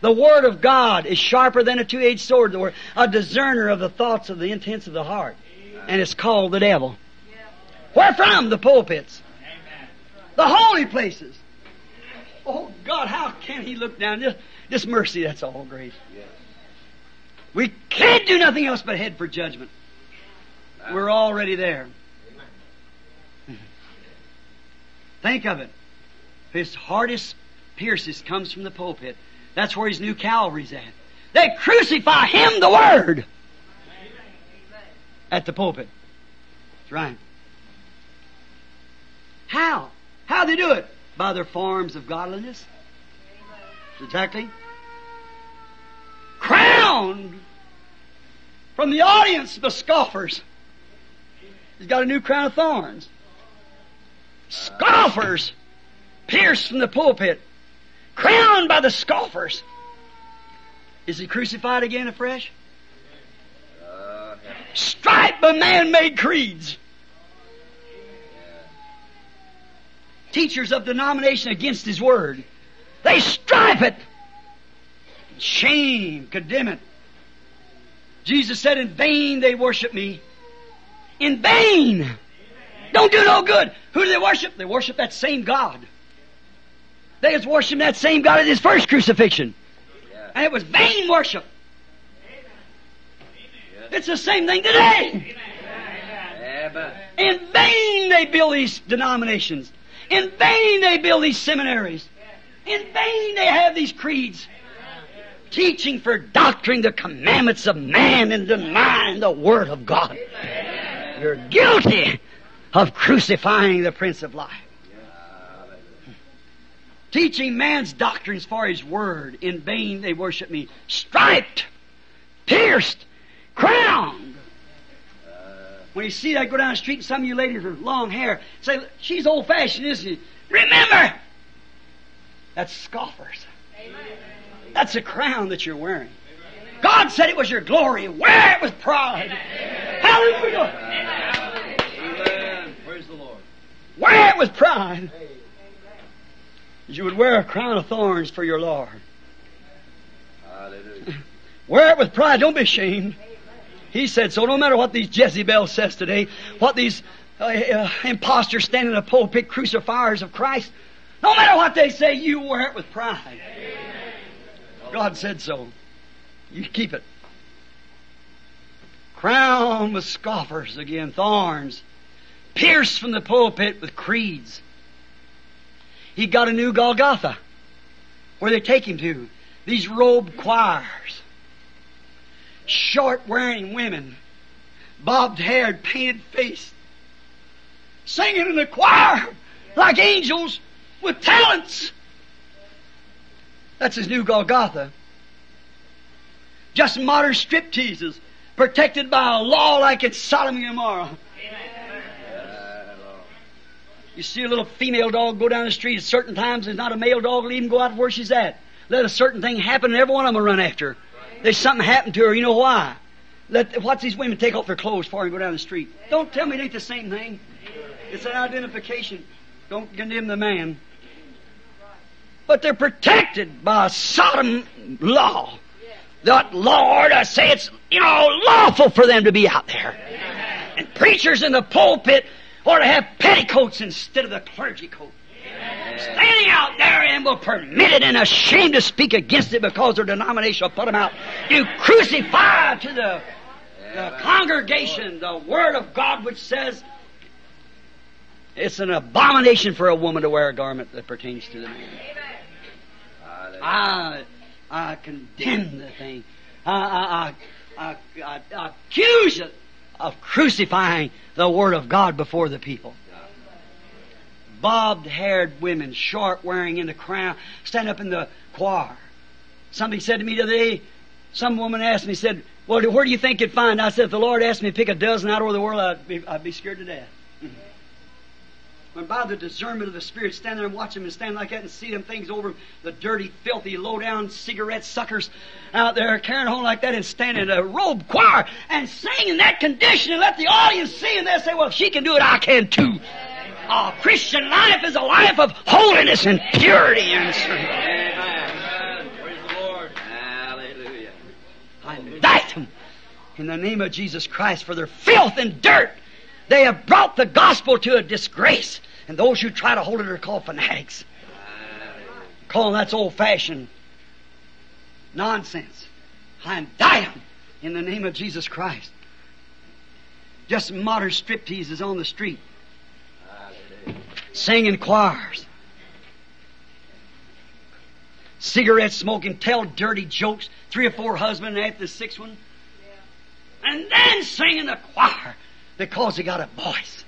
The Word of God is sharper than a two-edged sword, or a discerner of the thoughts of the intents of the heart. And it's called the devil. Where from? The pulpits. The holy places. Oh, God, how can he look down? Just, just mercy, that's all grace. We can't do nothing else but head for judgment. We're already there. Think of it. His hardest pierces comes from the pulpit. That's where his new Calvary's at. They crucify him, the Word, at the pulpit. That's right. How? How do they do it? By their forms of godliness. Exactly. Crowned from the audience, the scoffers. He's got a new crown of thorns. Scoffers pierced from the pulpit. Crowned by the scoffers. Is he crucified again afresh? Uh, yeah. Striped by man-made creeds. Yeah. Teachers of denomination against his Word. They stripe it. Shame, condemn it. Jesus said, in vain they worship me. In vain. Amen. Don't do no good. Who do they worship? They worship that same God. They was worshiping that same God at his first crucifixion. Yeah. And it was vain worship. Amen. It's the same thing today. Amen. In vain they build these denominations. In vain they build these seminaries. In vain they have these creeds. Amen. Teaching for doctrine the commandments of man and denying the Word of God. Amen. You're guilty of crucifying the Prince of Life. Teaching man's doctrines for his Word. In vain they worship me. Striped, pierced, crowned. When you see that go down the street and some of you ladies with long hair, say, she's old-fashioned, isn't she? Remember! That's scoffers. That's a crown that you're wearing. God said it was your glory. Wear it with pride. Hallelujah! Amen. Praise the Lord. Wear it with pride. You would wear a crown of thorns for your Lord. Hallelujah. Wear it with pride. Don't be ashamed. He said so. No matter what these Jezebel says today, what these uh, uh, imposters standing in the pulpit, crucifiers of Christ, no matter what they say, you wear it with pride. Amen. God said so. You keep it. Crowned with scoffers again, thorns, pierced from the pulpit with creeds. He got a new Golgotha, where they take him to. These robed choirs, short-wearing women, bobbed-haired, painted-faced, singing in the choir like angels with talents. That's his new Golgotha. Just modern stripteases, protected by a law like it's Sodom and Gomorrah. You see a little female dog go down the street at certain times. There's not a male dog will even go out where she's at. Let a certain thing happen and every one of them will run after her. There's something happened to her. You know why? Let, watch these women take off their clothes before they go down the street. Don't tell me it ain't the same thing. It's an identification. Don't condemn the man. But they're protected by Sodom law. That Lord, I say it's, you know, lawful for them to be out there. And preachers in the pulpit or to have petticoats instead of the clergy coat. Amen. Standing out there and will permit it and ashamed to speak against it because their denomination will put them out. You crucify to the, the congregation the Word of God which says it's an abomination for a woman to wear a garment that pertains to the man. I, I condemn the thing. I, I, I, I, I accuse it of crucifying the Word of God before the people. Bobbed-haired women, short-wearing in the crown, stand up in the choir. Somebody said to me the other day, some woman asked me, said, well, where do you think you'd find? I said, if the Lord asked me to pick a dozen out of the world, I'd be, I'd be scared to death. But by the discernment of the Spirit, stand there and watch them and stand like that and see them things over them, the dirty, filthy, low-down cigarette suckers out there carrying home like that and stand in a robe choir and sing in that condition and let the audience see, and they'll say, well, if she can do it, I can too. Our oh, Christian life is a life of holiness and purity and service. Amen. Praise the Lord. Hallelujah. I indict them in the name of Jesus Christ for their filth and dirt. They have brought the gospel to a disgrace. And those who try to hold it are called fanatics. Call that's old-fashioned nonsense. I indict them in the name of Jesus Christ. Just modern striptease is on the street. Singing choirs. Cigarette smoking, tell dirty jokes. Three or four husbands at the sixth one. Yeah. And then singing the choir because they got a voice.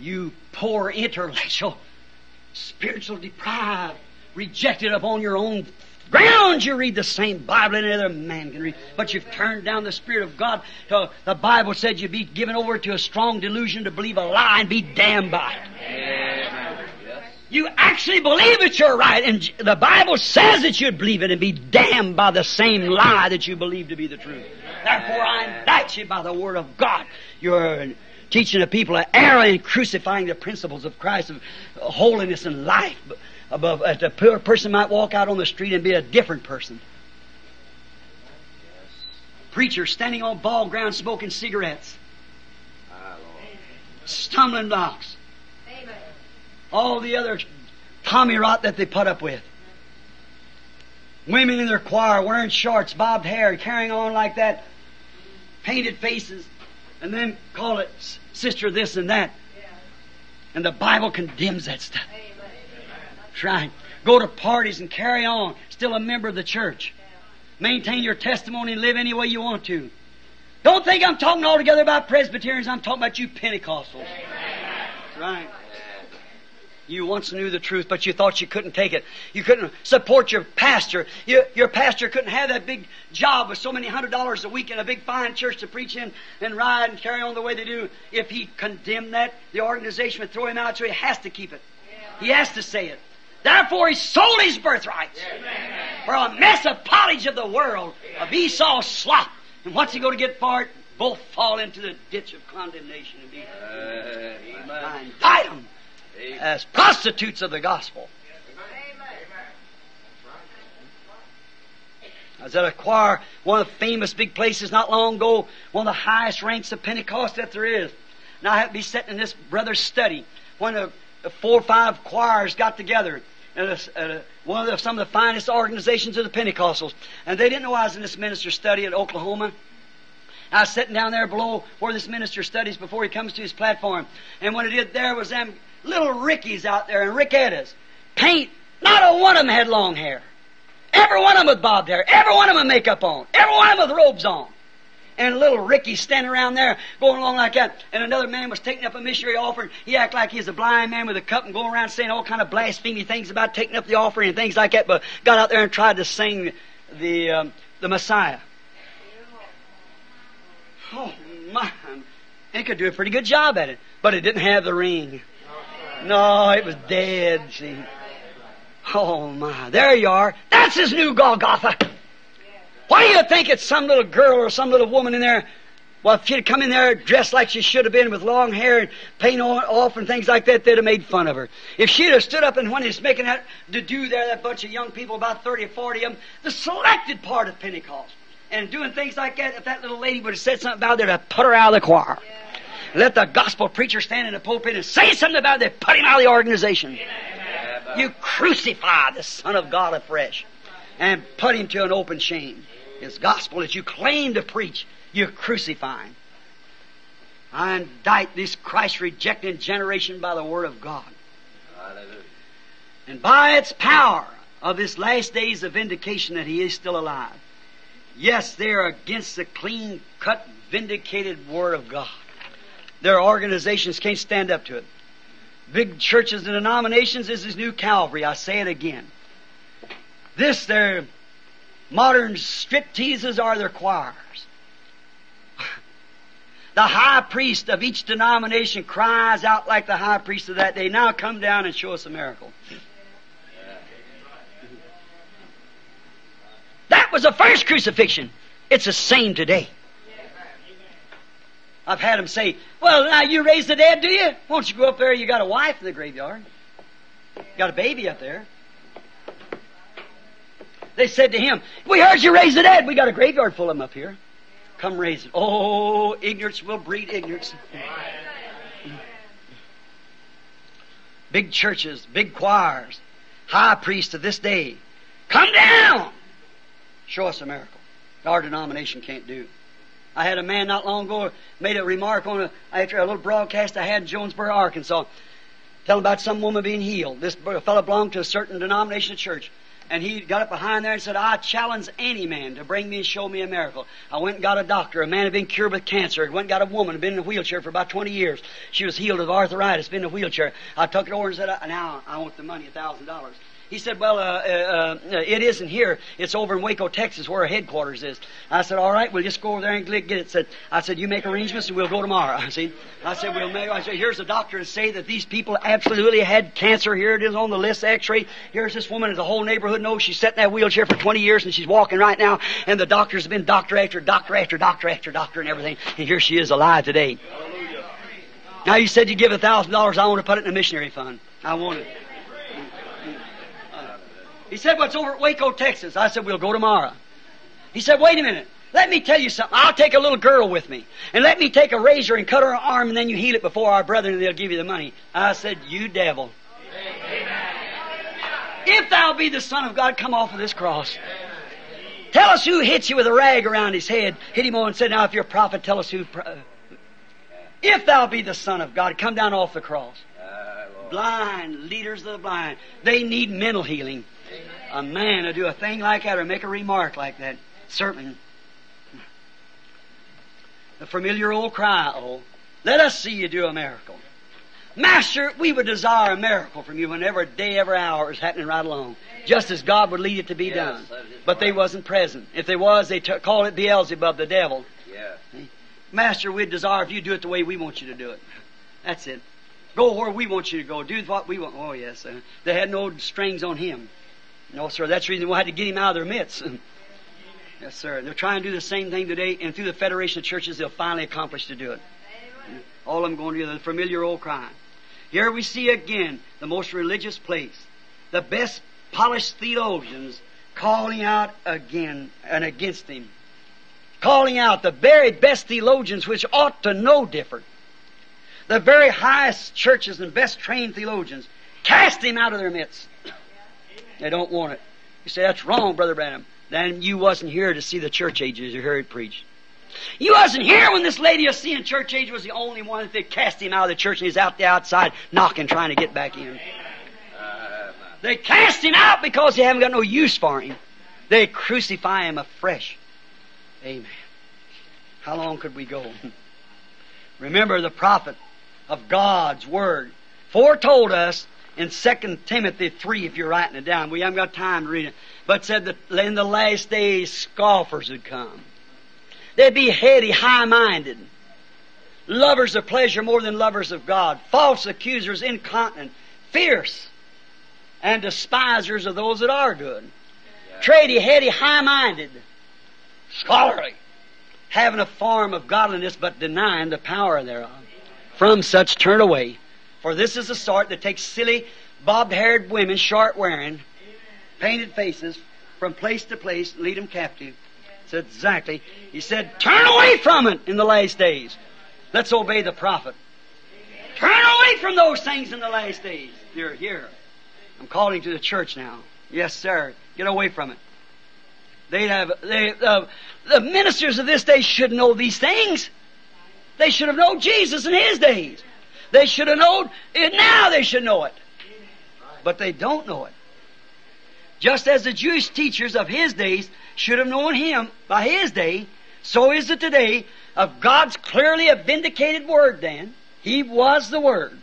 You poor intellectual, spiritual deprived, rejected upon your own ground. You read the same Bible any other man can read. But you've turned down the Spirit of God. To, the Bible said you'd be given over to a strong delusion to believe a lie and be damned by it. Amen. You actually believe that you're right, and the Bible says that you'd believe it and be damned by the same lie that you believe to be the truth. Therefore, I indict you by the Word of God. You're teaching the people an error and crucifying the principles of Christ, of holiness and life. Above, uh, the poor person might walk out on the street and be a different person. Preacher standing on ball ground smoking cigarettes. Stumbling blocks. All the other Tommy rot that they put up with. Women in their choir wearing shorts, bobbed hair, carrying on like that. Painted faces. And then call it sister this and that. And the Bible condemns that stuff. Right. Go to parties and carry on. Still a member of the church. Maintain your testimony and live any way you want to. Don't think I'm talking altogether about Presbyterians. I'm talking about you Pentecostals. Right. You once knew the truth, but you thought you couldn't take it. You couldn't support your pastor. Your, your pastor couldn't have that big job with so many hundred dollars a week and a big fine church to preach in and ride and carry on the way they do. If he condemned that, the organization would throw him out, so he has to keep it. He has to say it. Therefore, he sold his birthrights for a mess of pottage of the world, of Esau's slop. And what's he going to get for it? Both fall into the ditch of condemnation and be uh, I indict them as prostitutes of the gospel. I was at a choir, one of the famous big places not long ago, one of the highest ranks of Pentecost that there is. And I happened to be sitting in this brother's study. One of the four or five choirs got together. And a, a, one of the, some of the finest organizations of the Pentecostals. And they didn't know I was in this minister's study at Oklahoma. I was sitting down there below where this minister studies before he comes to his platform. And when it did, there was them little Rickies out there and Rickettas. Paint. Not a one of them had long hair. Every one of them with bobbed hair. Every one of them with makeup on. Every one of them with robes on. And little Ricky standing around there going along like that. And another man was taking up a missionary offering. He acted like he was a blind man with a cup and going around saying all kind of blasphemy things about taking up the offering and things like that. But got out there and tried to sing the, um, the Messiah. Oh, my. He could do a pretty good job at it. But it didn't have the ring. No, it was dead, see. Oh, my. There you are. That's his new Golgotha. Why do you think it's some little girl or some little woman in there? Well, if she'd have come in there dressed like she should have been with long hair and paint on, off and things like that, they'd have made fun of her. If she'd have stood up and when he's making that to-do there, that bunch of young people, about thirty or forty of them, the selected part of Pentecost, and doing things like that, if that little lady would have said something about it, they'd have put her out of the choir. Yeah. Let the gospel preacher stand in the pulpit and say something about it, they put him out of the organization. Yeah. You crucify the Son of God afresh and put him to an open shame. His gospel that you claim to preach, you're crucifying. I indict this Christ-rejecting generation by the Word of God. Hallelujah. And by its power of this last day's of vindication that He is still alive, Yes, they're against the clean-cut, vindicated Word of God. Their organizations can't stand up to it. Big churches and denominations, this is New Calvary. I say it again. This, their modern stripteases are their choirs. The high priest of each denomination cries out like the high priest of that day. Now come down and show us a miracle. That was the first crucifixion. It's the same today. I've had them say, well, now you raise the dead, do you? Won't you go up there? You got a wife in the graveyard. Got a baby up there. They said to him, we heard you raise the dead. We got a graveyard full of them up here. Come raise it. Oh, ignorance will breed ignorance. Big churches, big choirs, high priests of this day. Come down. Show us a miracle. Our denomination can't do. I had a man not long ago made a remark on a, after a little broadcast I had in Jonesboro, Arkansas, telling about some woman being healed. This fellow belonged to a certain denomination of church. And he got up behind there and said, I challenge any man to bring me and show me a miracle. I went and got a doctor. A man had been cured with cancer. I went and got a woman who had been in a wheelchair for about twenty years. She was healed of arthritis, been in a wheelchair. I took it over and said, now I want the money, a thousand dollars. He said, well, uh, uh, uh, it isn't here. It's over in Waco, Texas, where our headquarters is. I said, all right, we'll just go over there and get it. Said, I said, you make arrangements and we'll go tomorrow. I said, I said, we'll make, I said, here's a doctor to say that these people absolutely had cancer. Here it is on the list, x-ray. Here's this woman that the whole neighborhood knows. She's sat in that wheelchair for twenty years and she's walking right now. And the doctors have been doctor after doctor after doctor after doctor and everything. And here she is alive today. Hallelujah. Now, you said you give a thousand dollars. I want to put it in a missionary fund. I want it. He said, well, it's over at Waco, Texas. I said, we'll go tomorrow. He said, wait a minute. Let me tell you something. I'll take a little girl with me. And let me take a razor and cut her arm, and then you heal it before our brethren, and they'll give you the money. I said, you devil. Amen. If thou be the Son of God, come off of this cross. Amen. Tell us who hits you with a rag around his head. Hit him on and said, now, if you're a prophet, tell us who... Pro if thou be the Son of God, come down off the cross. Uh, blind, leaders of the blind. They need mental healing. A man to do a thing like that or make a remark like that. Certainly. The familiar old cry, oh, let us see you do a miracle. Master, we would desire a miracle from you whenever day, every hour is happening right along. Just as God would lead it to be yes, done. But they wasn't present. If they was, they called it Beelzebub, the devil. Yeah. Master, we'd desire if you do it the way we want you to do it. That's it. Go where we want you to go. Do what we want. Oh, yes. Uh, they had no strings on him. No, sir, that's the reason we had to get him out of their midst. Yes, sir. They're trying to do the same thing today, and through the Federation of Churches, they'll finally accomplish to do it. Amen. All of them going to the familiar old crime. Here we see again the most religious place, the best polished theologians calling out again and against him, calling out the very best theologians which ought to know different, the very highest churches and best trained theologians, cast him out of their midst. They don't want it. You say, that's wrong, Brother Branham. Then you wasn't here to see the church ages. You heard it preached. You wasn't here when this lady of seeing church age was the only one that they cast him out of the church and he's out the outside knocking, trying to get back in. Uh, they cast him out because they haven't got no use for him. They crucify him afresh. Amen. How long could we go? Remember the prophet of God's Word foretold us in Second Timothy three, if you're writing it down. We haven't got time to read it. But said that in the last days, scoffers would come. They'd be heady, high-minded. Lovers of pleasure more than lovers of God. False accusers, incontinent. Fierce. And despisers of those that are good. Yeah. Trady, heady, high-minded. Scholarly. Having a form of godliness, but denying the power thereof. From such turn away. For this is the sort that takes silly, bob-haired women, short-wearing, painted faces, from place to place, and lead them captive. Said exactly. He said, turn away from it in the last days. Let's obey the prophet. Turn away from those things in the last days. You're here. I'm calling to the church now. Yes, sir. Get away from it. They have. They, uh, the ministers of this day should know these things. They should have known Jesus in his days. They should have known it now. They should know it. But they don't know it. Just as the Jewish teachers of his days should have known him by his day, so is it today of God's clearly a vindicated word then. He was the Word.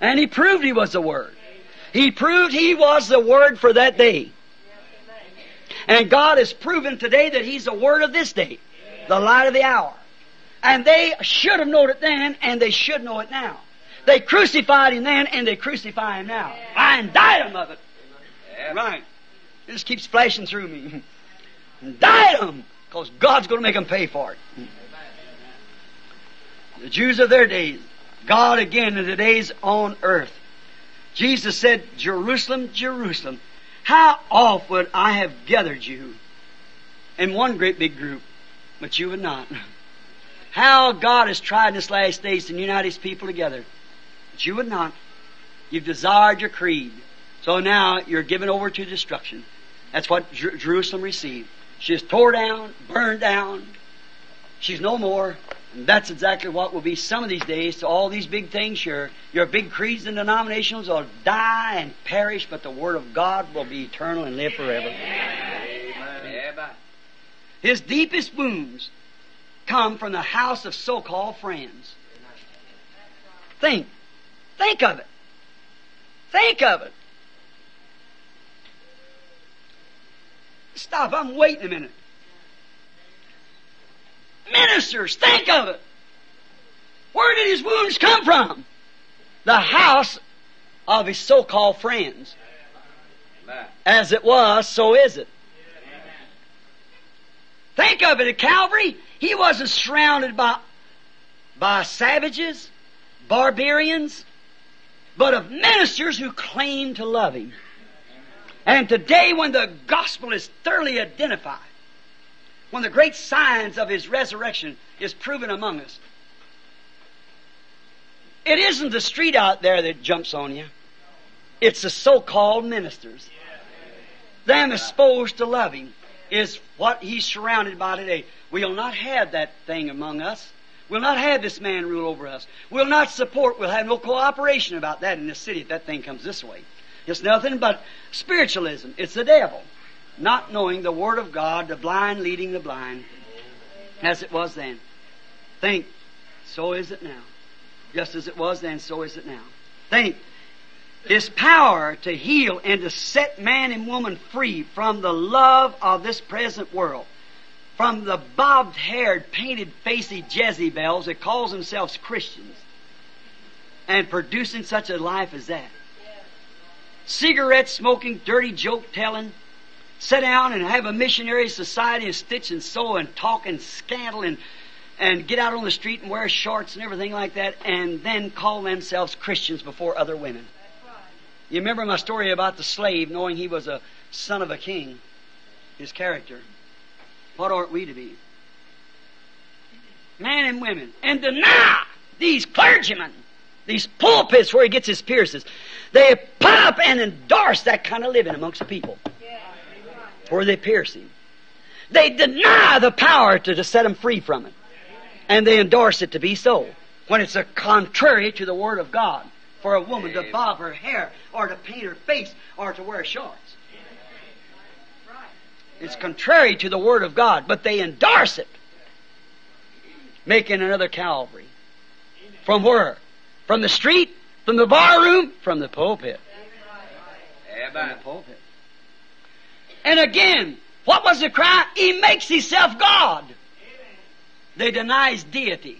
And he proved he was the Word. He proved he was the Word for that day. And God has proven today that he's the Word of this day, the light of the hour. And they should have known it then, and they should know it now. They crucified him then, and they crucify him now. I indict him of it. Right. It just keeps flashing through me. Indict him, because God's going to make them pay for it. The Jews of their days, God again in the days on earth. Jesus said, Jerusalem, Jerusalem, how oft would I have gathered you in one great big group, but you would not. How God has tried in this last days to unite his people together, but you would not. You've desired your creed. So now you're given over to destruction. That's what Jer- Jerusalem received. She is tore down, burned down. She's no more. And that's exactly what will be some of these days to all these big things here. Your big creeds and denominations will die and perish, but the Word of God will be eternal and live forever. Amen. His deepest wounds come from the house of so-called friends. Think. Think of it. Think of it. Stop, I'm waiting a minute. Ministers, think of it. Where did his wounds come from? The house of his so-called friends. As it was, so is it. Think of it. At Calvary, he wasn't surrounded by, by savages, barbarians, but of ministers who claimed to love him. And today, when the gospel is thoroughly identified, when the great signs of his resurrection is proven among us, it isn't the street out there that jumps on you. It's the so-called ministers. Them is supposed to love him is what he's surrounded by today. We'll not have that thing among us. We'll not have this man rule over us. We'll not support. We'll have no cooperation about that in this city if that thing comes this way. It's nothing but spiritualism. It's the devil. Not knowing the Word of God, the blind leading the blind, as it was then. Think, so is it now. Just as it was then, so is it now. Think, his power to heal and to set man and woman free from the love of this present world, from the bobbed-haired, painted-faced Jezebels that calls themselves Christians, and producing such a life as that. Cigarette-smoking, dirty joke-telling, sit down and have a missionary society and stitch and sew and talk and scandal and, and get out on the street and wear shorts and everything like that and then call themselves Christians before other women. You remember my story about the slave knowing he was a son of a king, his character. What ought we to be? Men and women. And deny these clergymen, these pulpits where he gets his pierces. They pop and endorse that kind of living amongst the people. Or they pierce him. They deny the power to, to set him free from it. And they endorse it to be so. When it's a contrary to the Word of God. For a woman to bob her hair. Or to paint her face. Or to wear shorts. It's contrary to the Word of God. But they endorse it. Making another Calvary. From where? From the street? From the bar room? From the pulpit. From the pulpit. And again, what was the cry? He makes himself God. Amen. They deny his deity.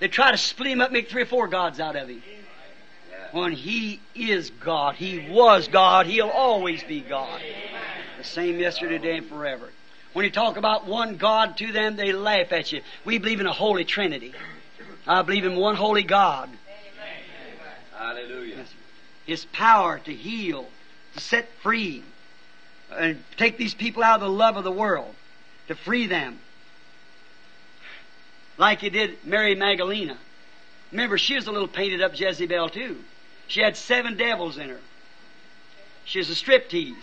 They try to split him up, make three or four gods out of him. Amen. When he is God, he was God, he'll always be God. Amen. The same yesterday, today, and forever. When you talk about one God to them, they laugh at you. We believe in a holy Trinity. I believe in one holy God. Hallelujah. His power to heal, to set free, and take these people out of the love of the world, to free them. Like he did Mary Magdalena. Remember, she was a little painted up Jezebel too. She had seven devils in her. She was a striptease.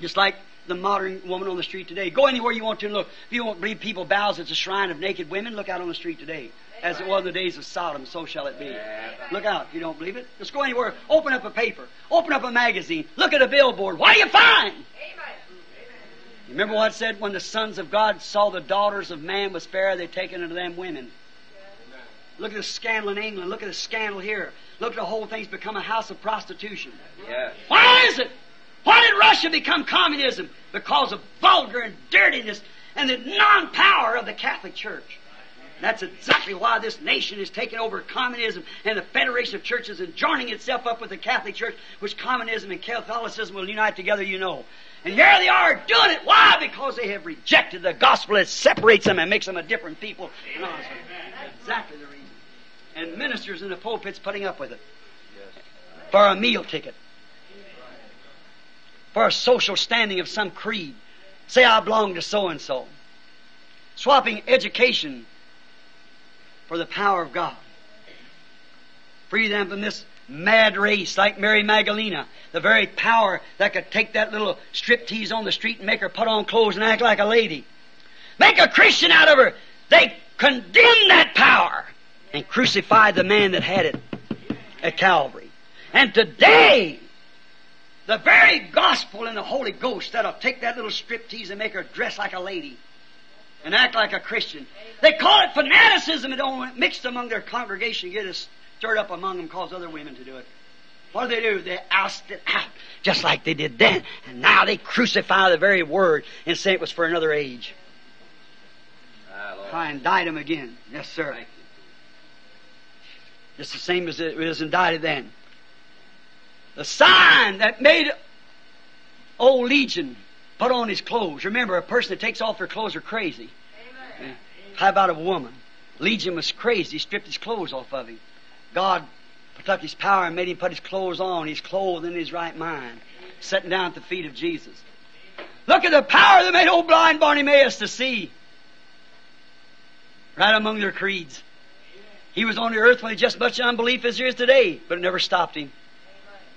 Just like the modern woman on the street today. Go anywhere you want to and look. If you don't believe people bows at the shrine of naked women, look out on the street today. As it was in the days of Sodom, so shall it be. Look out, if you don't believe it. Just go anywhere. Open up a paper. Open up a magazine. Look at a billboard. What do you find? Amen. You remember what it said? When the sons of God saw the daughters of man was fair, they taken unto them women. Look at the scandal in England. Look at the scandal here. Look at the whole thing's become a house of prostitution. Yes. Why is it? Why did Russia become communism? Because of vulgar and dirtiness and the non-power of the Catholic Church. That's exactly why this nation is taking over communism and the Federation of Churches and joining itself up with the Catholic Church, which communism and Catholicism will unite together, you know. And here they are doing it. Why? Because they have rejected the gospel that separates them and makes them a different people. And honestly, that's exactly the reason. And ministers in the pulpits putting up with it. For a meal ticket. For a social standing of some creed. Say, I belong to so-and-so. Swapping education for the power of God. Free them from this mad race like Mary Magdalena, the very power that could take that little striptease on the street and make her put on clothes and act like a lady. Make a Christian out of her. They condemn that power and crucified the man that had it at Calvary. And today, the very gospel and the Holy Ghost that'll take that little striptease and make her dress like a lady and act like a Christian. They call it fanaticism. It don't mix among their congregation, get it stirred up among them, cause other women to do it. What do they do? They oust it out, just like they did then. And now they crucify the very word and say it was for another age. Try and indict them again. Yes, sir. It's the same as it was indicted then. The sign that made old Legion put on his clothes. Remember, a person that takes off their clothes are crazy. Yeah. How about a woman? Legion was crazy. He stripped his clothes off of him. God took his power and made him put his clothes on. He's clothed in his right mind, sitting down at the feet of Jesus. Look at the power that made old blind Bartimaeus to see. Right among their creeds. He was on the earth with just as much unbelief as there is today, but it never stopped him.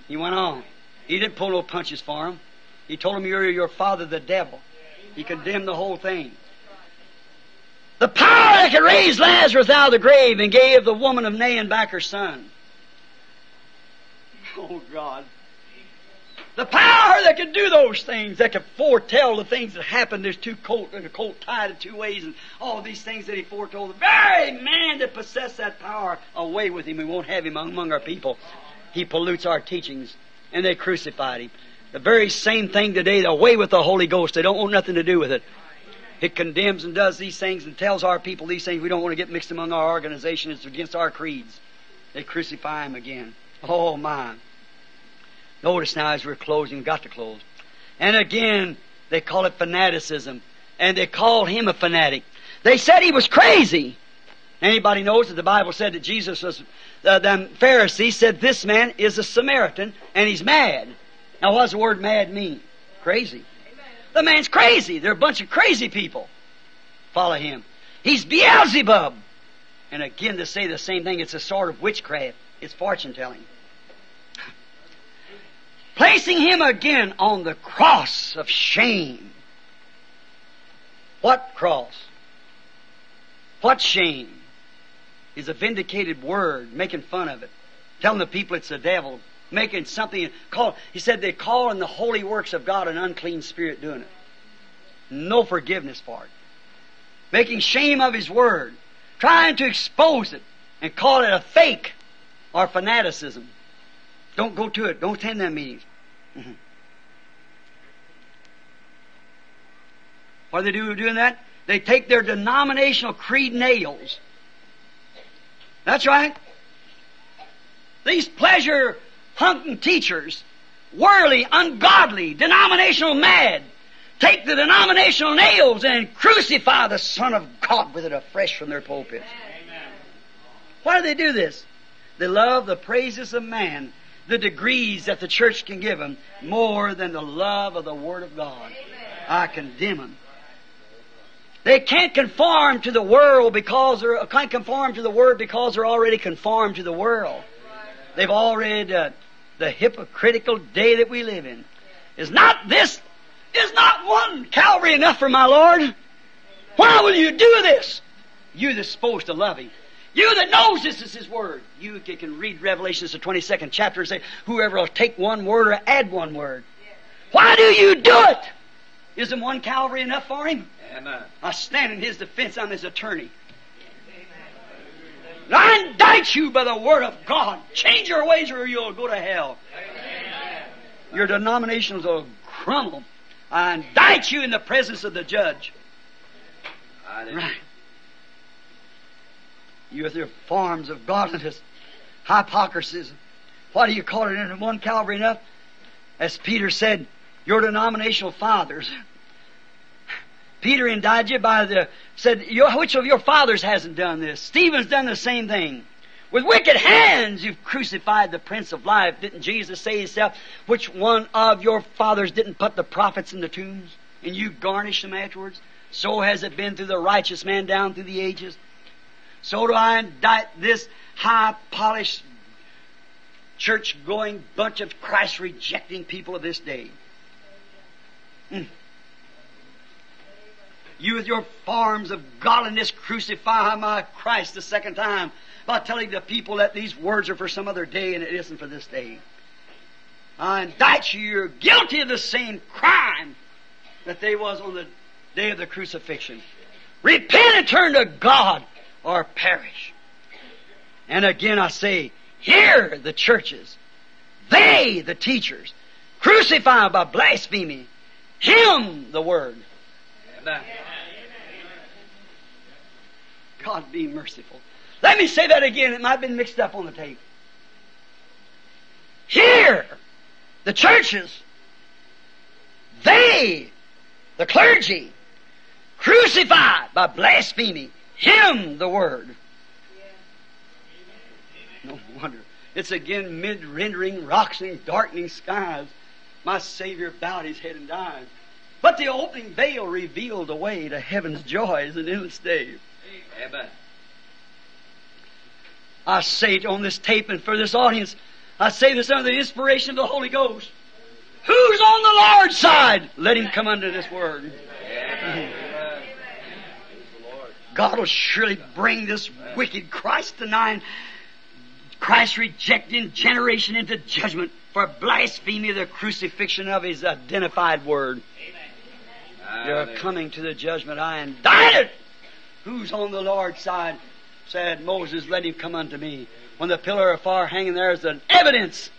He went on. He didn't pull no punches for him. He told him, you're your father, the devil. He condemned the whole thing. The power that could raise Lazarus out of the grave and gave the woman of Nain back her son. Oh, God. The power that could do those things, that could foretell the things that happened. There's two colt, and a colt tied in two ways, and all these things that he foretold. The very man that possessed that power, away with him. We won't have him among our people. He pollutes our teachings, and they crucified him. The very same thing today, they're away with the Holy Ghost. They don't want nothing to do with it. It condemns and does these things and tells our people these things. We don't want to get mixed among our organization. It's against our creeds. They crucify him again. Oh, my. Notice now as we're closing, we've got to close. And again, they call it fanaticism. And they call him a fanatic. They said he was crazy. Anybody knows that the Bible said that Jesus was... Uh, the Pharisees said, this man is a Samaritan, and he's mad. Now, what does the word mad mean? Crazy. Amen. The man's crazy. They're a bunch of crazy people. Follow him. He's Beelzebub. And again, to say the same thing, it's a sort of witchcraft. It's fortune-telling. Placing him again on the cross of shame. What cross? What shame? Is a vindicated word, making fun of it. Telling the people it's the devil. Making something called, he said they call in the holy works of God an unclean spirit doing it. No forgiveness for it. Making shame of his word. Trying to expose it and call it a fake or fanaticism. Don't go to it. Don't attend that meeting. Mm-hmm. What do they do doing that? They take their denominational creed nails. That's right. These pleasure hunting teachers, worldly, ungodly, denominational mad, take the denominational nails and crucify the Son of God with it afresh from their pulpits. Amen. Why do they do this? They love the praises of man, the degrees that the church can give them, more than the love of the Word of God. Amen. I condemn them. They can't conform to the world because they're can't conform to the Word because they're already conformed to the world. They've already uh, the hypocritical day that we live in. Is not this? Is not one Calvary enough for my Lord? Why will you do this? You're supposed to love Him. You that knows this is his word. You can read Revelations, the twenty-second chapter, and say, whoever will take one word or add one word. Yes. Why do you do it? Isn't one Calvary enough for him? Amen. I stand in his defense. I'm his attorney. Amen. I indict you by the word of God. Change your ways or you'll go to hell. Amen. Your denominations will crumble. I indict you in the presence of the judge. Right. You with your forms of godliness, hypocrisies. What do you call it in one Calvary enough? As Peter said, your denominational fathers. Peter indicted you by the... said, your, which of your fathers hasn't done this? Stephen's done the same thing. With wicked hands you've crucified the Prince of Life. Didn't Jesus say himself, which one of your fathers didn't put the prophets in the tombs? And you garnish them afterwards? So has it been through the righteous man down through the ages. So do I indict this high-polished, church-going bunch of Christ-rejecting people of this day. Mm. You with your forms of godliness crucify my Christ the second time by telling the people that these words are for some other day and it isn't for this day. I indict you, you're guilty of the same crime that they was on the day of the crucifixion. Repent and turn to God or perish. And again I say, here the churches, they, the teachers, crucified by blasphemy, him the word. Amen. God be merciful. Let me say that again. It might have been mixed up on the tape. Here, the churches, they, the clergy, crucified by blasphemy, him the word. No wonder. It's again mid-rendering rocks and darkening skies. My Savior bowed his head and died. But the opening veil revealed the way to heaven's joys and endless day. Amen. I say it on this tape and for this audience, I say this under the inspiration of the Holy Ghost. Who's on the Lord's side? Let him come under this word. Amen. God will surely bring this wicked, Christ-denying, Christ-rejecting generation into judgment for blasphemy of the crucifixion of his identified word. Amen. You're coming to the judgment. I indict it. Who's on the Lord's side? Said Moses, let him come unto me. When the pillar of fire hanging there is an evidence.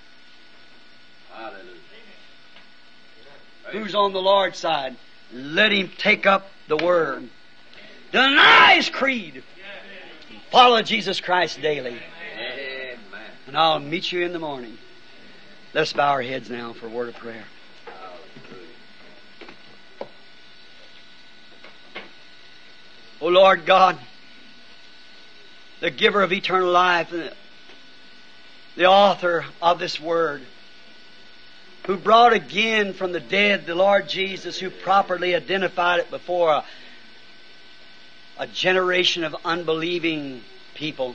Hallelujah. Who's on the Lord's side? Let him take up the word. Deny his creed. Follow Jesus Christ daily. Amen. And I'll meet you in the morning. Let's bow our heads now for a word of prayer. O Lord God, the giver of eternal life, the author of this word, who brought again from the dead the Lord Jesus, who properly identified it before a, a generation of unbelieving people.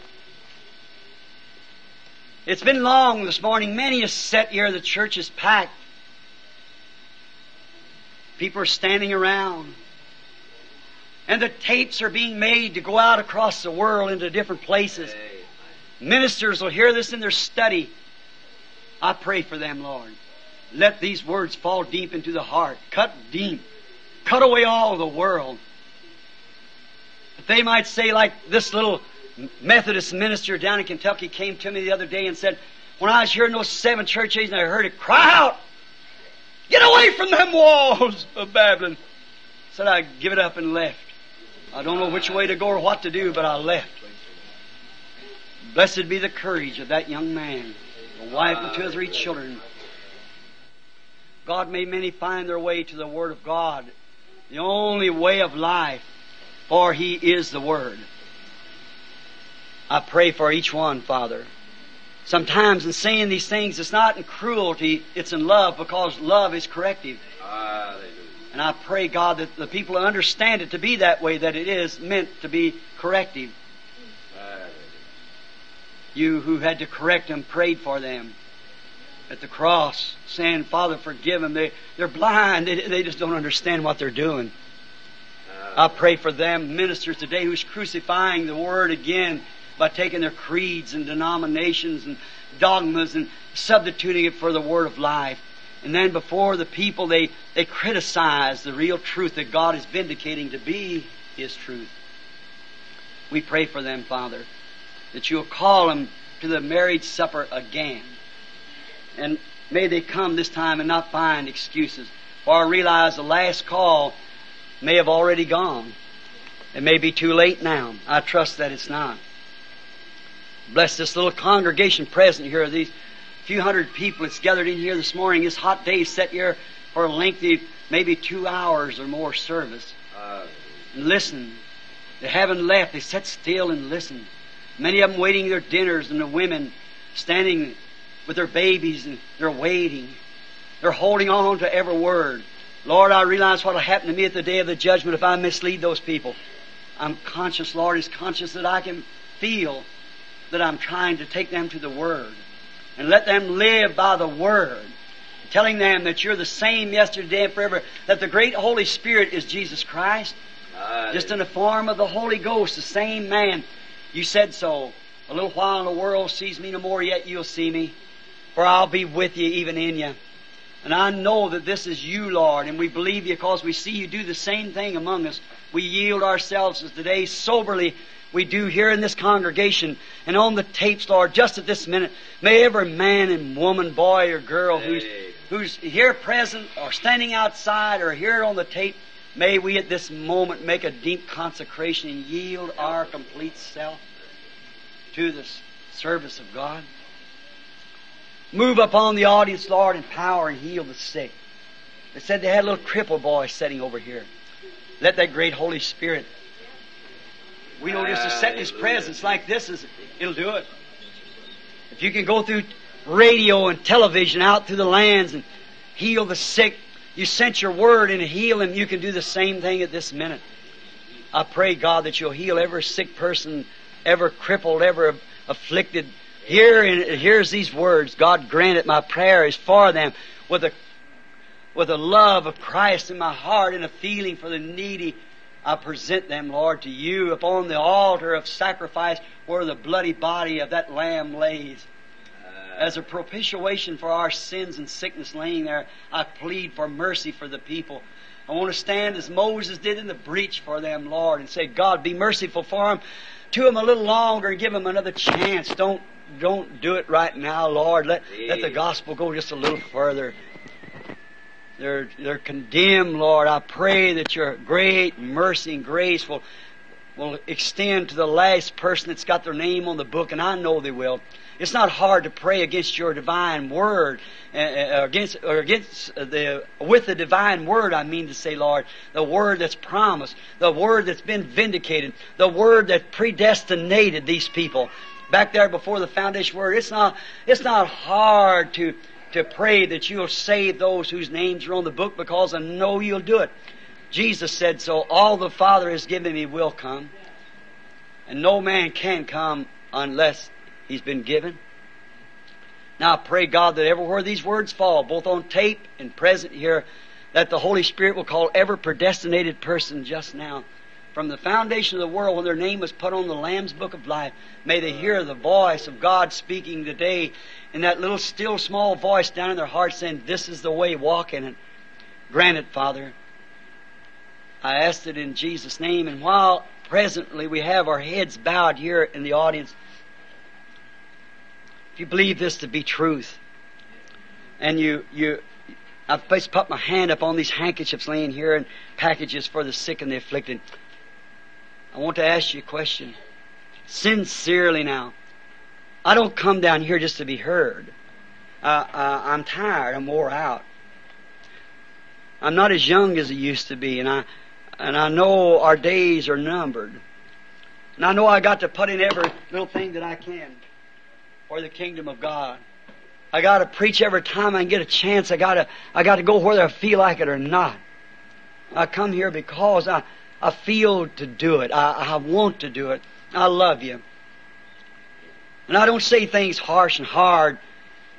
It's been long this morning. Many a set here. The church is packed. People are standing around. And the tapes are being made to go out across the world into different places. Ministers will hear this in their study. I pray for them, Lord. Let these words fall deep into the heart. Cut deep. Cut away all the world. That they might say like this little Methodist minister down in Kentucky came to me the other day and said, when I was here in those seven churches and I heard it cry out, get away from them walls of Babylon. Said I give it up and left. I don't know which way to go or what to do, but I left. Blessed be the courage of that young man, a wife and two or three children. God, may many find their way to the Word of God, the only way of life, for He is the Word. I pray for each one, Father. Sometimes in saying these things, it's not in cruelty, it's in love, because love is corrective. Hallelujah. And I pray, God, that the people understand it to be that way, that it is meant to be corrective. Hallelujah. You who had to correct them prayed for them at the cross, saying, Father, forgive them. They, they're blind. They, they just don't understand what they're doing. Hallelujah. I pray for them, ministers today, who's crucifying the Word again, by taking their creeds and denominations and dogmas and substituting it for the Word of life. And then before the people, they, they criticize the real truth that God is vindicating to be His truth. We pray for them, Father, that You'll call them to the marriage supper again. And may they come this time and not find excuses. For I realize the last call may have already gone. It may be too late now. I trust that it's not. Bless this little congregation present here. These few hundred people that's gathered in here this morning. This hot day set here for a lengthy, maybe two hours or more service. And listen. They haven't left. They sat still and listened. Many of them waiting their dinners, and the women standing with their babies, and they're waiting. They're holding on to every word. Lord, I realize what will happen to me at the day of the judgment if I mislead those people. I'm conscious, Lord, is conscious that I can feel that I'm trying to take them to the Word and let them live by the Word, telling them that You're the same yesterday and forever, that the great Holy Spirit is Jesus Christ, nice. Just in the form of the Holy Ghost, the same man. You said so. A little while in the world sees me no more, yet you'll see me. For I'll be with you, even in you. And I know that this is You, Lord, and we believe You because we see You do the same thing among us. We yield ourselves as today soberly we do here in this congregation and on the tapes, Lord, just at this minute. May every man and woman, boy or girl who's, who's here present or standing outside or here on the tape, may we at this moment make a deep consecration and yield our complete self to the service of God. Move upon the audience, Lord, in power and heal the sick. They said they had a little cripple boy sitting over here. Let that great Holy Spirit. We know just to set in His presence like this, is it'll do it. If you can go through radio and television out through the lands and heal the sick, You sent Your Word and heal them. You can do the same thing at this minute. I pray, God, that You'll heal every sick person, ever crippled, ever afflicted. Here in, here's these words. God grant it. My prayer is for them with a, with a love of Christ in my heart and a feeling for the needy. I present them, Lord, to You upon the altar of sacrifice where the bloody body of that Lamb lays. As a propitiation for our sins and sickness laying there, I plead for mercy for the people. I want to stand as Moses did in the breach for them, Lord, and say, God, be merciful for them. To them a little longer and give them another chance. Don't Don't do it right now, Lord. Let, let the gospel go just a little further. They're, they're condemned, Lord. I pray that Your great mercy and grace will, will extend to the last person that's got their name on the book, and I know they will. It's not hard to pray against Your divine Word, uh, against, or against the with the divine Word, I mean to say, Lord, the Word that's promised, the Word that's been vindicated, the Word that predestinated these people. Back there before the foundation word, it's not, it's not hard to, to pray that You'll save those whose names are on the book, because I know You'll do it. Jesus said so. All the Father has given me will come. And no man can come unless he's been given. Now I pray, God, that everywhere these words fall, both on tape and present here, that the Holy Spirit will call every predestinated person just now. From the foundation of the world, when their name was put on the Lamb's Book of Life, may they hear the voice of God speaking today in that little still small voice down in their hearts saying, this is the way, walk in it. Grant it, Father. I ask it in Jesus' name. And while presently we have our heads bowed here in the audience, if you believe this to be truth, and you... you I've just put my hand up on these handkerchiefs laying here and packages for the sick and the afflicted. I want to ask you a question. Sincerely now. I don't come down here just to be heard. Uh, uh, I'm tired. I'm wore out. I'm not as young as I used to be. And I, and I know our days are numbered. And I know I got to put in every little thing that I can for the kingdom of God. I got to preach every time I can get a chance. I got to, I got to go whether I feel like it or not. I come here because I... I feel to do it. I, I want to do it. I love you. And I don't say things harsh and hard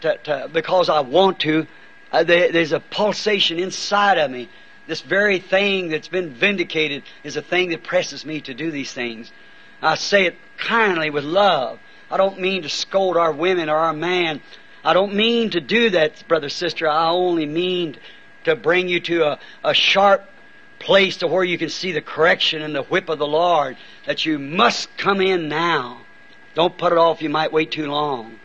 to, to, because I want to. Uh, there, there's a pulsation inside of me. This very thing that's been vindicated is a thing that presses me to do these things. I say it kindly with love. I don't mean to scold our women or our man. I don't mean to do that, brother, sister. I only mean to bring you to a, a sharp place to where you can see the correction and the whip of the Lord, that you must come in now. Don't put it off. You might wait too long.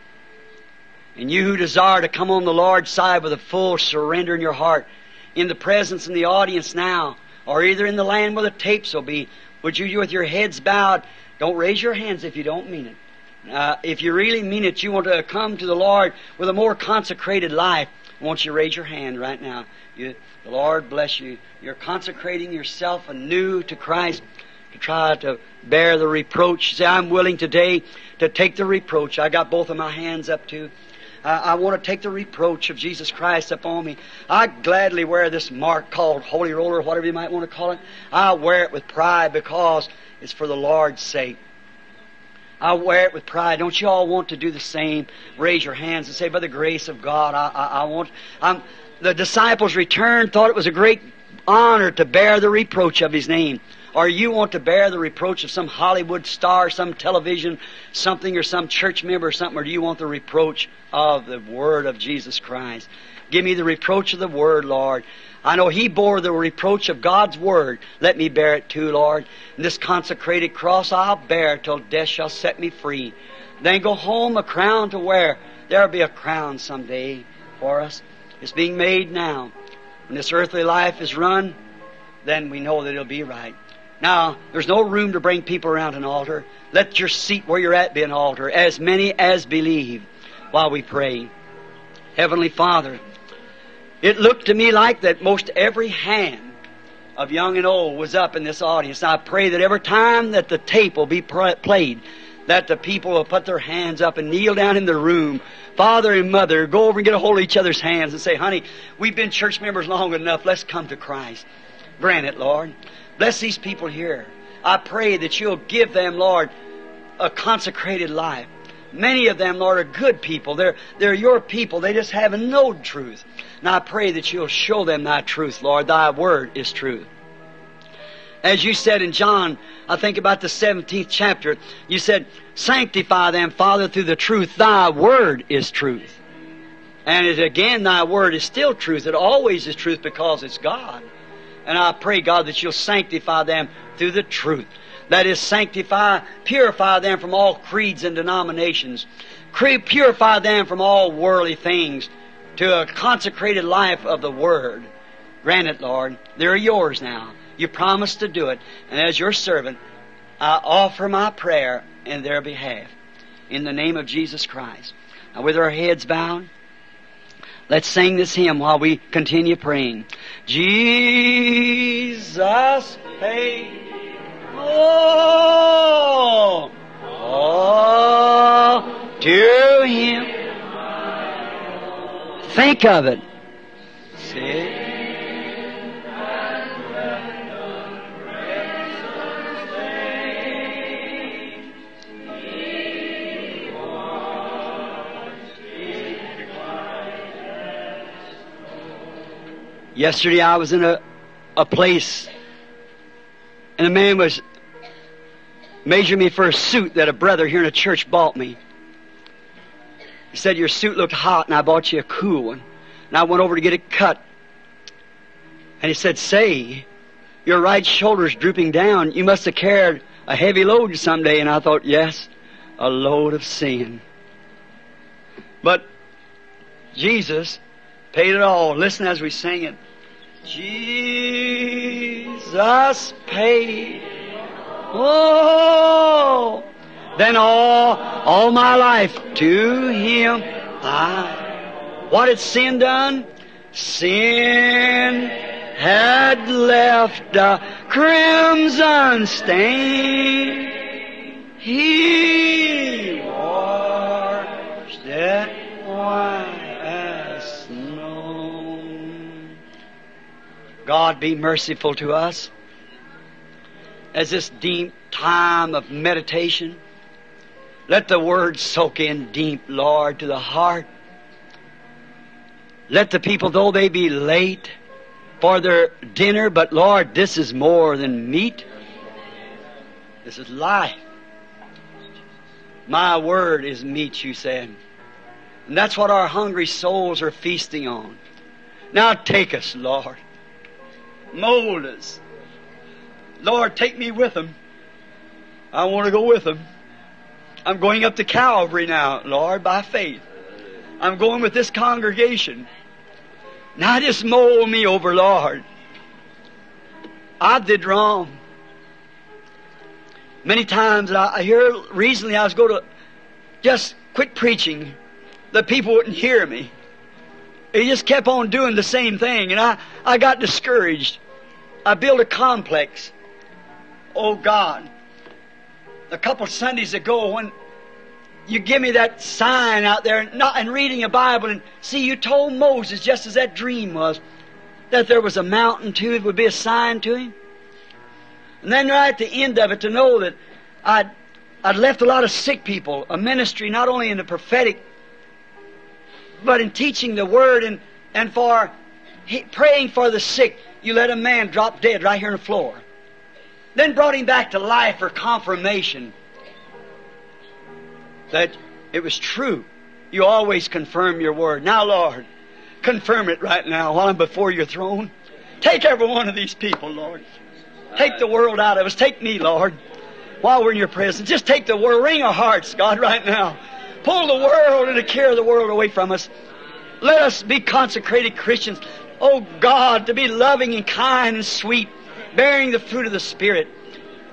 And you who desire to come on the Lord's side with a full surrender in your heart, in the presence and the audience now, or either in the land where the tapes will be, would you, with your heads bowed, don't raise your hands if you don't mean it. Uh, if you really mean it, you want to come to the Lord with a more consecrated life, I want you to raise your hand right now. You, the Lord bless you. You're consecrating yourself anew to Christ to try to bear the reproach. Say, I'm willing today to take the reproach. I got both of my hands up too. Uh, I want to take the reproach of Jesus Christ upon me. I gladly wear this mark called Holy Roller, whatever you might want to call it. I wear it with pride because it's for the Lord's sake. I wear it with pride. Don't you all want to do the same? Raise your hands and say, by the grace of God, I, I, I want... I'm, the disciples returned, thought it was a great honor to bear the reproach of His name. Or you want to bear the reproach of some Hollywood star, some television, something, or some church member or something, or do you want the reproach of the Word of Jesus Christ? Give me the reproach of the Word, Lord. I know He bore the reproach of God's Word. Let me bear it too, Lord. And this consecrated cross I'll bear till death shall set me free. Then go home, a crown to wear. There'll be a crown someday for us. It's being made now. When this earthly life is run, then we know that it'll be right. Now, there's no room to bring people around an altar. Let your seat where you're at be an altar, as many as believe, while we pray. Heavenly Father, it looked to me like that most every hand of young and old was up in this audience. I pray that every time that the tape will be played, that the people will put their hands up and kneel down in the room. Father and mother, go over and get a hold of each other's hands and say, honey, we've been church members long enough. Let's come to Christ. Grant it, Lord. Bless these people here. I pray that you'll give them, Lord, a consecrated life. Many of them, Lord, are good people. They're, they're your people. They just haven't known truth. And I pray that you'll show them thy truth, Lord. Thy word is truth. As you said in John, I think about the seventeenth chapter, you said, sanctify them, Father, through the truth. Thy word is truth. And it, again, thy word is still truth. It always is truth because it's God. And I pray, God, that you'll sanctify them through the truth. That is, sanctify, purify them from all creeds and denominations. Purify them from all worldly things to a consecrated life of the Word. Grant it, Lord. They're yours now. You promised to do it. And as your servant, I offer my prayer in their behalf. In the name of Jesus Christ. Now, with our heads bowed, let's sing this hymn while we continue praying. Jesus paid all, all to Him. Think of it. Yesterday I was in a, a place and a man was measuring me for a suit that a brother here in a church bought me. He said, your suit looked hot and I bought you a cool one. And I went over to get it cut. And he said, say, your right shoulder's drooping down. You must have carried a heavy load someday. And I thought, yes, a load of sin. But Jesus paid it all. Listen as we sing it. Jesus paid all. Then all, all my life to Him I. What had sin done? Sin had left a crimson stain. He washed it white. God be merciful to us as this deep time of meditation. Let the word soak in deep, Lord, to the heart. Let the people, though they be late for their dinner, but Lord, this is more than meat. This is life. My word is meat, you said. And that's what our hungry souls are feasting on. Now take us, Lord. Mold us. Lord, take me with them. I want to go with them. I'm going up to Calvary now, Lord, by faith. I'm going with this congregation. Now just mold me over, Lord. I did wrong. Many times, and I hear recently I was going to just quit preaching. The people wouldn't hear me. They just kept on doing the same thing, and I, I got discouraged. I built a complex. Oh, God. A couple Sundays ago when you give me that sign out there and, not, and reading a Bible, and see, you told Moses, just as that dream was, that there was a mountain to it, would be a sign to him. And then right at the end of it, to know that I'd, I'd left a lot of sick people, a ministry not only in the prophetic, but in teaching the Word, and, and for he, praying for the sick. You let a man drop dead right here on the floor. Then brought him back to life for confirmation that it was true. You always confirm your word. Now, Lord, confirm it right now while I'm before your throne. Take every one of these people, Lord. Take the world out of us. Take me, Lord, while we're in your presence. Just take the world. Wring our hearts, God, right now. Pull the world and the care of the world away from us. Let us be consecrated Christians. Oh, God, to be loving and kind and sweet, bearing the fruit of the Spirit.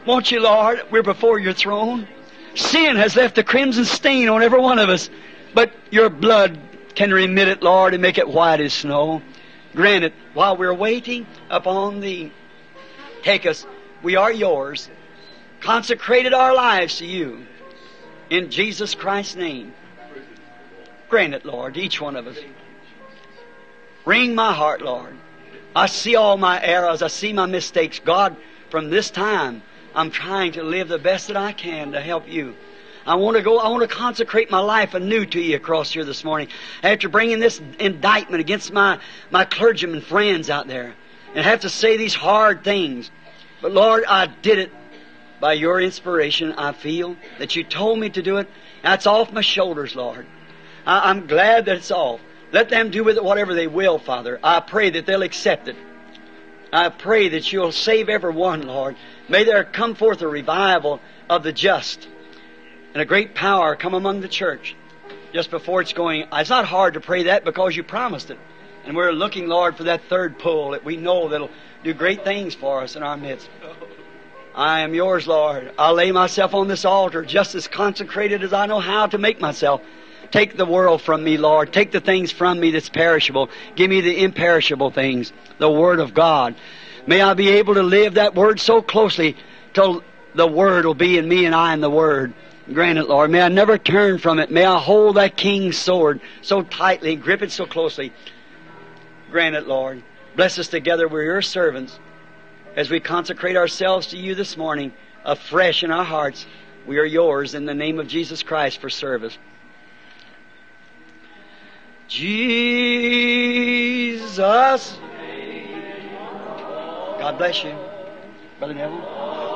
Won't you, Lord? We're before your throne. Sin has left a crimson stain on every one of us, but your blood can remit it, Lord, and make it white as snow. Grant it while we're waiting upon thee. Take us. We are yours. Consecrated our lives to you. In Jesus Christ's name. Grant it, Lord, to each one of us. Wring my heart, Lord. I see all my errors. I see my mistakes. God, from this time, I'm trying to live the best that I can to help you. I want to go, I want to consecrate my life anew to you across here this morning. After bringing this indictment against my, my clergymen friends out there and have to say these hard things. But Lord, I did it by your inspiration. I feel that you told me to do it. That's off my shoulders, Lord. I, I'm glad that it's off. Let them do with it whatever they will, Father. I pray that they'll accept it. I pray that you'll save everyone, Lord. May there come forth a revival of the just and a great power come among the church just before it's going. It's not hard to pray that because you promised it. And we're looking, Lord, for that third pull that we know that'll do great things for us in our midst. I am yours, Lord. I lay myself on this altar just as consecrated as I know how to make myself. Take the world from me, Lord. Take the things from me that's perishable. Give me the imperishable things, the Word of God. May I be able to live that Word so closely till the Word will be in me and I in the Word. Grant it, Lord. May I never turn from it. May I hold that King's sword so tightly, grip it so closely. Grant it, Lord. Bless us together. We're your servants. As we consecrate ourselves to you this morning, afresh in our hearts, we are yours in the name of Jesus Christ for service. Jesus. God bless you, Brother Neville.